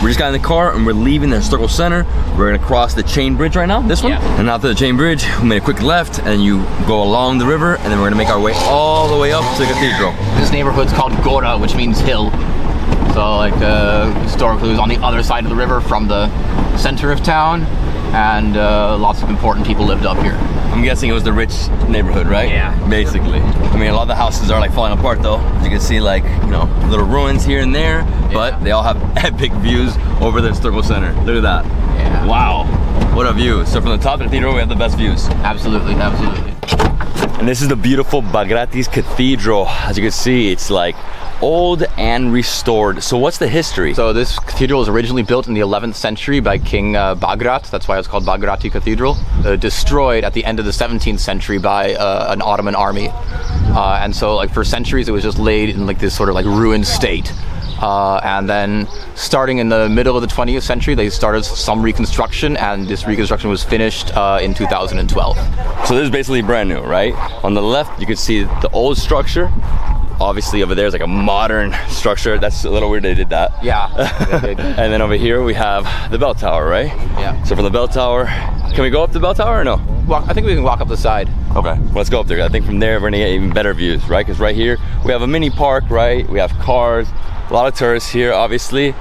We just got in the car and we're leaving the historical center. We're gonna cross the Chain Bridge right now, this one. Yeah. And after the Chain Bridge, we made a quick left and you go along the river and then we're gonna make our way all the way up to the cathedral. This neighborhood's called Gora, which means hill. So like uh, historically it was on the other side of the river from the center of town, and uh, lots of important people lived up here. I'm guessing it was the rich neighborhood, right? Yeah. Basically. I mean, a lot of the houses are like falling apart though. As you can see, like, you know, little ruins here and there, yeah. But they all have epic views over the historical center. Look at that. Yeah. Wow. What a view. So from the top of the cathedral, we have the best views. Absolutely, absolutely. And this is the beautiful Bagrati's Cathedral. As you can see, it's like old and restored. So what's the history? So this cathedral was originally built in the eleventh century by King uh, Bagrat. That's why it's called Bagrati Cathedral. Uh, destroyed at the end of the seventeenth century by uh, an Ottoman army. Uh, and so like for centuries it was just laid in like this sort of like ruined state. Uh, and then starting in the middle of the twentieth century, they started some reconstruction, and this reconstruction was finished uh, in two thousand twelve. So this is basically brand new, right? On the left, you can see the old structure. Obviously over there is like a modern structure. That's a little weird they did that. Yeah. And then over here we have the bell tower, right? Yeah. So from the bell tower, can we go up the bell tower or no? Walk, I think we can walk up the side. Okay, let's go up there. I think from there we're gonna get even better views, right? Because right here we have a mini park, right? We have cars, a lot of tourists here, obviously.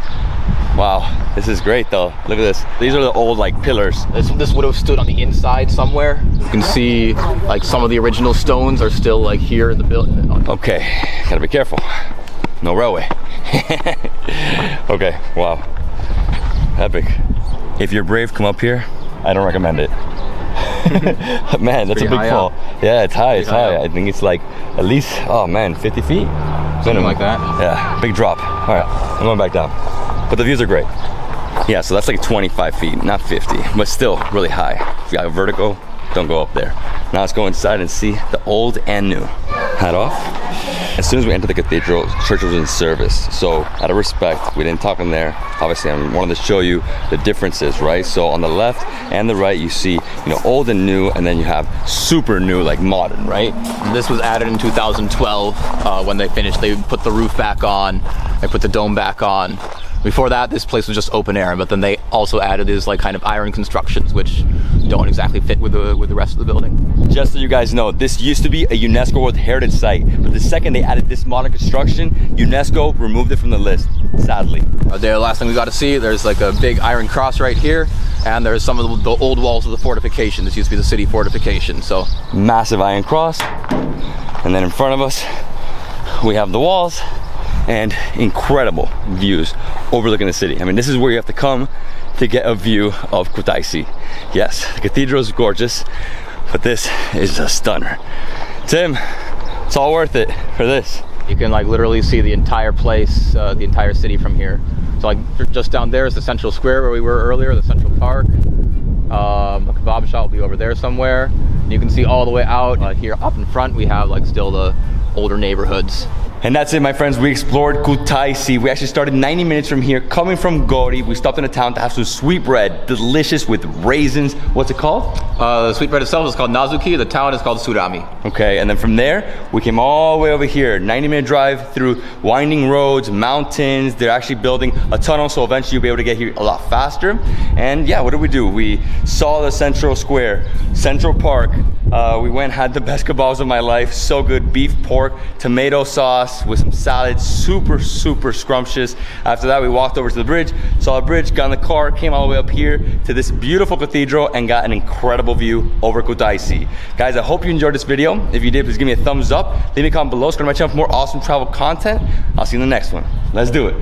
Wow, this is great though. Look at this. These are the old like pillars. This, this would have stood on the inside somewhere. You can see like some of the original stones are still like here in the building. Okay, gotta be careful. No railway. Okay, wow. Epic. If you're brave, come up here. I don't recommend it. Man, that's a big fall. Up. Yeah, it's high, it's, it's high. Up. I think it's like at least, oh man, fifty feet? Minimum. Something like that. Yeah, big drop. All right, I'm going back down. But the views are great. Yeah, so that's like twenty-five feet, not fifty, but still really high. If you got a vertical, don't go up there. Now let's go inside and see the old and new. Hat off. As soon as we entered the cathedral, the church was in service. So out of respect, we didn't talk in there. Obviously, I wanted to show you the differences, right? So on the left and the right, you see, you know, old and new, and then you have super new, like modern, right? This was added in two thousand twelve uh, when they finished. They put the roof back on. They put the dome back on. Before that, this place was just open air, but then they also added these like kind of iron constructions, which don't exactly fit with the with the rest of the building. Just so you guys know, this used to be a UNESCO World Heritage Site, but the second they added this modern construction, UNESCO removed it from the list, sadly. The last thing we got to see, there's like a big iron cross right here, and there's some of the old walls of the fortification. This used to be the city fortification, so. Massive iron cross, and then in front of us, we have the walls, and incredible views overlooking the city. I mean, this is where you have to come to get a view of Kutaisi. Yes, the cathedral is gorgeous, but this is a stunner. Tim, it's all worth it for this. You can like literally see the entire place, uh, the entire city from here. So like just down there is the central square where we were earlier, the central park. Um, the kebab shop will be over there somewhere. And you can see all the way out uh, here up in front, we have like still the older neighborhoods. And that's it, my friends. We explored Kutaisi. We actually started ninety minutes from here, coming from Gori. We stopped in a town to have some sweet bread, delicious with raisins. What's it called? Uh, the sweet bread itself is called Nazuki. The town is called Surami. Okay, and then from there, we came all the way over here. ninety minute drive through winding roads, mountains. They're actually building a tunnel, so eventually you'll be able to get here a lot faster. And yeah, what did we do? We saw the central square, Central Park. Uh, we went, had the best kebabs of my life. So good, beef, pork, tomato sauce with some salad, super, super scrumptious. After that, we walked over to the bridge, saw the bridge, got in the car, came all the way up here to this beautiful cathedral and got an incredible view over Kutaisi. Guys, I hope you enjoyed this video. If you did, please give me a thumbs up. Leave me a comment below, subscribe to my channel for more awesome travel content. I'll see you in the next one. Let's do it.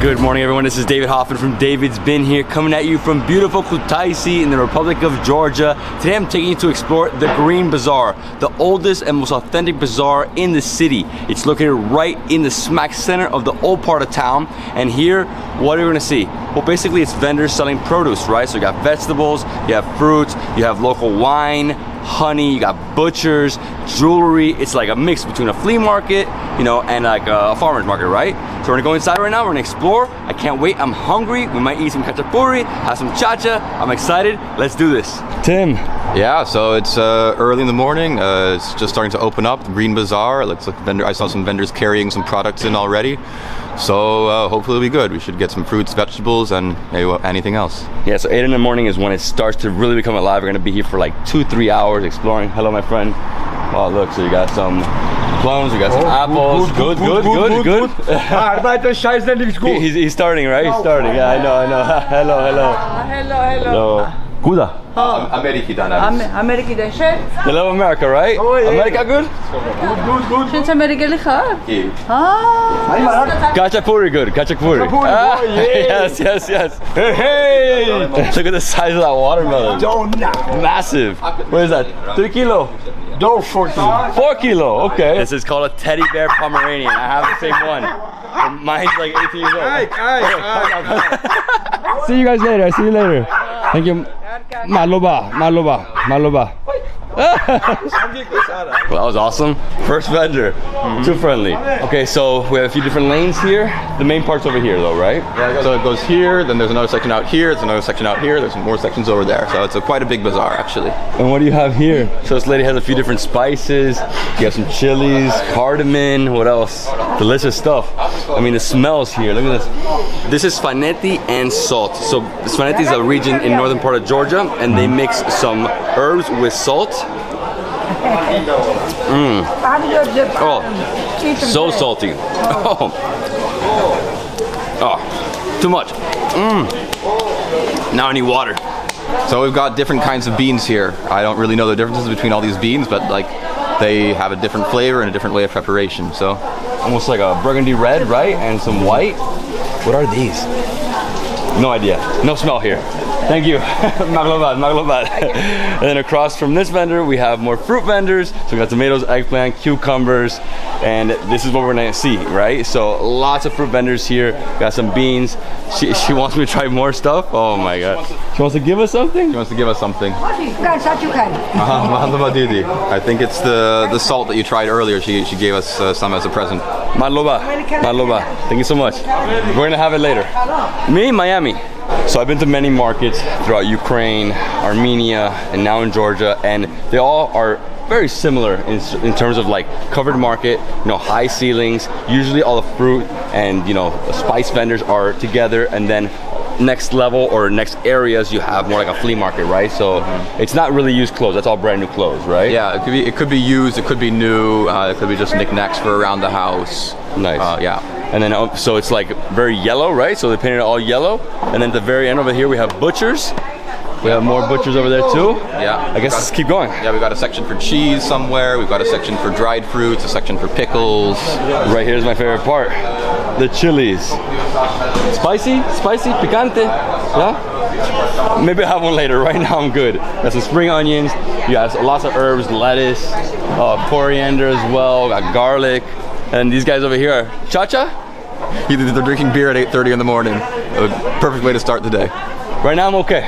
Good morning, everyone. This is David Hoffman from Davidsbeenhere, coming at you from beautiful Kutaisi in the Republic of Georgia. Today, I'm taking you to explore the Green Bazaar, the oldest and most authentic bazaar in the city. It's located right in the smack center of the old part of town. And here, what are we gonna see? Well, basically, it's vendors selling produce, right? So you got vegetables, you have fruits, you have local wine, honey, you got butchers, jewelry. It's like a mix between a flea market, you know, and like a farmer's market, right? So we're gonna go inside right now, we're gonna explore. I can't wait, I'm hungry. We might eat some khachapuri, have some chacha. I'm excited, let's do this. Tim. Yeah, so it's uh, early in the morning. Uh, it's just starting to open up, the Green Bazaar. It looks like vendor, I saw some vendors carrying some products in already. So uh, hopefully it'll be good. We should get some fruits, vegetables, and maybe anything else. Yeah, so eight in the morning is when it starts to really become alive. We're gonna be here for like two, three hours exploring. Hello, my friend. Oh, look, so you got some plums, you got some apples. Good, good, good, good. good. he's, he's starting, right? He's starting. Yeah, I know, I know. Hello, hello. Hello, hello. Guda. American. American chef. You love America, right? Oh, yeah. America good? Good, good, good. Since America licha? Yeah. Ah. Kachapuri good. Kachapuri. Ah, yes, yes, yes. Hey, hey. Look at the size of that watermelon. Massive. What is that? Three kilo. No, four kilo. Four kilo. Okay. This is called a teddy bear Pomeranian. I have the same one. And mine's like eighteen years old. Aye, aye, aye. See you guys later. See you later. Thank you. Maloba, Maloba, Maloba. Well, that was awesome. First vendor, mm-hmm. Too friendly. Okay, so we have a few different lanes here. The main part's over here though, right? Yeah, so it goes here, then there's another section out here, there's another section out here, there's some more sections over there. So it's a, quite a big bazaar actually. And what do you have here? So this lady has a few different spices. You have some chilies, cardamom, what else? Delicious stuff. I mean, the smells here, look at this. This is Sfaneti and salt. So Sfaneti is a region in northern part of Georgia, and they mix some herbs with salt. Mm. Oh, so salty. Oh, oh, too much. Mm. Now I need water. So we've got different kinds of beans here. I don't really know the differences between all these beans, but like they have a different flavor and a different way of preparation. So almost like a burgundy red, right? And some white. What are these? No idea. No smell here. Thank you. Maglobad, maglobad. And then across from this vendor, we have more fruit vendors. So we got tomatoes, eggplant, cucumbers, and this is what we're gonna see, right? So lots of fruit vendors here. We got some beans. She, she wants me to try more stuff. Oh my God. She wants to, she wants to give us something? She wants to give us something. I think it's the, the salt that you tried earlier. She, she gave us uh, some as a present. Maloba, maloba. Thank you so much. We're gonna have it later. Me, Miami. So I've been to many markets throughout Ukraine, Armenia, and now in Georgia, and they all are very similar in, in terms of like covered market, you know, high ceilings. Usually all the fruit and, you know, spice vendors are together, and then next level or next areas you have more like a flea market, right? So mm-hmm. It's not really used clothes, that's all brand new clothes, right? Yeah, it could be, it could be used, it could be new, uh, it could be just knickknacks for around the house. Nice. Uh, yeah. And then, uh, so it's like very yellow, right? So they painted it all yellow. And then at the very end over here, we have butchers. We have more butchers over there too. Yeah. I guess let's keep going. Yeah, we got a section for cheese somewhere. We've got a section for dried fruits, a section for pickles. Right here's my favorite part. The chilies. Spicy, spicy, picante. Yeah? Maybe I have one later. Right now I'm good. Got some spring onions. You got lots of herbs, lettuce, uh, coriander as well. Got garlic. And these guys over here are cha-cha. They're drinking beer at eight thirty in the morning. A perfect way to start the day. Right now I'm okay.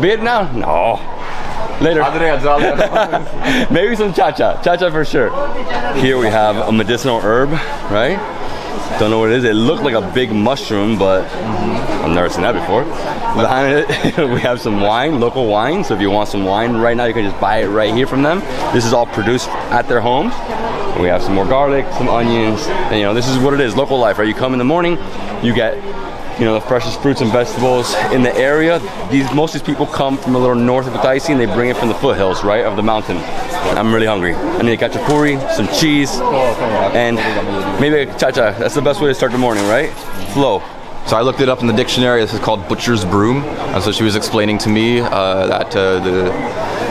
Beer now? No. Later. Maybe some cha-cha. Cha-cha for sure. Here we have a medicinal herb, right? Don't know what it is. It looked like a big mushroom, but I've never seen that before. Behind it, we have some wine, local wine. So if you want some wine right now, you can just buy it right here from them. This is all produced at their homes. We have some more garlic, some onions, and you know, this is what it is, local life, right? You come in the morning, you get, you know, the freshest fruits and vegetables in the area. These, most of these people come from a little north of Kutaisi, and they bring it from the foothills, right, of the mountain. I'm really hungry. I need a kachapuri, some cheese, and maybe a cha-cha. That's the best way to start the morning, right? Flow. So I looked it up in the dictionary. This is called butcher's broom. And so she was explaining to me uh, that uh, the...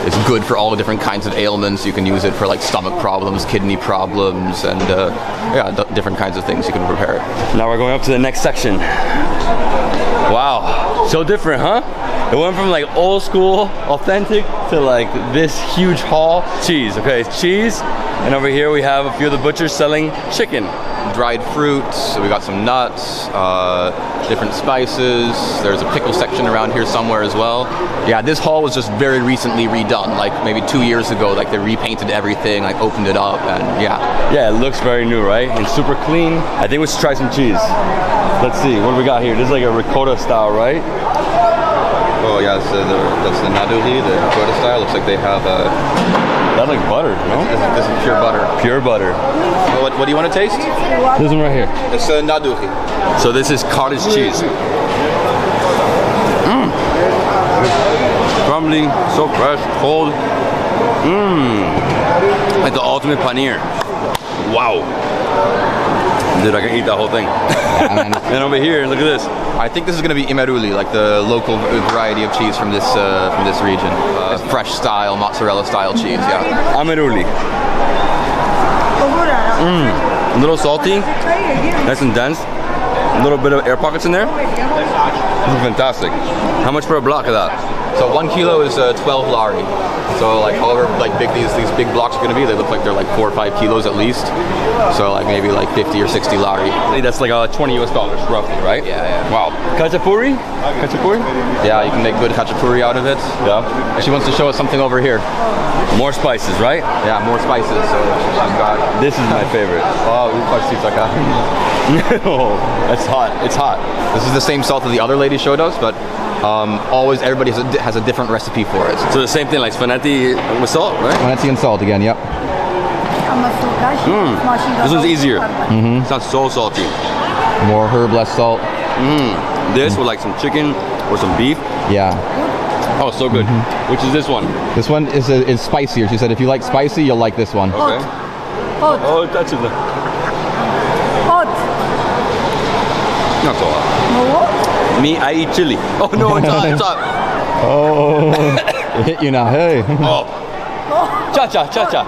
it's good for all the different kinds of ailments. You can use it for like stomach problems, kidney problems, and uh, yeah, different kinds of things. You can prepare it. Now we're going up to the next section. Wow, so different, huh? It went from like old school, authentic, to like this huge haul. Cheese, okay, it's cheese. And over here we have a few of the butchers selling chicken. Dried fruits, we got some nuts, uh, different spices. There's a pickle section around here somewhere as well. Yeah, this hall was just very recently redone, like maybe two years ago, like they repainted everything, like opened it up, and yeah. Yeah, it looks very new, right? And super clean. I think we should try some cheese. Let's see, what do we got here? This is like a ricotta style, right? Oh yeah, so the, that's the naduli, the ricotta style. Looks like they have a... That's like butter, no? This is pure butter. Pure butter. What, what do you want to taste? This one right here. It's uh, naduri. So this is cottage cheese. Mmm. Crumbly, so fresh, cold. Mmm. like the ultimate paneer. Wow. Dude, I can eat that whole thing. And over here, look at this. I think this is going to be Imereti, like the local variety of cheese from this uh, from this region. Uh, fresh style, mozzarella style cheese, yeah. Imereti. Mm, a little salty, nice and dense. A little bit of air pockets in there. This is fantastic. How much for a block of that? So one kilo is uh, twelve lari. So like however like big these these big blocks are gonna be, they look like they're like four or five kilos at least. So like maybe like fifty or sixty lari. That's like uh, twenty U S dollars roughly, right? Yeah. yeah. Wow. Khachapuri? Khachapuri? Yeah, you can make good khachapuri out of it. Yeah. She wants to show us something over here. More spices, right? Yeah, more spices. So she's got. This is my favorite. Oh, that's. It's hot. It's hot. This is the same salt that the other lady showed us, but um, always everybody has a, has a different recipe for it. So the same thing, like sfanetti with salt, right? Sfanetti and salt again. Yep. Mm. This one's easier. Mm-hmm. It's not so salty. More herb, less salt. Mm. This mm. with like some chicken or some beef. Yeah. Oh, so good. Mm-hmm. Which is this one? This one is a, is spicier. She said if you like spicy, you'll like this one. Okay. Hot. Oh, it touches them. Not so hot. What? Me, I eat chili. Oh no, it's hot, it's hot. Oh, it hit you now, hey. Oh. Cha-cha, cha-cha.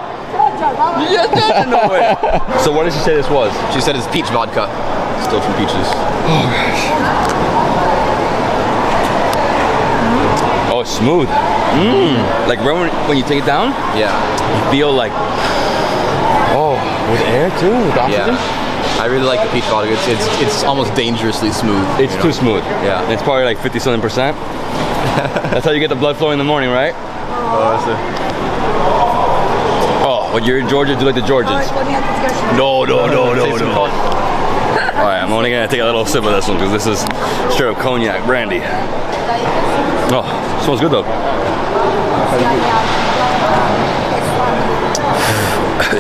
Yes, that's no way. So what did she say this was? She said it's peach vodka. Still from peaches. Oh, gosh. Oh, smooth. Mmm. Like right when, when you take it down? Yeah. You feel like, oh, with air too, with oxygen? Yeah. I really like the peach vodka. It's, it's it's almost dangerously smooth. It's you know? Too smooth. Yeah. And it's probably like fifty-seven percent. That's how you get the blood flowing in the morning, right? Oh, that's it. Oh, when you're in Georgia, do like the Georgians. No, no, no, no, no. All right, I'm only gonna take a little sip of this one because this is straight up cognac brandy. Oh, smells good though.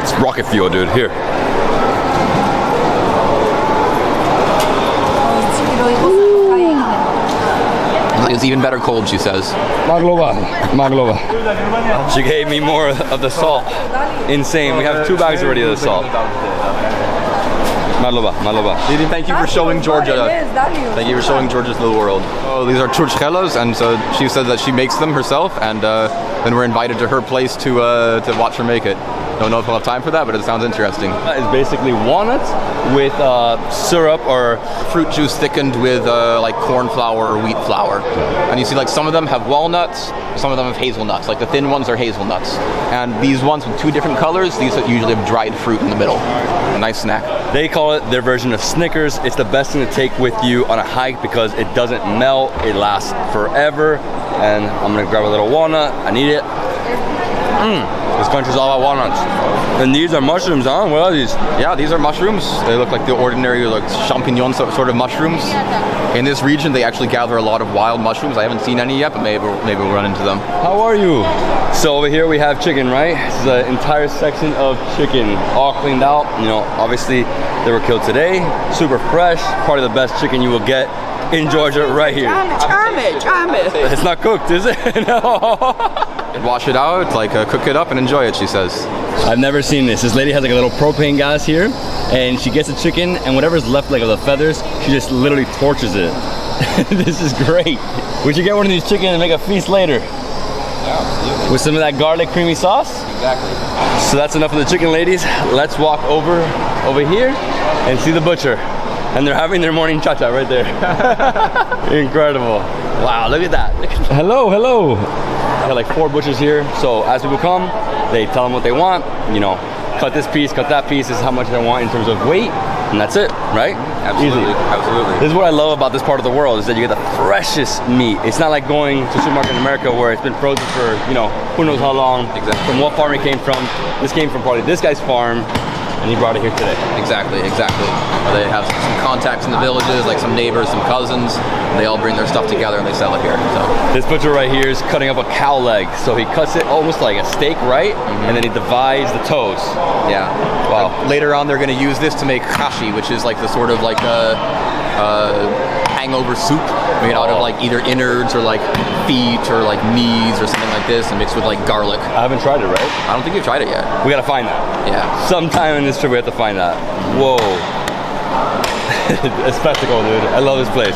It's rocket fuel, dude. Here. It's even better cold, she says. Maglova, maglova. She gave me more of the salt. Insane. We have two bags already of the salt. Maglova, maglova. Didi, thank you for showing Georgia. Thank you for showing Georgia to the world. Oh, these are churchelos, and so she said that she makes them herself, and then uh, we're invited to her place to uh, to watch her make it. Don't know if we'll have time for that, but it sounds interesting. It's basically walnuts with uh, syrup or fruit juice thickened with uh, like corn flour or wheat flour. And you see like some of them have walnuts, some of them have hazelnuts. Like the thin ones are hazelnuts. And these ones with two different colors, these usually have dried fruit in the middle. A nice snack. They call it their version of Snickers. It's the best thing to take with you on a hike because it doesn't melt, it lasts forever. And I'm gonna grab a little walnut, I need it. Mm. This country's all about walnuts. And these are mushrooms, huh? What are these? Yeah, these are mushrooms. They look like the ordinary like champignon sort of mushrooms. In this region, they actually gather a lot of wild mushrooms. I haven't seen any yet, but maybe, maybe we'll run into them. How are you? So over here we have chicken, right? This is an entire section of chicken, all cleaned out. You know, obviously they were killed today. Super fresh, probably the best chicken you will get in Georgia right here. Charm it, charm it, charm it. It's not cooked, is it? No. Wash it out, like uh, cook it up and enjoy it, she says. I've never seen this. This lady has like a little propane gas here, and she gets a chicken, and whatever's left like of the feathers, she just literally tortures it. This is great. We should get one of these chicken and make a feast later. Yeah, absolutely. With some of that garlic creamy sauce? Exactly. So that's enough of the chicken, ladies. Let's walk over, over here and see the butcher. And they're having their morning cha-cha right there. Incredible. Wow, look at that. Hello, hello. I got like four butchers here, so as people come, they tell them what they want, you know, cut this piece, cut that piece, this is how much they want in terms of weight, and that's it, right? Absolutely, easy. Absolutely. This is what I love about this part of the world, is that you get the freshest meat. It's not like going to a supermarket in America where it's been frozen for, you know, who knows how long, exactly. From what farm it came from. This came from probably this guy's farm. and you brought it here today. Exactly, exactly. They have some, some contacts in the villages, like some neighbors, some cousins, and they all bring their stuff together and they sell it here. So this butcher right here is cutting up a cow leg. So he cuts it almost like a steak, right? Mm-hmm. And then he divides the toes. Yeah. Wow. Like, later on, they're going to use this to make kashi, which is like the sort of like a uh, hangover soup made out of like either innards or like feet or like knees or something like this, and mixed with like garlic. I haven't tried it, right? I don't think you've tried it yet. We gotta find that. Yeah. Sometime in this trip, we have to find that. Whoa. A spectacle, dude. I love this place.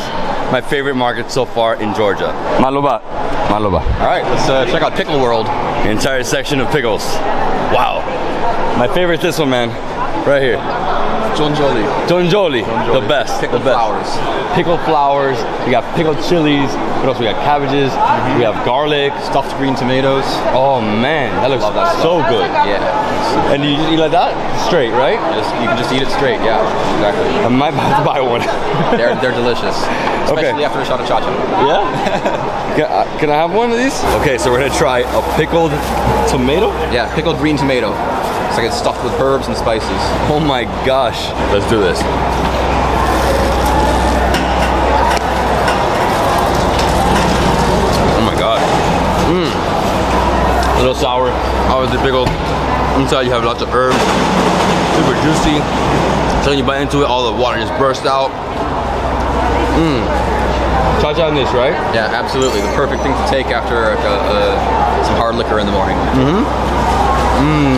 My favorite market so far in Georgia. Maloba. Maloba. All right, let's uh, check out Pickle World. The entire section of pickles. Wow. My favorite is this one, man. Right here. Jonjoli. Jonjoli. Jonjoli. The best. Pickle the best. Flowers. Pickle flowers. We got pickled chilies. What else? We got cabbages. Mm-hmm. We have garlic. Stuffed green tomatoes. Oh man, that looks that so stuff. good. Yeah. And you just eat like that? Straight, right? Just, you can just eat it straight, yeah. Exactly. I might have to buy one. they're, they're delicious. Especially okay. after a shot of chacha. Yeah? can, I, can I have one of these? Okay, so we're gonna try a pickled tomato? Yeah, pickled green tomato. It's like it's stuffed with herbs and spices. Oh my gosh. Let's do this. Oh my god. Mmm. A little sour. Obviously pickled. Inside you have lots of herbs. Super juicy. So when you bite into it, all the water just bursts out. Mmm. Chacha on this, right? Yeah, absolutely. The perfect thing to take after a, a, a, some hard liquor in the morning. Mm-hmm. Mmm.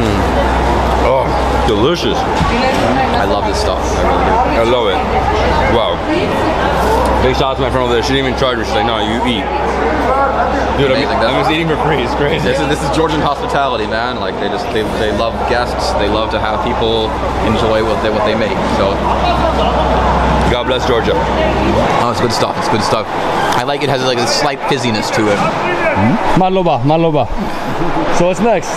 Oh, delicious. I love this stuff. I really do. I love it. Wow. Big shout out to my friend over there. She didn't even charge me. She's like, no, you eat. Dude, I'm, I'm just eating for free. It's crazy. This is, this is Georgian hospitality, man. Like, they just, they, they love guests. They love to have people enjoy what they, what they make. So, God bless Georgia. Oh, it's good stuff. It's good stuff. I like it. Has like a slight fizziness to it. Maloba, maloba. So what's next?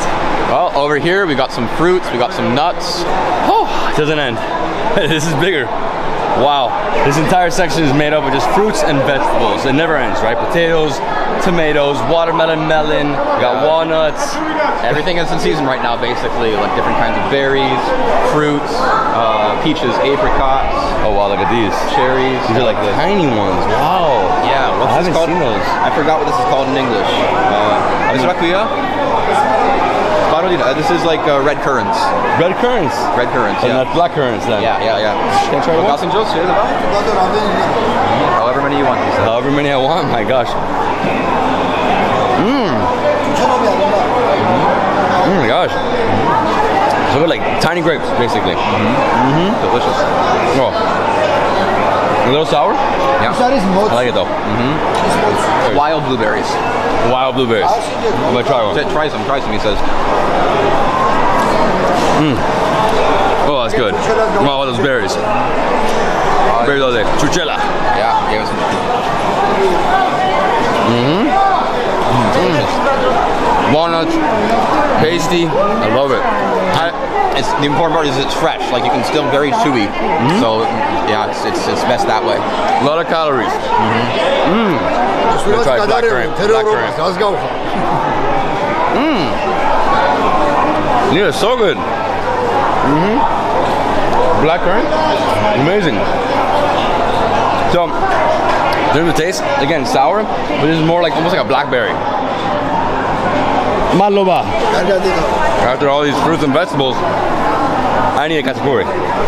Well, over here we got some fruits, we got some nuts. Oh, it doesn't end. This is bigger. Wow. This entire section is made up of just fruits and vegetables. It never ends, right? Potatoes, tomatoes, watermelon, melon, we got walnuts. Everything is in season right now, basically. Like different kinds of berries, fruits, uh, peaches, apricots. Oh wow, look at these. Cherries. These are like the tiny ones. Wow. Yeah, what's I haven't this called? seen those. I forgot what this is called in English. Uh, is it rakuya? This is like uh, red currants. Red currants? Red currants, yeah. And not black currants then? Yeah, yeah, yeah. Can I try one? However many you want. These However many I want, my gosh. Mmm. Oh my gosh. So they're like tiny grapes, basically. Mm-hmm. Mm-hmm. Delicious. Oh. A little sour? Yeah. I like it though. Mm-hmm. Wild blueberries. Wild blueberries. I'm gonna try one. Try some, try some, he says. Mm. Oh, that's good. Wow, all those berries. Uh, berries all day. Chuchela. Yeah, gave us some. Mm-hmm. Mm. Walnuts, pasty. I love it. I, it's, the important part is it's fresh. Like you can still very chewy. Mm-hmm. So yeah, it's, it's it's best that way. A lot of calories. Mm-hmm. Mm. We'll try black currant. Black currant. Let's go. Mmm. Yeah, so good. Mm-hmm. Black currant. Amazing. So, there's the taste. Again, sour, but this is more like almost like a blackberry. Maloba. After all these fruits and vegetables, I need a katakuri.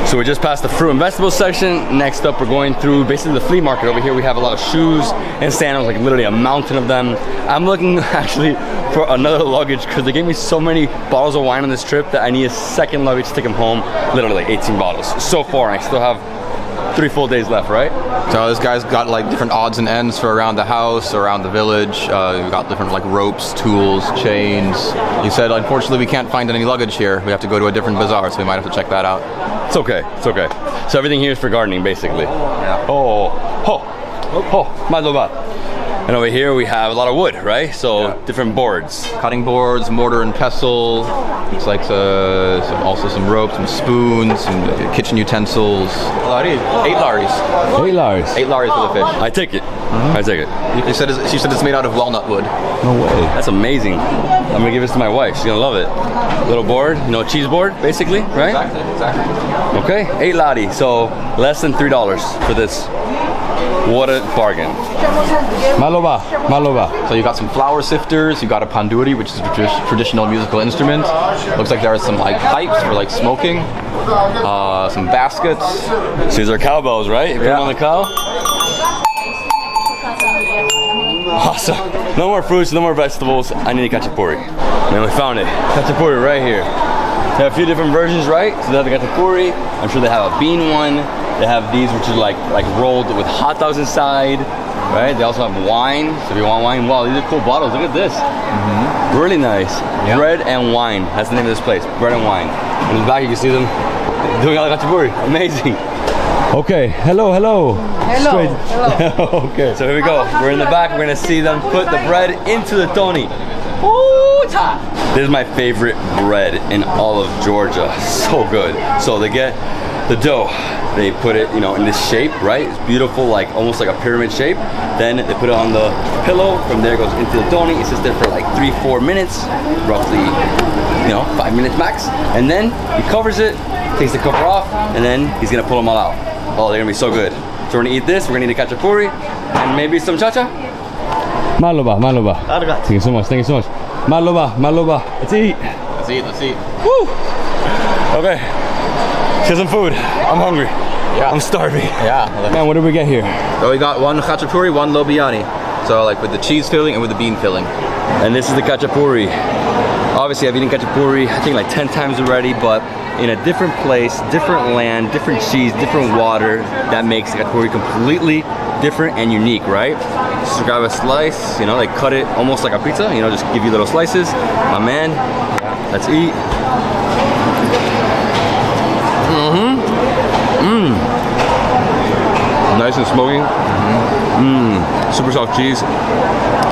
So we just passed the fruit and vegetable section. Next up, we're going through basically the flea market. Over here, we have a lot of shoes and sandals, like literally a mountain of them. I'm looking actually for another luggage because they gave me so many bottles of wine on this trip that I need a second luggage to take them home. Literally eighteen bottles so far. I still have three full days left, right? So this guy's got like different odds and ends for around the house, around the village. Uh, we've got different like ropes, tools, chains. He said, unfortunately, we can't find any luggage here. We have to go to a different bazaar, so we might have to check that out. It's okay, it's okay. So everything here is for gardening, basically. Yeah. Oh, ho, ho, ho, my love. And over here we have a lot of wood, right? So yeah. Different boards. Cutting boards, mortar and pestle. It's like uh, some, also some ropes, some spoons, some kitchen utensils. Eight laris. Eight laris. Eight laris for the fish. I take it. Mm-hmm. I take it. You said it's, you said it's made out of walnut wood. No way. That's amazing. I'm gonna give this to my wife. She's gonna love it. Little board, you know, cheese board, basically, right? Exactly. Exactly. Okay. Eight lari. So less than three dollars for this. What a bargain. Maloba, maloba. So you got some flower sifters, you got a panduri, which is a traditional musical instrument. Looks like there are some like pipes for like smoking. Uh, some baskets. So these are cowbells, right? You put yeah. them on the cow. Awesome. No more fruits, no more vegetables. I need a kachapuri. Man, we found it. Kachapuri right here. They have a few different versions, right? So they have the kachapuri. I'm sure they have a bean one. They have these, which is like like rolled with hot dogs inside, right? They also have wine. So if you want wine, wow, these are cool bottles. Look at this. Mm-hmm. Really nice. Yep. Bread and wine. That's the name of this place. Bread and wine. In the back, you can see them doing all the kachapuri. Amazing. Okay. Hello. Hello. Hello. Straight. Hello. Okay. So here we go. We're in the back. We're gonna see them put the bread into the toni. This is my favorite bread in all of Georgia. So good. So they get the dough. They put it, you know, in this shape, right? It's beautiful, like almost like a pyramid shape. Then they put it on the pillow. From there it goes into the toni. It sits there for like three, four minutes, roughly, you know, five minutes max. And then he covers it, takes the cover off, and then he's gonna pull them all out. Oh, they're gonna be so good. So we're gonna eat this. We're gonna need a kachapuri and maybe some chacha. Maloba, maloba. Thank you so much. Thank you so much. Maloba, maloba. Let's eat. Let's eat. Let's eat. Woo. Okay. Get some food. I'm hungry. Yeah. I'm starving. Yeah. Man, what did we get here? So we got one kachapuri, one lobiani. So like with the cheese filling and with the bean filling. And this is the kachapuri. Obviously, I've eaten kachapuri I think like ten times already, but in a different place, different land, different cheese, different water. That makes kachapuri completely different and unique, right? Just grab a slice, you know, they cut it almost like a pizza, you know, just give you little slices. My man, let's eat. Mm-hmm. Mm. Nice and smoky. Mm. Super soft cheese.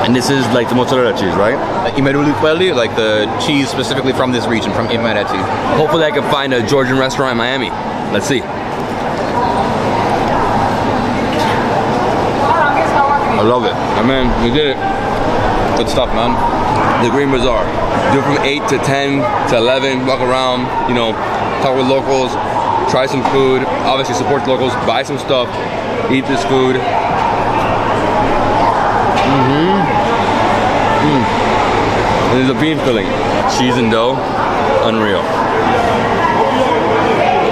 And this is like the mozzarella cheese, right? Like Imereti, like the cheese specifically from this region, from Imereti. Hopefully I can find a Georgian restaurant in Miami. Let's see. I love it. I mean, we did it. Good stuff, man. The Green Bazaar. Do it from eight to ten to eleven, walk around, you know, talk with locals, try some food, obviously support the locals, buy some stuff, eat this food. Mm-hmm. Mm. There's a bean filling. Cheese and dough. Unreal.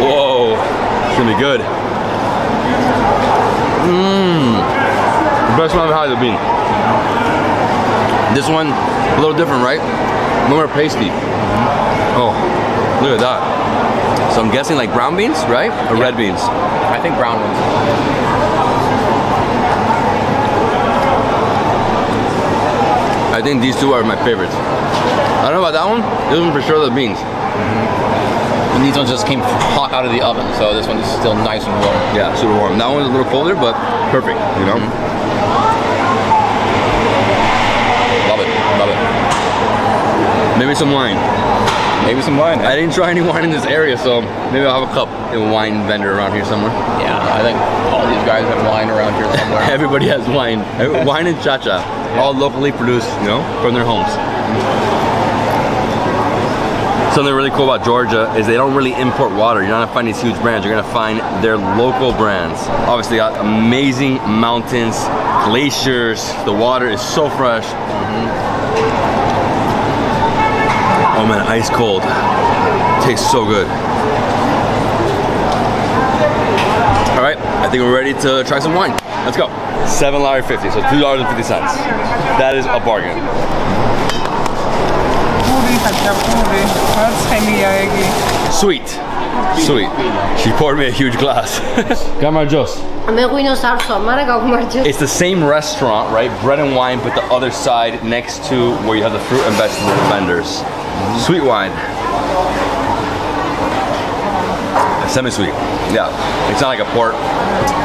Whoa. It's gonna be good. Mmm. The best one I've had is a bean. This one, a little different, right? More pasty. Oh, look at that. So I'm guessing like brown beans, right? Or yeah. Red beans? I think brown ones. I think these two are my favorites. I don't know about that one. This one for sure the beans. Mm-hmm. And these ones just came hot out of the oven, so this one is still nice and warm. Yeah, super warm. That one's a little colder, but perfect, you know? Mm-hmm. Love it, love it. Maybe some wine. Maybe some wine. I didn't try any wine in this area, so maybe I'll have a cup and wine vendor around here somewhere. Yeah, I think all these guys have wine around here somewhere. Everybody has wine. Wine and cha-cha. Yeah. All locally produced, you know, from their homes. Something really cool about Georgia is they don't really import water. You're not gonna find these huge brands. You're gonna find their local brands. Obviously, got amazing mountains, glaciers. The water is so fresh. Mm-hmm. Oh man, ice cold. Tastes so good. All right, I think we're ready to try some wine. Let's go. seven dollars and fifty cents, so two dollars and fifty cents. That is a bargain. Sweet, sweet. She poured me a huge glass. It's the same restaurant, right? Bread and wine, but the other side next to where you have the fruit and vegetable vendors. Sweet wine. Let's Semi-sweet. Yeah. It's not like a port.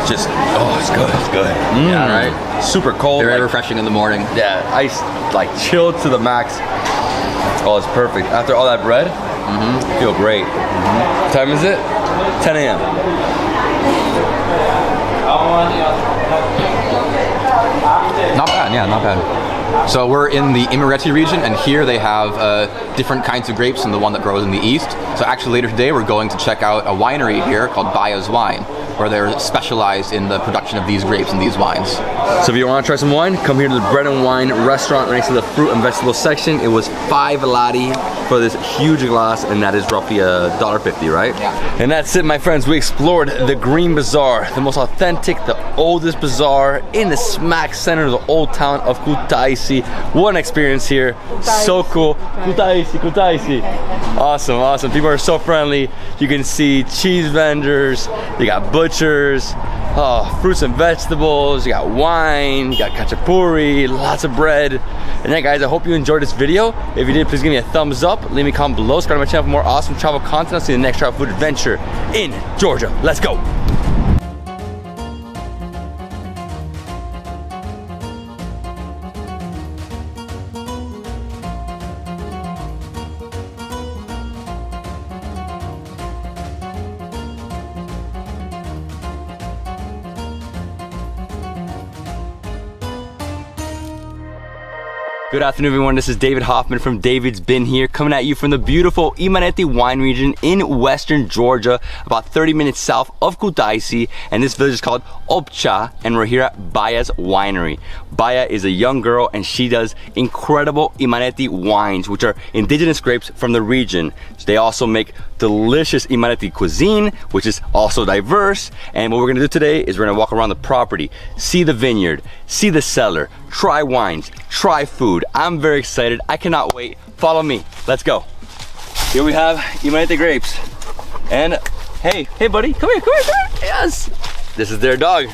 It's just, oh, it's good. It's good. Mm. Yeah, right? Super cold. Very like, refreshing in the morning. Yeah. Ice, like chilled to the max. Oh, it's perfect. After all that bread, mm-hmm. feel great. Mm-hmm. Time is it? ten a m Not bad. Yeah, not bad. So we're in the Imereti region, and here they have uh, different kinds of grapes than the one that grows in the east. So actually later today we're going to check out a winery here called Baia's Wine, where they're specialized in the production of these grapes and these wines. So if you want to try some wine, come here to the bread and wine restaurant next to the fruit and vegetable section. It was five lari for this huge glass, and that is roughly a dollar fifty, right? Yeah. And that's it, my friends. We explored the Green Bazaar, the most authentic, the oldest bazaar in the smack center of the old town of Kutaisi. What an experience here. Kutaisi. So cool. Kutaisi, Kutaisi. Awesome, awesome. People are so friendly. You can see cheese vendors, you got butcher Butchers, oh, fruits and vegetables, you got wine, you got khachapuri, lots of bread. And yeah guys, I hope you enjoyed this video. If you did, please give me a thumbs up, leave me a comment below, subscribe to my channel for more awesome travel content. I'll see you in the next travel food adventure in Georgia. Let's go. Good afternoon everyone, this is David Hoffman from Davidsbeenhere coming at you from the beautiful Imereti wine region in western Georgia, about thirty minutes south of Kutaisi, and this village is called Opcha, and we're here at Baia's Winery. Baia is a young girl and she does incredible Imereti wines, which are indigenous grapes from the region. They also make delicious Imereti cuisine, which is also diverse, and what we're gonna do today is we're gonna walk around the property, see the vineyard, see the cellar, try wines, try food. I'm very excited. I cannot wait. Follow me. Let's go. Here we have Imereti grapes. And hey, hey buddy, come here, come here, come here. Yes. This is their dog.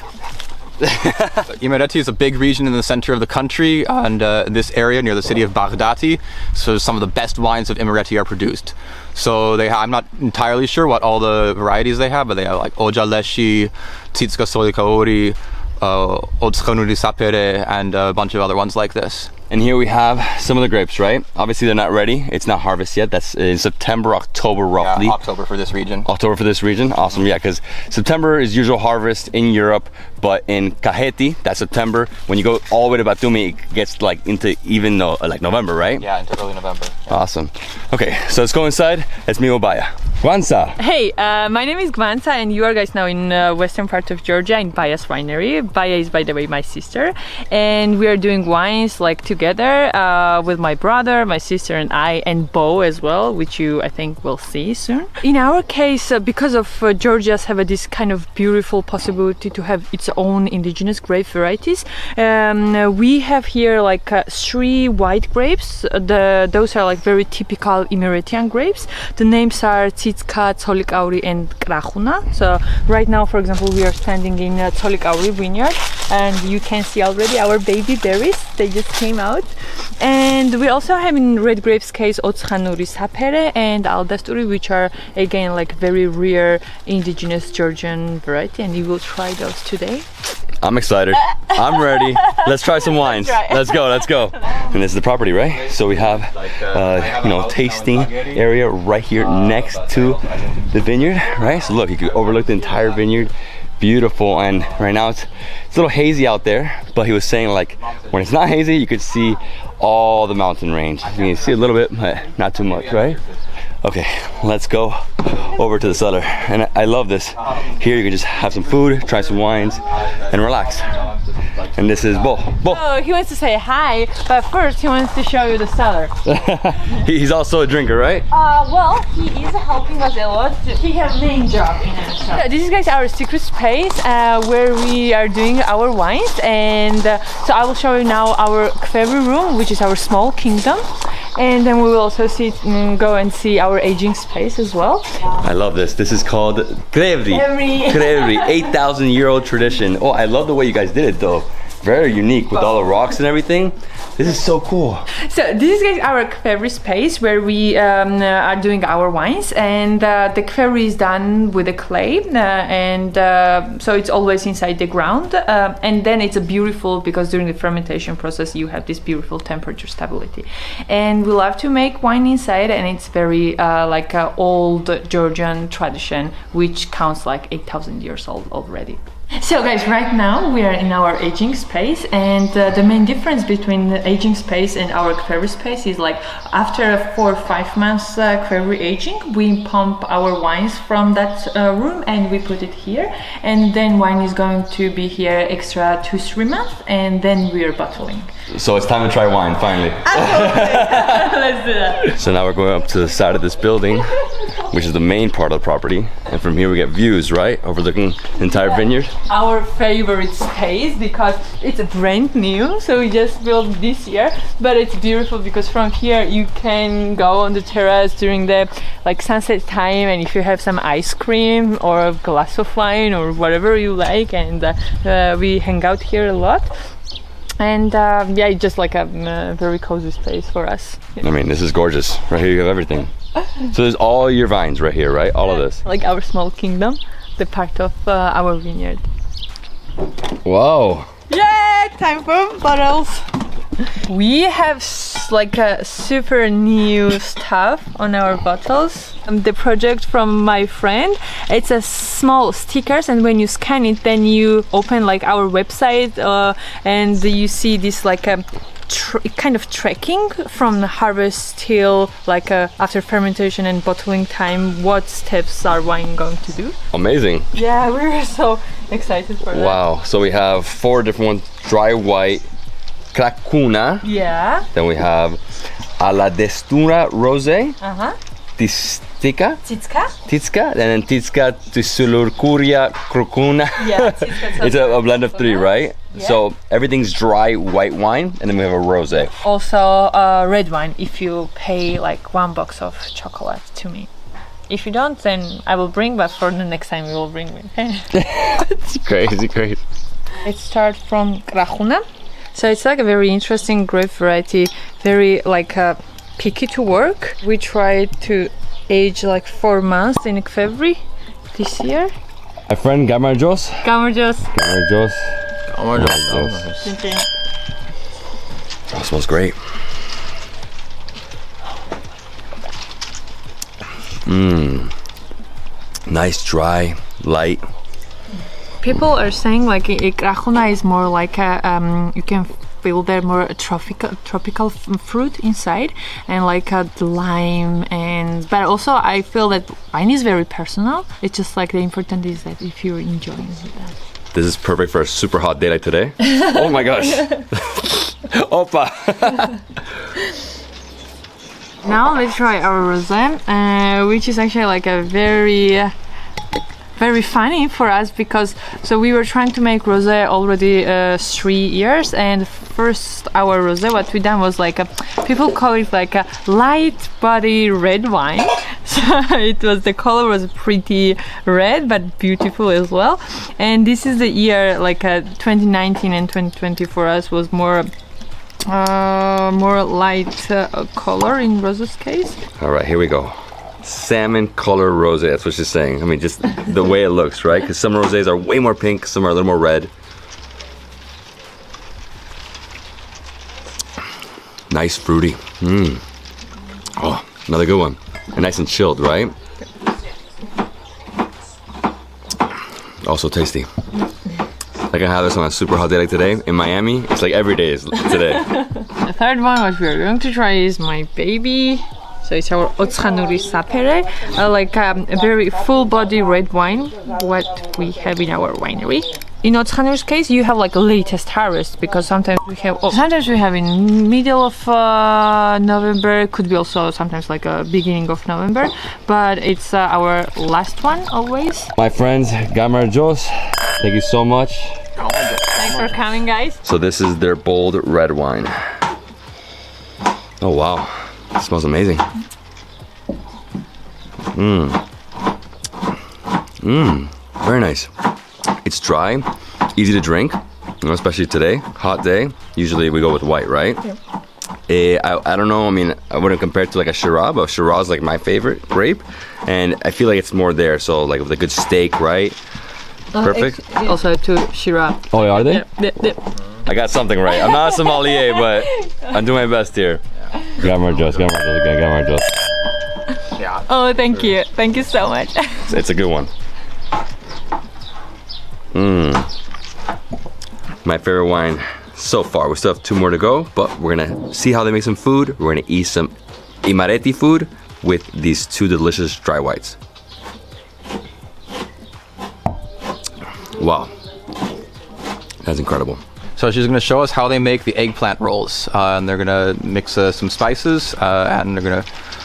Imereti is a big region in the center of the country, and uh, this area near the city of Baghdati, so some of the best wines of Imereti are produced. So they ha I'm not entirely sure what all the varieties they have, but they have like Oja Leshi, Tsitska Soli Kaori, Uh, and a bunch of other ones like this. And here we have some of the grapes, right? Obviously they're not ready, it's not harvest yet. That's in September, October roughly. Yeah, October for this region. October for this region, awesome, yeah, because September is usual harvest in Europe, but in Kaheti, that's September. When you go all the way to Batumi, it gets like into even no, like November, right? Yeah, into early November. Yeah. Awesome. Okay, so let's go inside, let's meet Baia. Gwansa! Hey, uh, my name is Gwansa and you are guys now in uh, western part of Georgia in Baia's Winery. Baia is, by the way, my sister, and we are doing wines like together uh, with my brother, my sister and I, and Bo as well, which you, I think, will see soon. In our case, uh, because of uh, Georgia's have uh, this kind of beautiful possibility to have its own indigenous grape varieties, um, uh, we have here like uh, three white grapes. The, those are like very typical Imeretian grapes. The names are Tsitska, Tsolikauri and Krahuna. So right now, for example, we are standing in uh, Tsolikauri vineyard, and you can see already our baby berries. They just came out. And we also have in red grapes case Otshanuri Sapere and Aldasturi, which are again like very rare indigenous Georgian variety, and you will try those today. I'm excited. I'm ready. Let's try some wines. Let's, let's go. Let's go. And this is the property, right? So we have, uh, you know, tasting area right here next to the vineyard, right? So look, you can overlook the entire vineyard. Beautiful. And right now it's, it's a little hazy out there, but he was saying like when it's not hazy, you could see all the mountain range. You can see a little bit, but not too much, right? Okay, let's go over to the cellar. And I love this. Here you can just have some food, try some wines, and relax. And this is Bo. Bo. Oh, he wants to say hi, but first he wants to show you the cellar. He's also a drinker, right? Uh, well, he is helping us a lot. He has main job in it. So. Yeah, this is guys our secret space uh, where we are doing our wines. And uh, so I will show you now our kveru room, which is our small kingdom. And then we will also see, um, go and see our aging space as well. I love this. This is called Krevri. Krevri. eight thousand year old tradition. Oh, I love the way you guys did it though. very unique with all the rocks and everything. This is so cool. So this is our kvery space where we um, uh, are doing our wines, and uh, the kvery is done with a clay, uh, and uh, so it's always inside the ground, uh, and then it's a beautiful, because during the fermentation process you have this beautiful temperature stability, and we love to make wine inside, and it's very uh, like an old Georgian tradition which counts like eight thousand years old already. So guys, right now we are in our aging space, and uh, the main difference between the aging space and our kvery space is like after four or five months uh, kvery aging, we pump our wines from that uh, room and we put it here, and then wine is going to be here extra two, three months, and then we are bottling. So it's time to try wine, finally. Let's do that. So now we're going up to the side of this building, which is the main part of the property, and from here we get views, right? Overlooking the entire yeah. vineyard. Our favorite space because it's brand new, so we just built this year, but it's beautiful because from here you can go on the terrace during the like sunset time, and if you have some ice cream or a glass of wine or whatever you like, and uh, uh, we hang out here a lot. And uh, yeah, it's just like a uh, very cozy space for us. I mean, this is gorgeous. Right here you have everything. So there's all your vines right here, right? All of this. Like our small kingdom, the part of uh, our vineyard. Wow. Yay! Time for bottles. We have like a super new stuff on our bottles. Um, the project from my friend, it's a small stickers, and when you scan it then you open like our website uh, and you see this like a tr kind of tracking from the harvest till like a, after fermentation and bottling time, what steps are wine going to do. Amazing. Yeah, we were so excited for that. Wow, so we have four different ones: dry white, Cracuna. Yeah. Then we have Alla Destura Rosé. Uh-huh. Tistika. Titska. Titska. And then Titska Tisulurcuria Crocuna. Yeah, Titska. It's a, a blend of three, right? Yeah. So everything's dry white wine, and then we have a rosé. Also uh, red wine if you pay like one box of chocolate to me. If you don't, then I will bring, but for the next time you will bring me. It's crazy, crazy. It starts from Cracuna. So it's like a very interesting grape variety, very like uh, picky to work. We tried to age like four months in February this year. My friend Gamarjos. Gamarjos. Gamarjos. Gamarjos. Okay. Oh, it smells great. Mmm. Nice, dry, light. People are saying like Cracuna is more like a, um, you can feel there more tropical tropical fruit inside, and like a lime, and but also I feel that wine is very personal. It's just like the important is that if you're enjoying that. This is perfect for a super hot day like today. Oh my gosh. Opa. Now let's try our rosé, uh, which is actually like a very uh, very funny for us, because so we were trying to make rosé already uh, three years, and first our rosé what we done was like a, people call it like a light body red wine. So it was, the color was pretty red but beautiful as well, and this is the year like uh, twenty nineteen and twenty twenty for us was more uh, more light uh, color in rosé's case. All right, here we go. Salmon color rosé, that's what she's saying. I mean, just the way it looks, right? Because some rosés are way more pink, some are a little more red. Nice, fruity. Mmm. Oh, another good one. And nice and chilled, right? Also tasty. Like I have this on a super hot day like today in Miami. It's like every day is today. The third one what we're going to try is my baby. So it's our Otshanuri Sapere, uh, like um, a very full-body red wine, what we have in our winery. In Otshanuri's case, you have like latest harvest, because sometimes we have oh, sometimes we have in middle of uh, November, could be also sometimes like a beginning of November, but it's uh, our last one always. My friends, Gamarjos, thank you so much. Thanks for coming, guys. So this is their bold red wine. Oh wow. It smells amazing. Mmm. Mmm. Very nice. It's dry, easy to drink, especially today, hot day. Usually we go with white, right? Yeah. A, I, I don't know, I mean, I wouldn't compare it to like a Shiraz, but Shiraz is like my favorite grape, and I feel like it's more there, so like with a good steak, right? Uh, Perfect. Ex yeah. Also to Shiraz. Oh, are they? Yeah, yeah, yeah. I got something right. I'm not a sommelier, but I'm doing my best here. Gamar Joss, Gamar Joss, Gamar Joss. Yeah. Oh, thank you. Thank you so much. It's, it's a good one. Mmm. My favorite wine. So far, we still have two more to go, but we're gonna see how they make some food. We're gonna eat some Imereti food with these two delicious dry whites. Wow, that's incredible. So she's gonna show us how they make the eggplant rolls, uh, and they're gonna mix uh, some spices, uh, and they're gonna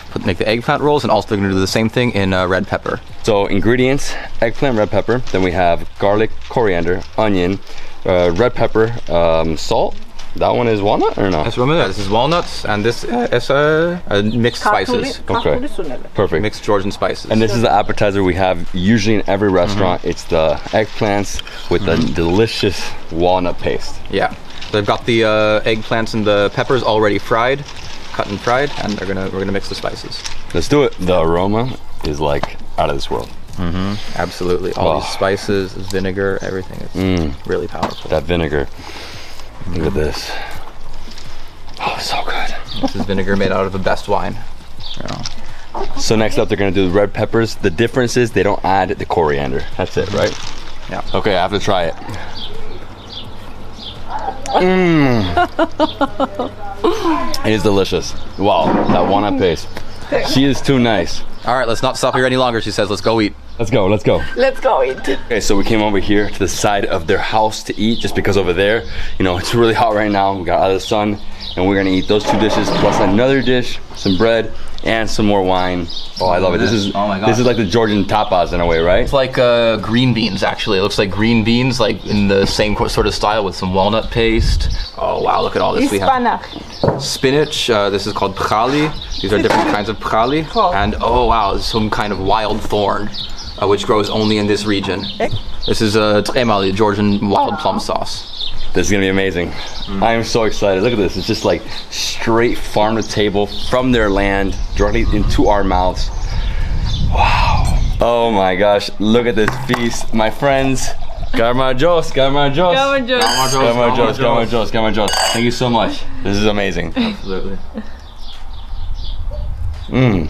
put, make the eggplant rolls, and also they're gonna do the same thing in uh, red pepper. So ingredients: eggplant, red pepper. Then we have garlic, coriander, onion. Uh, red pepper, um, salt. That one is walnut or no? That's walnut. This is walnuts, and this is uh, uh, mixed spices. Okay, perfect. Mixed Georgian spices. And this is the appetizer we have usually in every restaurant. Mm-hmm. It's the eggplants with mm-hmm. the delicious walnut paste. Yeah, they've got the uh, eggplants and the peppers already fried, cut and fried, and they're gonna we're gonna mix the spices. Let's do it. The aroma is like out of this world. Mm-hmm. Absolutely, all oh. these spices, vinegar, everything is mm. really powerful. That vinegar, mm. look at this. Oh, so good. This is vinegar made out of the best wine. Yeah. So next up, they're gonna do the red peppers. The difference is they don't add the coriander. That's it, right? Yeah. Okay, I have to try it. Mm. It is delicious. Wow, that walnut paste. She is too nice. All right, let's not stop here any longer, she says. Let's go eat. Let's go, let's go. Let's go eat. Okay, so we came over here to the side of their house to eat, just because over there, you know, it's really hot right now. We got out of the sun, and we're gonna eat those two dishes, plus another dish, some bread, and some more wine. Oh, I love it. This is oh my this is like the Georgian tapas in a way, right? It's like uh, green beans, actually. It looks like green beans, like in the same sort of style with some walnut paste. Oh, wow, look at all this. We have spinach. Uh, this is called pchali. These are different kinds of pchali. And oh, wow, some kind of wild thorn, uh, which grows only in this region. This is a tremali, Georgian wild plum sauce. This is gonna be amazing. Mm. I am so excited. Look at this. It's just like straight farm to table from their land directly into our mouths. Wow. Oh my gosh. Look at this feast, my friends. Garmajos, garmajos. Garmajos. Garmajos, garmajos, garmajos. Thank you so much. This is amazing. Absolutely. Mmm.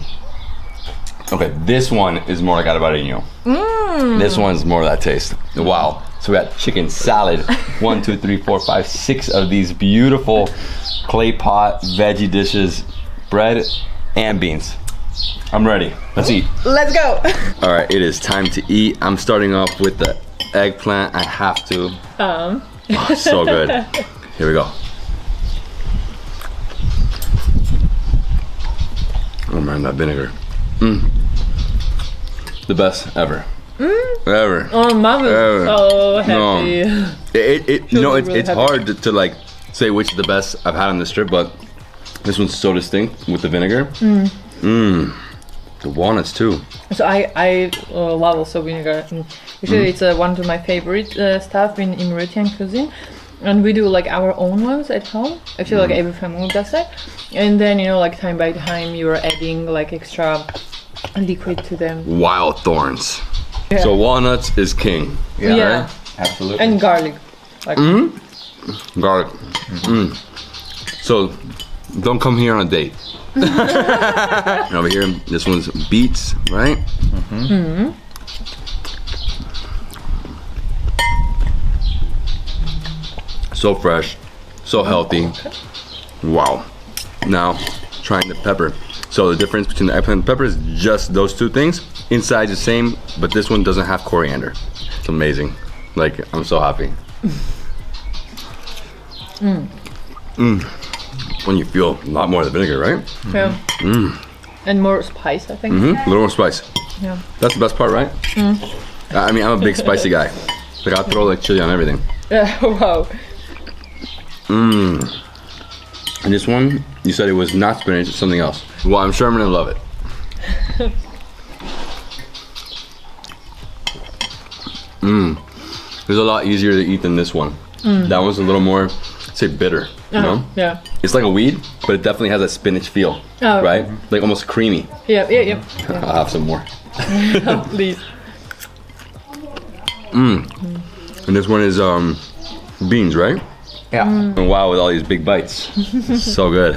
Okay, this one is more like arbarino. Mm. This one's more of that taste. Wow. So we got chicken salad. One, two, three, four, five, six of these beautiful clay pot veggie dishes, bread and beans. I'm ready. Let's eat. Let's go. All right, it is time to eat. I'm starting off with the eggplant. I have to. Um. Oh, so good. Here we go. Oh man, that vinegar. Mm. The best ever. Mm? Ever. Oh, mama is so happy. No. It, it, you know, it, really it's happy. hard to, to like say which is the best I've had on this trip, but this one's so distinct with the vinegar. Mmm. Mmm. The walnuts too. So I, I uh, love also vinegar. Usually mm. it's uh, one of my favorite uh, stuff in Imeretian cuisine. And we do like our own ones at home. I feel mm. like every family does that. And then, you know, like time by time you're adding like extra liquid to them. Wild thorns. Yeah. So walnuts is king. Yeah, yeah. Right? Absolutely. And garlic. Like. Mm-hmm. Garlic. Mm-hmm. Mm. So don't come here on a date. Over here, this one's beets, right? Mm-hmm. Mm-hmm. So fresh, so healthy. Okay. Wow. Now, trying the pepper. So the difference between the eggplant and pepper is just those two things. Inside the same, but this one doesn't have coriander. It's amazing. Like, I'm so happy. Mm. Mm. When you feel a lot more of the vinegar, right? Yeah. Mm. And more spice, I think. Mm-hmm. A little more spice. Yeah. That's the best part, right? Mm. I mean, I'm a big spicy guy. Like, I throw like chili on everything. Yeah, wow. Mmm. And this one, you said it was not spinach, it's something else. Well, I'm sure I'm gonna love it. Mmm. It's a lot easier to eat than this one. Mm. That one's a little more, say, bitter. You uh-huh. know? Yeah. It's like a weed, but it definitely has that spinach feel. Oh, right? Okay. Like almost creamy. Yeah, yeah, yeah. yeah. I'll have some more. Oh, please. Mm. Mm. And this one is um, beans, right? Yeah. Mm. And wow, with all these big bites. It's so good.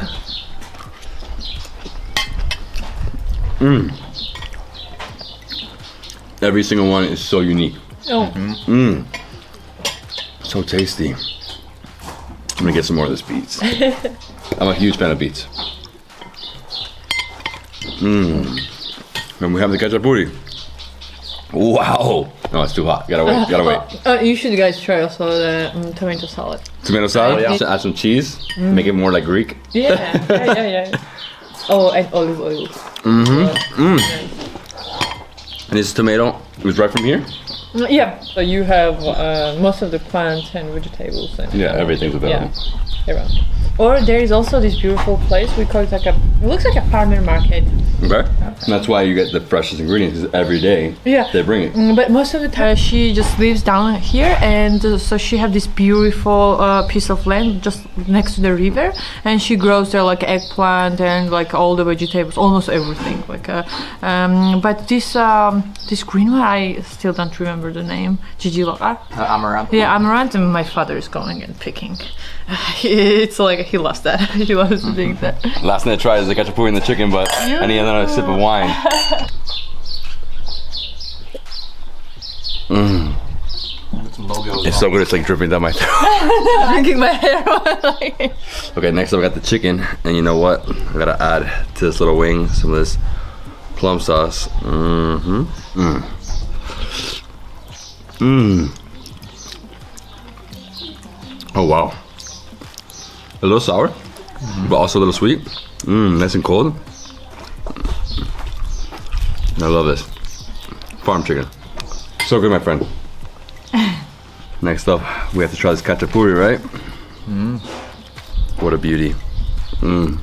Mm. Every single one is so unique. Oh. Mm. Mm. So tasty. I'm gonna get some more of this beets. I'm a huge fan of beets. Mmm. And we have the kacapuri. Wow. No, it's too hot. Gotta wait. Uh, Gotta wait. Uh, you should guys try also the um, tomato salad. Tomato salad? Oh, yeah. So add some cheese. Mm. Make it more like Greek. Yeah. Yeah, yeah, yeah. Oh, and olive oil. Mm-hmm. Yeah. Mm. And this tomato was right from here? Yeah. So you have uh, most of the plants and vegetables. And yeah, everything's available. Yeah, around. Or there is also this beautiful place. We call it like a. It looks like a farmer market. Okay. And that's why you get the freshest ingredients, because every day yeah. they bring it. But most of the time, uh, she just lives down here, and uh, so she have this beautiful uh, piece of land just next to the river, and she grows there like eggplant and like all the vegetables, almost everything. Like, uh, um, but this um, this green one, I still don't remember the name. Gigilo. Uh, amaranth. Yeah, amaranth, and my father is going and picking. It's like he loves that. He loves mm-hmm. doing that. Last night I tried is the kachapuri and the chicken, but yeah. I need another sip of wine. Mm. It's so good. It's like dripping down my throat. I'm drinking my hair. Okay, next up we got the chicken, and you know what? I gotta add to this little wing some of this plum sauce. Mm-hmm. Mm. Mm. Oh wow. A little sour, mm-hmm. but also a little sweet. Mmm, nice and cold. I love this. Farm chicken. So good, my friend. Next up, we have to try this kachapuri, right? Mm. What a beauty. Mmm.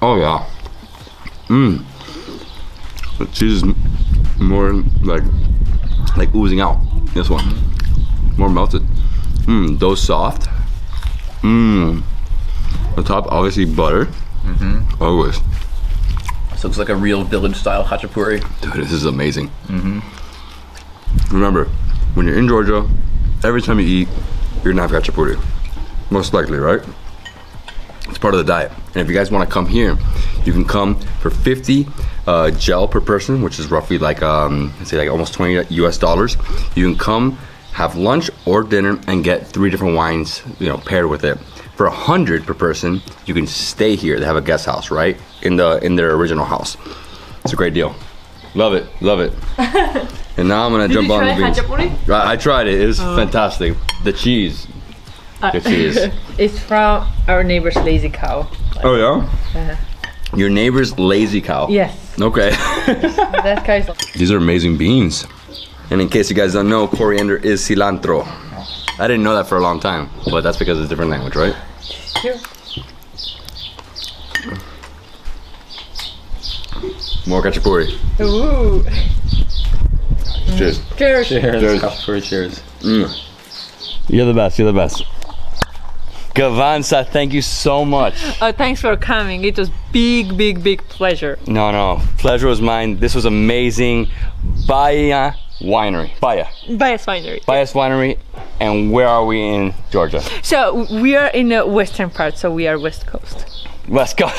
Oh, yeah. Mmm. The cheese is more like, like oozing out. This one. More melted. Mmm, dough soft. Mmm. On top, obviously butter. Mm-hmm. Always. So it's like a real village-style khachapuri. Dude, this is amazing. Mm-hmm. Remember, when you're in Georgia, every time you eat, you're gonna have khachapuri. Most likely, right? It's part of the diet. And if you guys want to come here, you can come for fifty uh, gel per person, which is roughly like um, let's say like almost twenty U S dollars. You can come. Have lunch or dinner and get three different wines, you know, paired with it. For a hundred per person, you can stay here. They have a guest house, right? In the in their original house. It's a great deal. Love it, love it. And now I'm gonna Did jump you on try the beans. I, I tried it. It was oh. fantastic. The cheese. Uh, the cheese. It's from our neighbor's lazy cow. Like, oh yeah. Uh-huh. Your neighbor's lazy cow. Yes. Okay. That guy's. These are amazing beans. And in case you guys don't know, coriander is cilantro. I didn't know that for a long time, but that's because it's a different language, right? Sure. More kachapuri. Ooh. Cheers. Mm. Cheers. Cheers. Cheers. Kachapuri, cheers. Mm. You're the best, you're the best. Gavanza, thank you so much. Uh, thanks for coming. It was big, big, big pleasure. No, no, pleasure was mine. This was amazing. Baia's Winery. Baia. Baia's Winery. Baia's Winery. And where are we in Georgia? So we are in the western part, so we are West Coast. West Coast.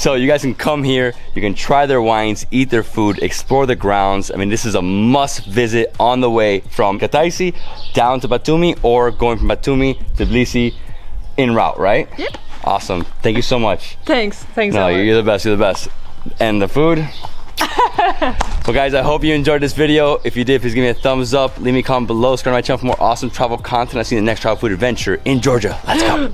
So you guys can come here, you can try their wines, eat their food, explore the grounds. I mean, this is a must visit on the way from Kutaisi down to Batumi, or going from Batumi to Tbilisi en route, right? Yep. Awesome. Thank you so much. Thanks. Thanks No, so much. You're the best, you're the best. And the food. So guys, I hope you enjoyed this video. If you did, please give me a thumbs up. Leave me a comment below. Subscribe to my channel for more awesome travel content. I'll see you in the next travel food adventure in Georgia. Let's go.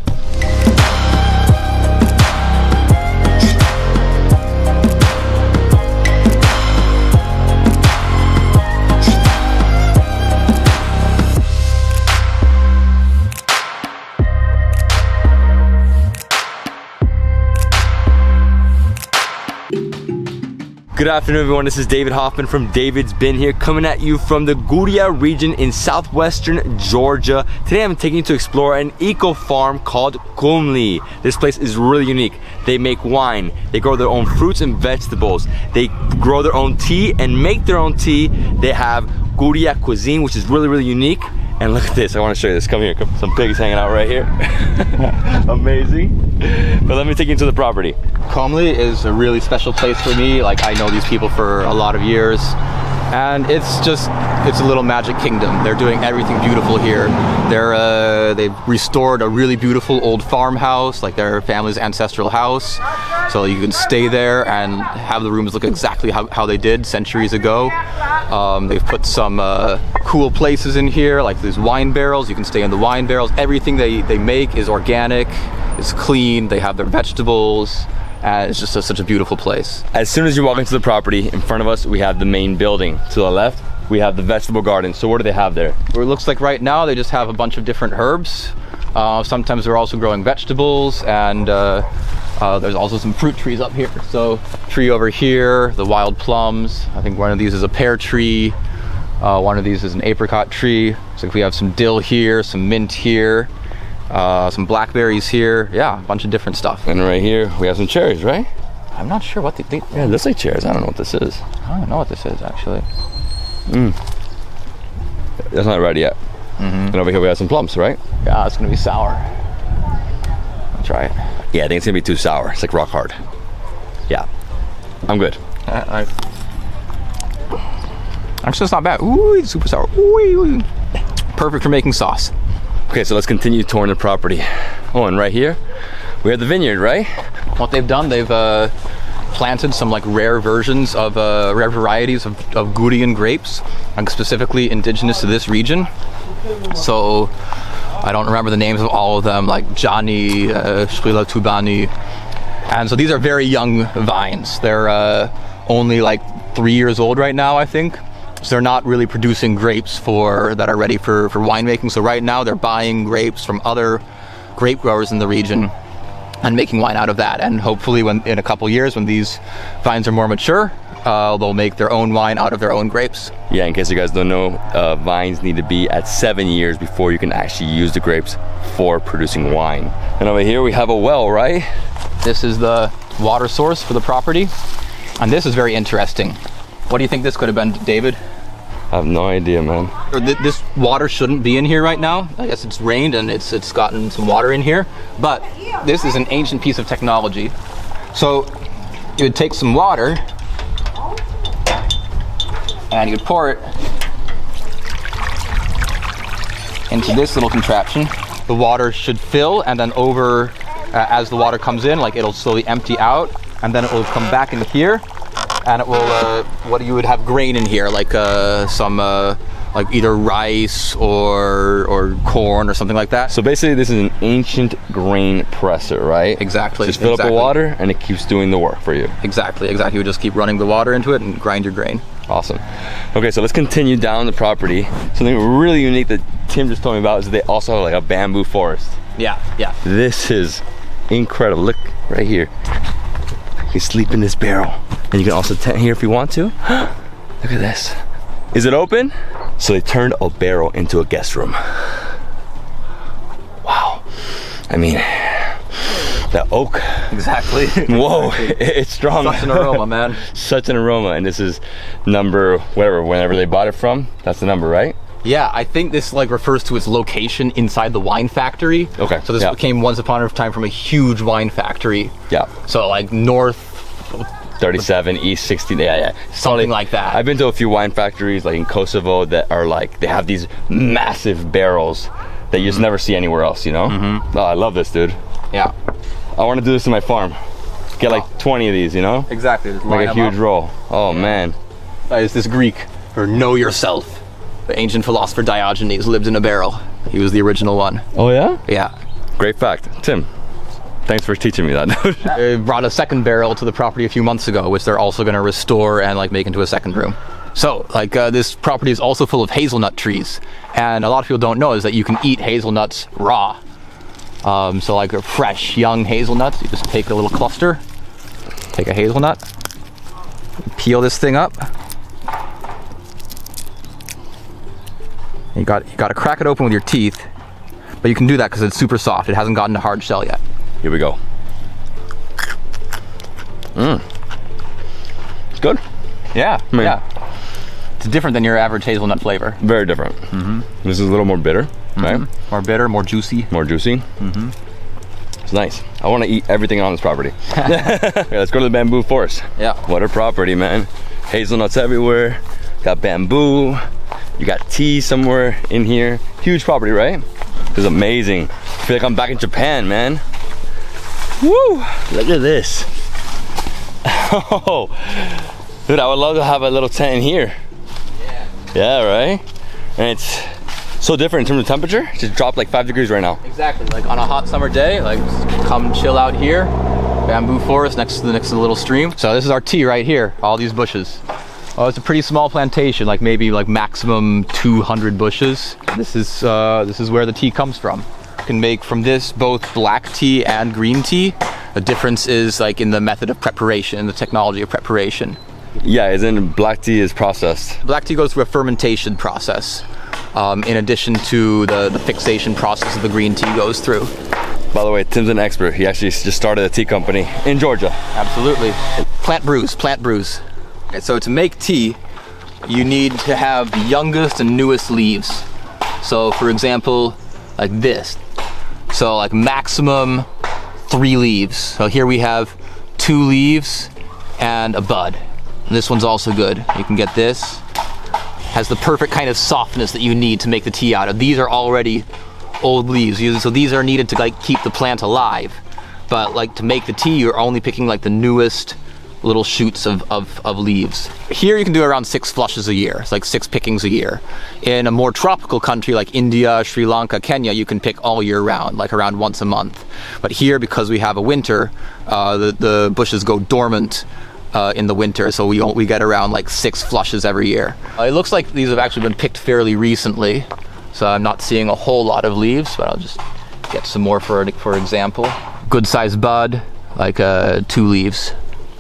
Good afternoon everyone, this is David Hoffman from Davidsbeenhere coming at you from the Guria region in southwestern Georgia. Today I'm taking you to explore an eco-farm called Kumli. This place is really unique. They make wine, they grow their own fruits and vegetables, they grow their own tea and make their own tea. They have Guria cuisine which is really really unique. And look at this, I want to show you this. Come here, come. Some pigs hanging out right here. Amazing. But let me take you into the property. Kumli is a really special place for me. Like, I know these people for a lot of years. And it's just, it's a little magic kingdom. They're doing everything beautiful here. They're, uh, they've restored a really beautiful old farmhouse, like their family's ancestral house. So you can stay there and have the rooms look exactly how, how they did centuries ago. Um, they've put some uh, cool places in here, like these wine barrels. You can stay in the wine barrels. Everything they, they make is organic, it's clean, they have their vegetables. Uh, it's just a, such a beautiful place. As soon as you walk into the property, in front of us, we have the main building. To the left, we have the vegetable garden. So what do they have there? Well, it looks like right now, they just have a bunch of different herbs. Uh, sometimes they're also growing vegetables, and uh, uh, there's also some fruit trees up here. So tree over here, the wild plums. I think one of these is a pear tree. Uh, one of these is an apricot tree. So if we have some dill here, some mint here. Uh, some blackberries here, yeah, a bunch of different stuff. And right here, we have some cherries, right? I'm not sure what they think. Yeah, it looks like cherries. I don't know what this is. I don't know what this is, actually. Mm. That's not ready yet. Mm-hmm. And over here, we have some plums, right? Yeah, it's gonna be sour. I'll try it. Yeah, I think it's gonna be too sour. It's like rock hard. Yeah, I'm good. I, I... Actually, it's not bad. Ooh, it's super sour. Ooh, perfect for making sauce. Okay, so let's continue touring the property. Oh, and right here, we have the vineyard, right? What they've done, they've uh, planted some like rare versions of, uh, rare varieties of, of Gurian grapes, like specifically indigenous to this region. So, I don't remember the names of all of them, like Jani, uh, Shrila Tubani. And so these are very young vines. They're uh, only like three years old right now, I think. So they're not really producing grapes for that are ready for, for winemaking. So right now they're buying grapes from other grape growers in the region and making wine out of that. And hopefully when in a couple years when these vines are more mature, uh, they'll make their own wine out of their own grapes. Yeah, in case you guys don't know, uh, vines need to be at seven years before you can actually use the grapes for producing wine. And over here we have a well, right? This is the water source for the property. And this is very interesting. What do you think this could have been, David? I have no idea, man. This water shouldn't be in here right now. I guess it's rained and it's it's gotten some water in here. But this is an ancient piece of technology. So you would take some water and you would pour it into this little contraption. The water should fill, and then over uh, as the water comes in, like it'll slowly empty out, and then it will come back into here. And it will, uh, what you would have grain in here, like uh, some, uh, like either rice or or corn or something like that. So basically this is an ancient grain presser, right? Exactly. Just fill exactly. up the water and it keeps doing the work for you. Exactly, exactly. You would just keep running the water into it and grind your grain. Awesome. Okay, so let's continue down the property. Something really unique that Tim just told me about is that they also have like a bamboo forest. Yeah, yeah. This is incredible. Look right here. You sleep in this barrel. And you can also tent here if you want to. Look at this. Is it open? So they turned a barrel into a guest room. Wow. I mean, the oak. Exactly. Whoa, exactly. It's strong. Such an aroma, man. Such an aroma. And this is number, whatever, whenever they bought it from, that's the number, right? Yeah, I think this like refers to its location inside the wine factory. Okay. So this yeah. became once upon a time from a huge wine factory. Yeah. So like north thirty-seven, east sixteen, yeah, yeah. Something Probably, like that. I've been to a few wine factories like in Kosovo that are like, they have these massive barrels that you just mm-hmm. never see anywhere else, you know? Mm-hmm. Oh, I love this, dude. Yeah. I want to do this to my farm. Get like oh. twenty of these, you know? Exactly. Just like a huge up. roll. Oh, yeah. man. Uh, is this Greek or know yourself? The ancient philosopher Diogenes lived in a barrel. He was the original one. Oh yeah? Yeah. Great fact. Tim, thanks for teaching me that. They brought a second barrel to the property a few months ago, which they're also gonna restore and like make into a second room. So like uh, this property is also full of hazelnut trees. And a lot of people don't know is that you can eat hazelnuts raw. Um, so like they're fresh, young hazelnuts. You just take a little cluster, take a hazelnut, peel this thing up. You got you got to crack it open with your teeth, but you can do that because it's super soft. It hasn't gotten a hard shell yet. Here we go. Mmm. It's good. Yeah, I mean, yeah. It's different than your average hazelnut flavor. Very different. Mm-hmm. This is a little more bitter, mm-hmm. right? More bitter, more juicy. More juicy. Mm-hmm. It's nice. I want to eat everything on this property. Yeah, let's go to the bamboo forest. Yeah. What a property, man. Hazelnuts everywhere. Got bamboo. You got tea somewhere in here. Huge property, right? This is amazing. I feel like I'm back in Japan, man. Woo! Look at this. Oh, dude, I would love to have a little tent in here. Yeah. Yeah, right? And it's so different in terms of temperature. It just dropped like five degrees right now. Exactly. Like on a hot summer day, like come chill out here. Bamboo forest next to the next to the little stream. So this is our tea right here. All these bushes. Oh, it's a pretty small plantation, like maybe like maximum two hundred bushes. This is uh, this is where the tea comes from. You can make from this both black tea and green tea. The difference is like in the method of preparation and the technology of preparation. Yeah, as in black tea is processed. Black tea goes through a fermentation process, um, in addition to the, the fixation process that the green tea goes through. By the way, Tim's an expert. He actually just started a tea company in Georgia. Absolutely. Plant brews, plant brews. Okay, so to make tea, you need to have the youngest and newest leaves. So for example, like this. So like maximum three leaves. So here we have two leaves and a bud. And this one's also good. You can get this. Has the perfect kind of softness that you need to make the tea out of. These are already old leaves. So these are needed to like keep the plant alive. But like to make the tea, you're only picking like the newest little shoots of, of, of leaves. Here you can do around six flushes a year. It's like six pickings a year. In a more tropical country like India, Sri Lanka, Kenya, you can pick all year round, like around once a month. But here, because we have a winter, uh, the, the bushes go dormant uh, in the winter, so we, we get around like six flushes every year. Uh, it looks like these have actually been picked fairly recently, so I'm not seeing a whole lot of leaves, but I'll just get some more for, for example. Good sized bud, like uh, two leaves.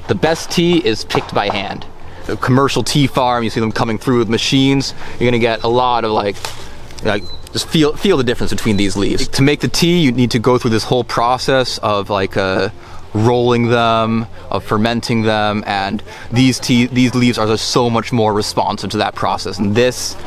The best tea is picked by hand. The commercial tea farm, you see them coming through with machines. You're gonna get a lot of like, like just feel feel the difference between these leaves. To make the tea, you need to go through this whole process of like uh, rolling them, of fermenting them, and these tea these leaves are just so much more responsive to that process. And this,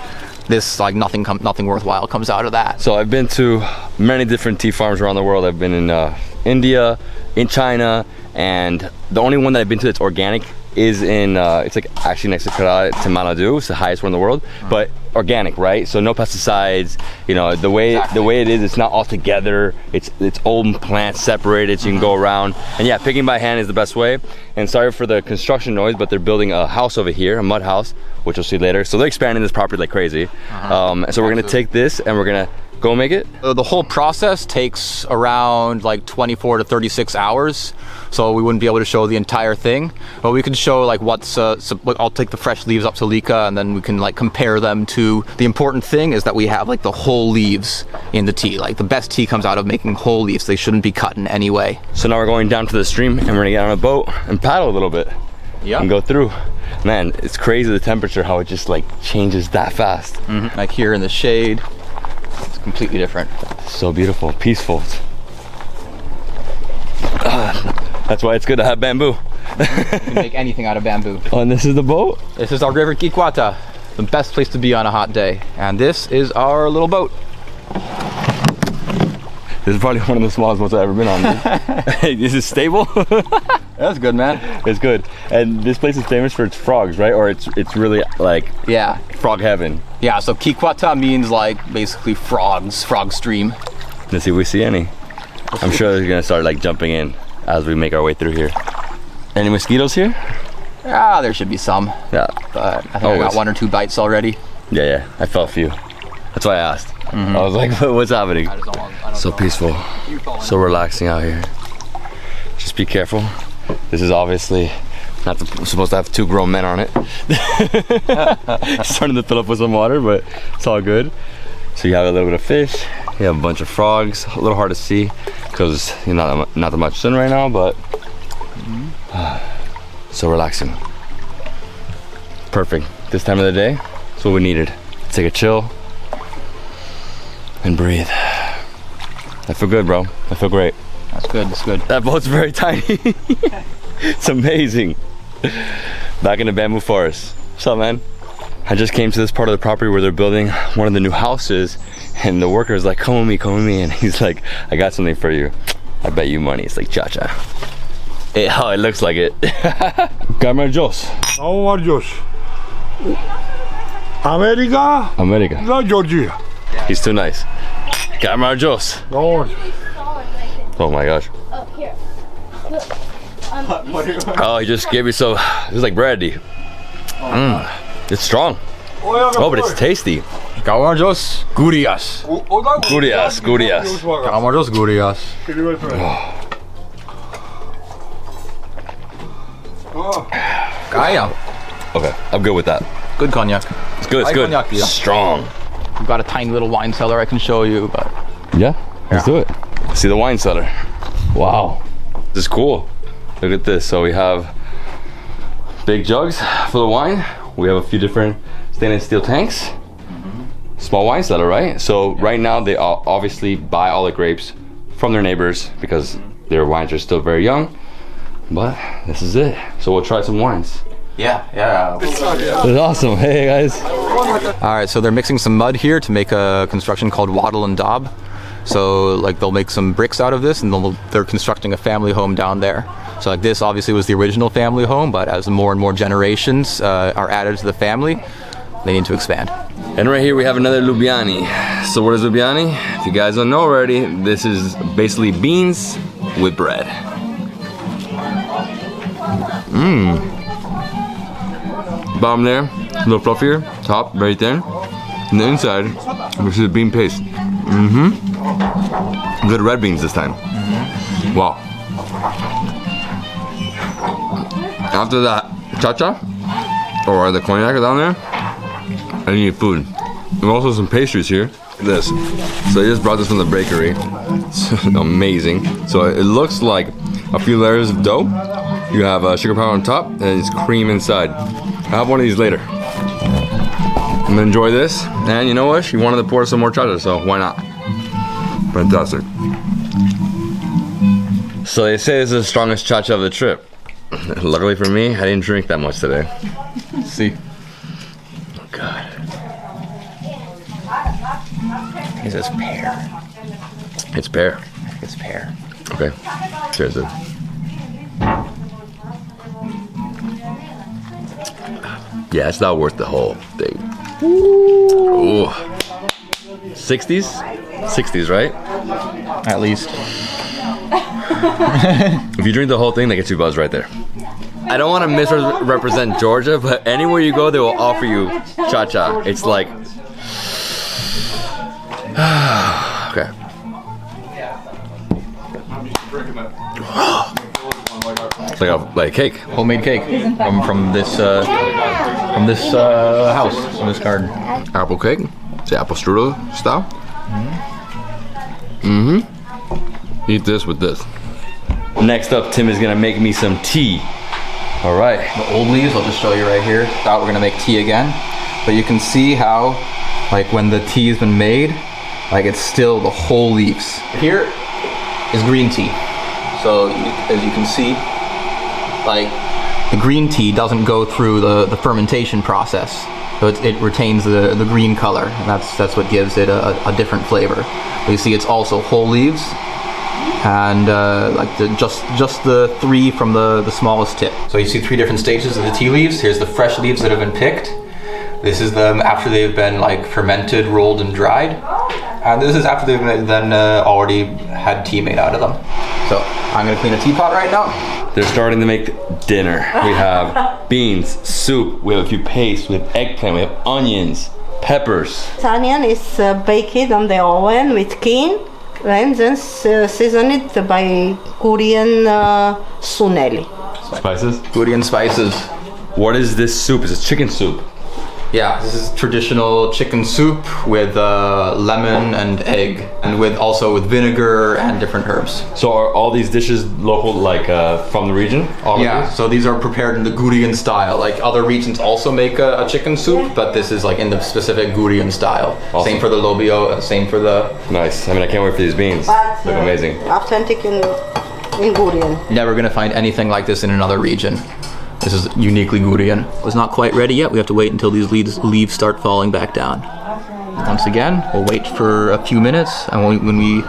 this like nothing com nothing worthwhile comes out of that. So I've been to many different tea farms around the world. I've been in uh, India, in China. And the only one that I've been to that's organic is in, uh, it's like actually next to Kathmandu. It's the highest one in the world, mm. but organic, right? So no pesticides, you know, the way exactly. the way it is, it's not all together. It's it's old plants separated, so you can go around. And yeah, picking by hand is the best way. And sorry for the construction noise, but they're building a house over here, a mud house, which you'll see later. So they're expanding this property like crazy. Uh-huh. um, and so we're gonna take this and we're gonna go make it. So the whole process takes around like twenty-four to thirty-six hours, so we wouldn't be able to show the entire thing, but we can show like what's uh, so I'll take the fresh leaves up to Lika, and then we can like compare them to the important thing is that we have like the whole leaves in the tea. Like the best tea comes out of making whole leaves. They shouldn't be cut in any way. So now we're going down to the stream and we're gonna get on a boat and paddle a little bit. Yeah, and go through. Man, it's crazy the temperature, how it just like changes that fast. Mm-hmm. Like here in the shade, it's completely different. So beautiful, peaceful. Ah, that's why it's good to have bamboo. You can make anything out of bamboo. Oh, and this is the boat? This is our river Kikwata. The best place to be on a hot day. And this is our little boat. This is probably one of the smallest boats I've ever been on. Hey, this is stable? That's good, man. It's good. And this place is famous for its frogs, right? Or it's it's really like, yeah, frog heaven. Yeah, so Kikwata means like basically frogs, frog stream. Let's see if we see any. I'm sure they're gonna start like jumping in as we make our way through here. Any mosquitoes here? Ah, there should be some. Yeah. But I think Always. I got one or two bites already. Yeah, yeah, I felt a few. That's why I asked. Mm-hmm. I was like, what's happening? I just don't want, I don't so know. Peaceful, so relaxing out here. Just be careful. This is obviously not the, supposed to have two grown men on it. Starting to fill up with some water, but it's all good. So you have a little bit of fish, you have a bunch of frogs, a little hard to see because you're not, not that much sun right now, but uh, so relaxing. perfect. This time of the day, that's what we needed. Take a chill and breathe. I feel good, bro. I feel great. That's good, that's good. That boat's very tiny. It's amazing. Back in the bamboo forest. What's up, man? I just came to this part of the property where they're building one of the new houses, and the worker is like, come with me, come with me. And he's like, I got something for you. I bet you money. It's like cha-cha. It, oh, it looks like it. Kamerjos. America. America. No, Georgia. He's too nice. Kamerjos. Oh my gosh. Oh, here. Look. Um, oh, he just gave me some. It's like bready. Mm. It's strong. Oh, but it's tasty. Kamerjos Gurias. Gurias, Gurias. Kamerjos Gurias. Kaya. Okay, I'm good with that. Good cognac. It's good, it's I good. Cognac, yeah. Strong. We've got a tiny little wine cellar I can show you, but... Yeah, yeah, let's do it. See the wine cellar. Wow. This is cool. Look at this. So we have big jugs for the wine. We have a few different stainless steel tanks. Mm-hmm. Small wine cellar, right? So yeah. Right now they all obviously buy all the grapes from their neighbors because their wines are still very young. But this is it. So we'll try some wines. Yeah, yeah. It's awesome. Hey guys. All right, so they're mixing some mud here to make a construction called wattle and daub. So like they'll make some bricks out of this, and they'll, they're constructing a family home down there. So like this obviously was the original family home, but as more and more generations uh, are added to the family, they need to expand. And right here we have another Lubiani. So what is Lubiani? If you guys don't know already, this is basically beans with bread. Mmm. Bottom there, a little fluffier. Top, very thin. And the inside, which is bean paste. Mm-hmm. Good red beans this time. Wow. After that, cha-cha, or the cognac down there, I need food. And also some pastries here. This. So I just brought this from the bakery. It's amazing. So it looks like a few layers of dough. You have uh, sugar powder on top, and it's cream inside. I'll have one of these later. I'm gonna enjoy this, and you know what? She wanted to pour some more cha-cha, so why not? Fantastic. So they say this is the strongest cha-cha of the trip. Luckily for me, I didn't drink that much today. Let's see. Oh, God. It says pear. It's pear. It's pear. Okay. Cheers, dude. Yeah, it's not worth the whole thing. Ooh. sixties? sixties, right? At least. If you drink the whole thing, they get you buzzed right there. I don't want to misrepresent Georgia, but anywhere you go, they will offer you cha-cha. It's like... Okay. It's like a like cake, homemade cake from from this uh, from this uh, house, from this garden. Apple cake, it's apple strudel style. Mm-hmm. Mm-hmm. Eat this with this. Next up, Tim is gonna make me some tea. All right. The old leaves, I'll just show you right here. Thought we're gonna make tea again, but you can see how, like when the tea has been made, like it's still the whole leaves. Here is green tea. So as you can see, like the green tea doesn't go through the, the fermentation process. So it, it retains the, the green color, and that's that's what gives it a, a different flavor. But you see it's also whole leaves, and uh, like the, just just the three from the, the smallest tip. So you see three different stages of the tea leaves. Here's the fresh leaves that have been picked. This is them after they've been like fermented, rolled, and dried. And this is after they've then uh, already had tea made out of them. So I'm gonna clean a teapot right now. They're starting to make dinner. We have beans, soup, we have a few pastes, we have eggplant, we have onions, peppers. This onion is uh, baked on the oven with king, and then uh, seasoned by Korean uh, suneli. Spices? Korean spices. What is this soup? It's a chicken soup. Yeah, this is traditional chicken soup with uh, lemon and egg, and with also with vinegar and different herbs. So are all these dishes local, like uh, from the region? All yeah, of these? So these are prepared in the Gurian style. Like other regions also make a, a chicken soup, but this is like in the specific Gurian style. Awesome. Same for the lobio, same for the... Nice, I mean I can't wait for these beans, but, they're uh, amazing. Authentic in, in Gurian. Never gonna find anything like this in another region. This is uniquely Gurian. It's not quite ready yet. We have to wait until these leaves, leaves start falling back down. Once again, we'll wait for a few minutes, and when we, when we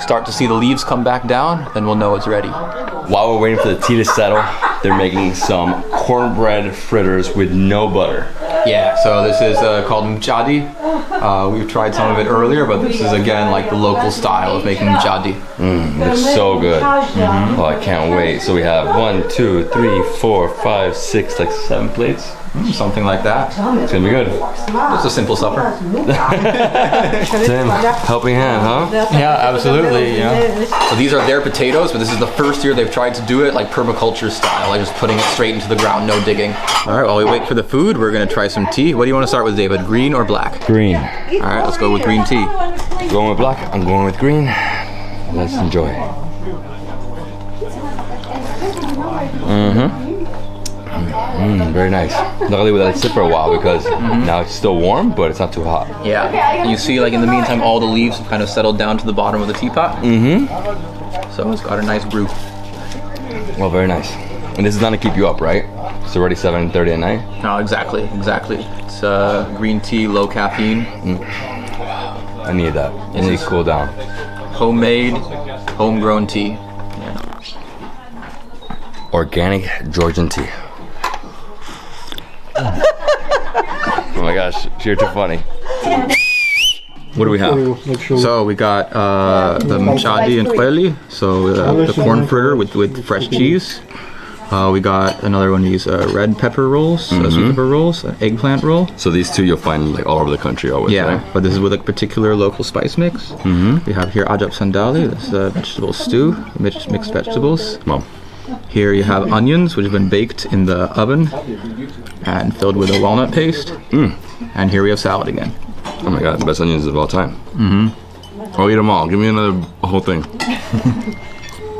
start to see the leaves come back down, then we'll know it's ready. While we're waiting for the tea to settle, they're making some cornbread fritters with no butter. Yeah, so this is uh, called mjadi. Uh, we've tried some of it earlier, but this is again like the local style of making mjadi. Mm, it's so good. Mm-hmm. Oh, I can't wait. So we have one, two, three, four, five, six, like seven plates. Mm, something like that. It's gonna be good. It's a simple supper. Tim, helping hand, huh? Yeah, absolutely. Yeah. So these are their potatoes, but this is the first year they've tried to do it like permaculture style, like just putting it straight into the ground, no digging. All right, while we wait for the food, we're gonna try some tea. What do you want to start with, David? Green or black? Green. All right, let's go with green tea. Going with black. I'm going with green. Let's enjoy. Mm-hmm. Mm, very nice. Luckily we let it sit for a while because mm-hmm. now it's still warm, but it's not too hot. Yeah. You see, like in the meantime, all the leaves have kind of settled down to the bottom of the teapot. Mm-hmm. So it's got a nice brew. Well, very nice. And this is not to keep you up, right? It's already seven thirty at night. No, exactly, exactly. It's uh, green tea, low caffeine. Mm. I need that. I need to cool down. Homemade, homegrown tea. Yeah. Organic Georgian tea. Oh my gosh, you're too funny. What do we have? So we got uh, the mjadi and kweli, so uh, the corn fritter with, with fresh cheese. Uh, we got another one of these uh, red pepper rolls, mm-hmm. uh, sweet pepper rolls, an eggplant roll. So these two you'll find like all over the country always, yeah, right? But this is with a particular local spice mix. Mm-hmm. We have here ajap sandali, this is uh, vegetable stew, mixed, mixed vegetables. Mom. Here you have onions, which have been baked in the oven and filled with a walnut paste. Mm. And here we have salad again. Oh my god, the best onions of all time. Mm-hmm. I'll eat them all. Give me another whole thing.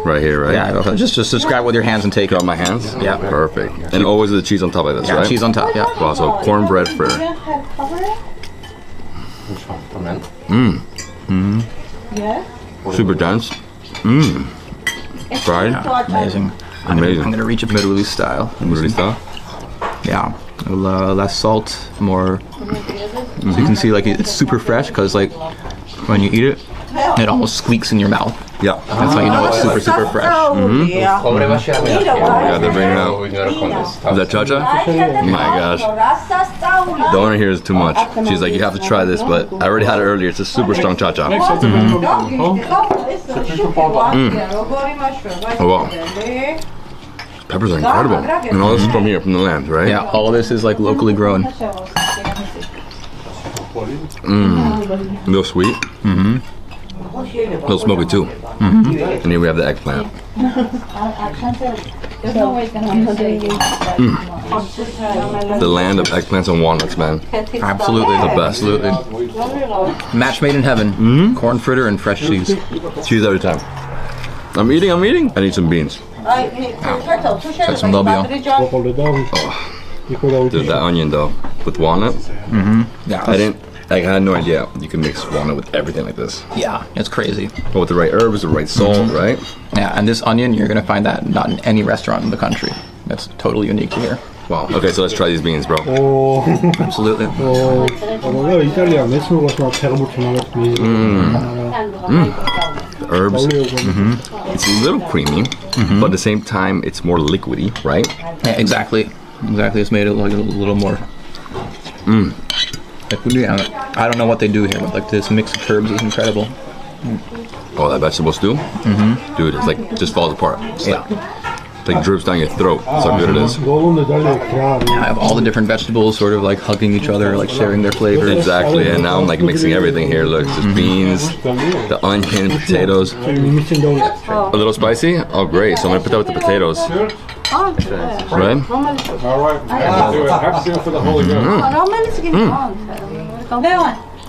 Right here, right? Yeah, okay. just, just just grab with your hands and take it. Grab my hands? Yeah. Perfect. And cheese. Always with the cheese on top like this, yeah, right? cheese on top, yeah. Wow, so cornbread fritter. Mmm. Mm-hmm. Yeah. Super dense. Mmm. Fried? Yeah, amazing. I'm amazing. Gonna, I'm gonna reach a Middle East style. Middle East style? Yeah. Uh, less salt, more. Mm-hmm. So you can see, like, it's super fresh because, like, when you eat it, it almost squeaks in your mouth. Yeah. That's ah. how you know it's super, super fresh. Mm-hmm. Yeah. Oh my god, they're bringing out. Is that cha-cha? Mm-hmm. My gosh. The owner here is too much. She's like, you have to try this, but I already had it earlier. It's a super strong cha-cha. Mm-hmm. Mm. Oh, wow. Peppers are incredible. And all this is from here, from the land, right? Yeah, all of this is like locally grown. Mmm. A little sweet. Mm-hmm. A little smoky too. Mm-hmm. And here we have the eggplant. Mm. The land of eggplants and walnuts, man. Absolutely the best. Absolutely. Match made in heaven. Mm-hmm. Corn fritter and fresh cheese. Cheese every time. I'm eating, I'm eating. I need some beans. Wow. Got some lobio. Oh. Dude, that onion though, with walnut. Mm-hmm. Yeah. I didn't. Like, I had no idea you can mix walnut with everything like this. Yeah, it's crazy. But with the right herbs, the right salt, mm-hmm. right? Yeah, and this onion, you're gonna find that not in any restaurant in the country. That's totally unique here. Wow, okay, so let's try these beans, bro. Oh. Absolutely. Oh. Mm. Mm. The herbs, mm-hmm. it's a little creamy, mm-hmm. but at the same time, it's more liquidy, right? Yeah, exactly, exactly. It's made it like a little more. Mm. I don't know what they do here, but like this mix of herbs is incredible. Mm. Oh, that vegetable stew? Mm-hmm. Dude, it's like, just falls apart. It's yeah. like, like drips down your throat. That's how good it is. Yeah, I have all the different vegetables sort of like hugging each other, like sharing their flavor. Exactly, and now I'm like mixing everything here. Look, just mm-hmm. beans, the onion, potatoes. A little spicy? Oh, great. So I'm gonna put that with the potatoes. Right? Alright, have to do it for the Holy Ghost. Mm.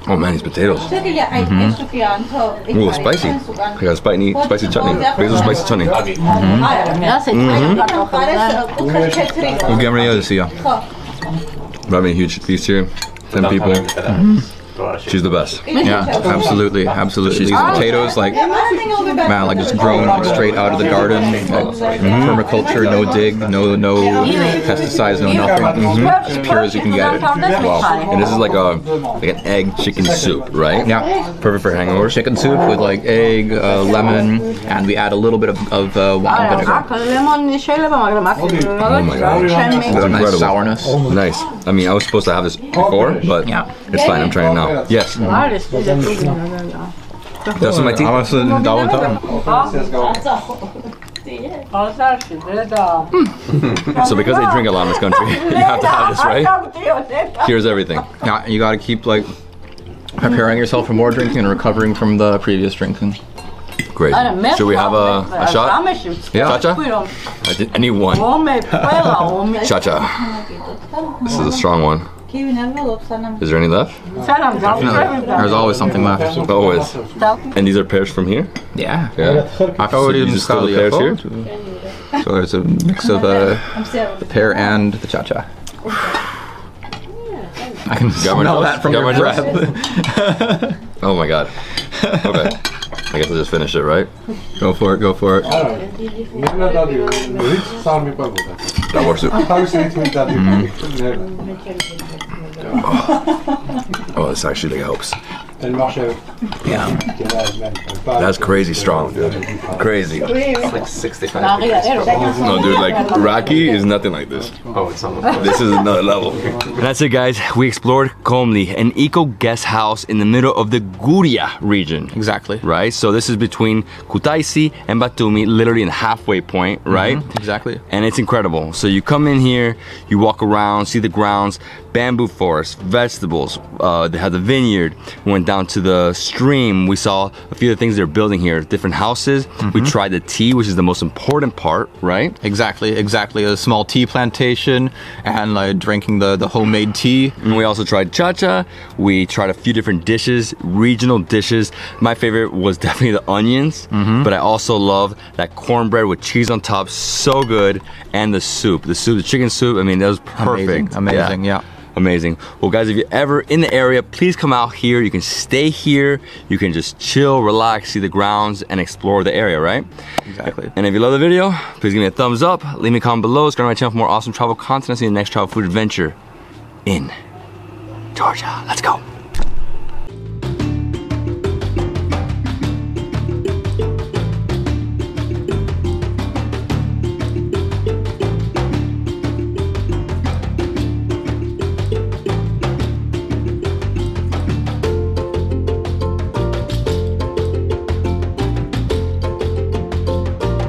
Oh man, these potatoes. Mm-hmm. Ooh, spicy. I got spicy, spicy chutney. Basil spicy chutney. Mm-hmm. Mm-hmm. We're getting ready to see y'all. We're having a huge feast here. ten people. Mm-hmm. She's the best. Yeah, absolutely, absolutely. She's the potatoes, like, man, like just grown like, straight out of the garden. Like, mm-hmm. Permaculture, no dig, no no pesticides, no nothing. Mm-hmm. As pure as you can get it. Wow. And this is like a like an egg chicken soup, right? Yeah. Perfect for hangovers. Chicken soup with like egg, uh, lemon, and we add a little bit of, of uh, wine vinegar. Oh my god, that's nice sourness. Nice. I mean, I was supposed to have this before, but yeah, it's fine. I'm trying it now. Yes. Mm-hmm. That's my teeth. Mm. So because they drink a lot in this country, you have to have this, right? Here's everything. Now you got to keep like preparing yourself for more drinking and recovering from the previous drinking. Great. Should we have a, a shot? Yeah. Cha-cha? I did, I need one. Cha-cha. This is a strong one. Is there any left? Definitely. There's always something left. Always. And these are pears from here? Yeah. Yeah. I thought we didn't sell the pears here. So there's a mix of uh, the pear and the cha-cha. I can smell that from your breath. Oh my god. Okay. I guess I'll just finish it, right? Go for it, go for it. That works. Mm-hmm. Oh. Oh, this actually helps. Yeah. That's crazy strong, dude. Crazy. It's like sixty-five. No, dude, like, Raki is nothing like this. Oh, it's not. This is another level. That's it, guys. We explored Komli, an eco guest house in the middle of the Guria region. Exactly. Right? So this is between Kutaisi and Batumi, literally in halfway point, right? Mm-hmm. Exactly. And it's incredible. So you come in here, you walk around, see the grounds, bamboo forest, vegetables, uh, they had the vineyard. We went down to the stream. We saw a few of the things they're building here, different houses. Mm-hmm. We tried the tea, which is the most important part, right? Exactly, exactly. A small tea plantation and like drinking the, the homemade tea. And we also tried cha-cha. We tried a few different dishes, regional dishes. My favorite was definitely the onions, mm-hmm. but I also love that cornbread with cheese on top, so good. And the soup, the soup, the chicken soup. I mean, that was perfect. Amazing, amazing, yeah. yeah. Amazing. Well, guys, if you're ever in the area, please come out here. You can stay here. You can just chill, relax, see the grounds, and explore the area, right? Exactly. And if you love the video, please give me a thumbs up. Leave me a comment below. Subscribe to my channel for more awesome travel content. I'll see you in the next travel food adventure in Georgia. Let's go.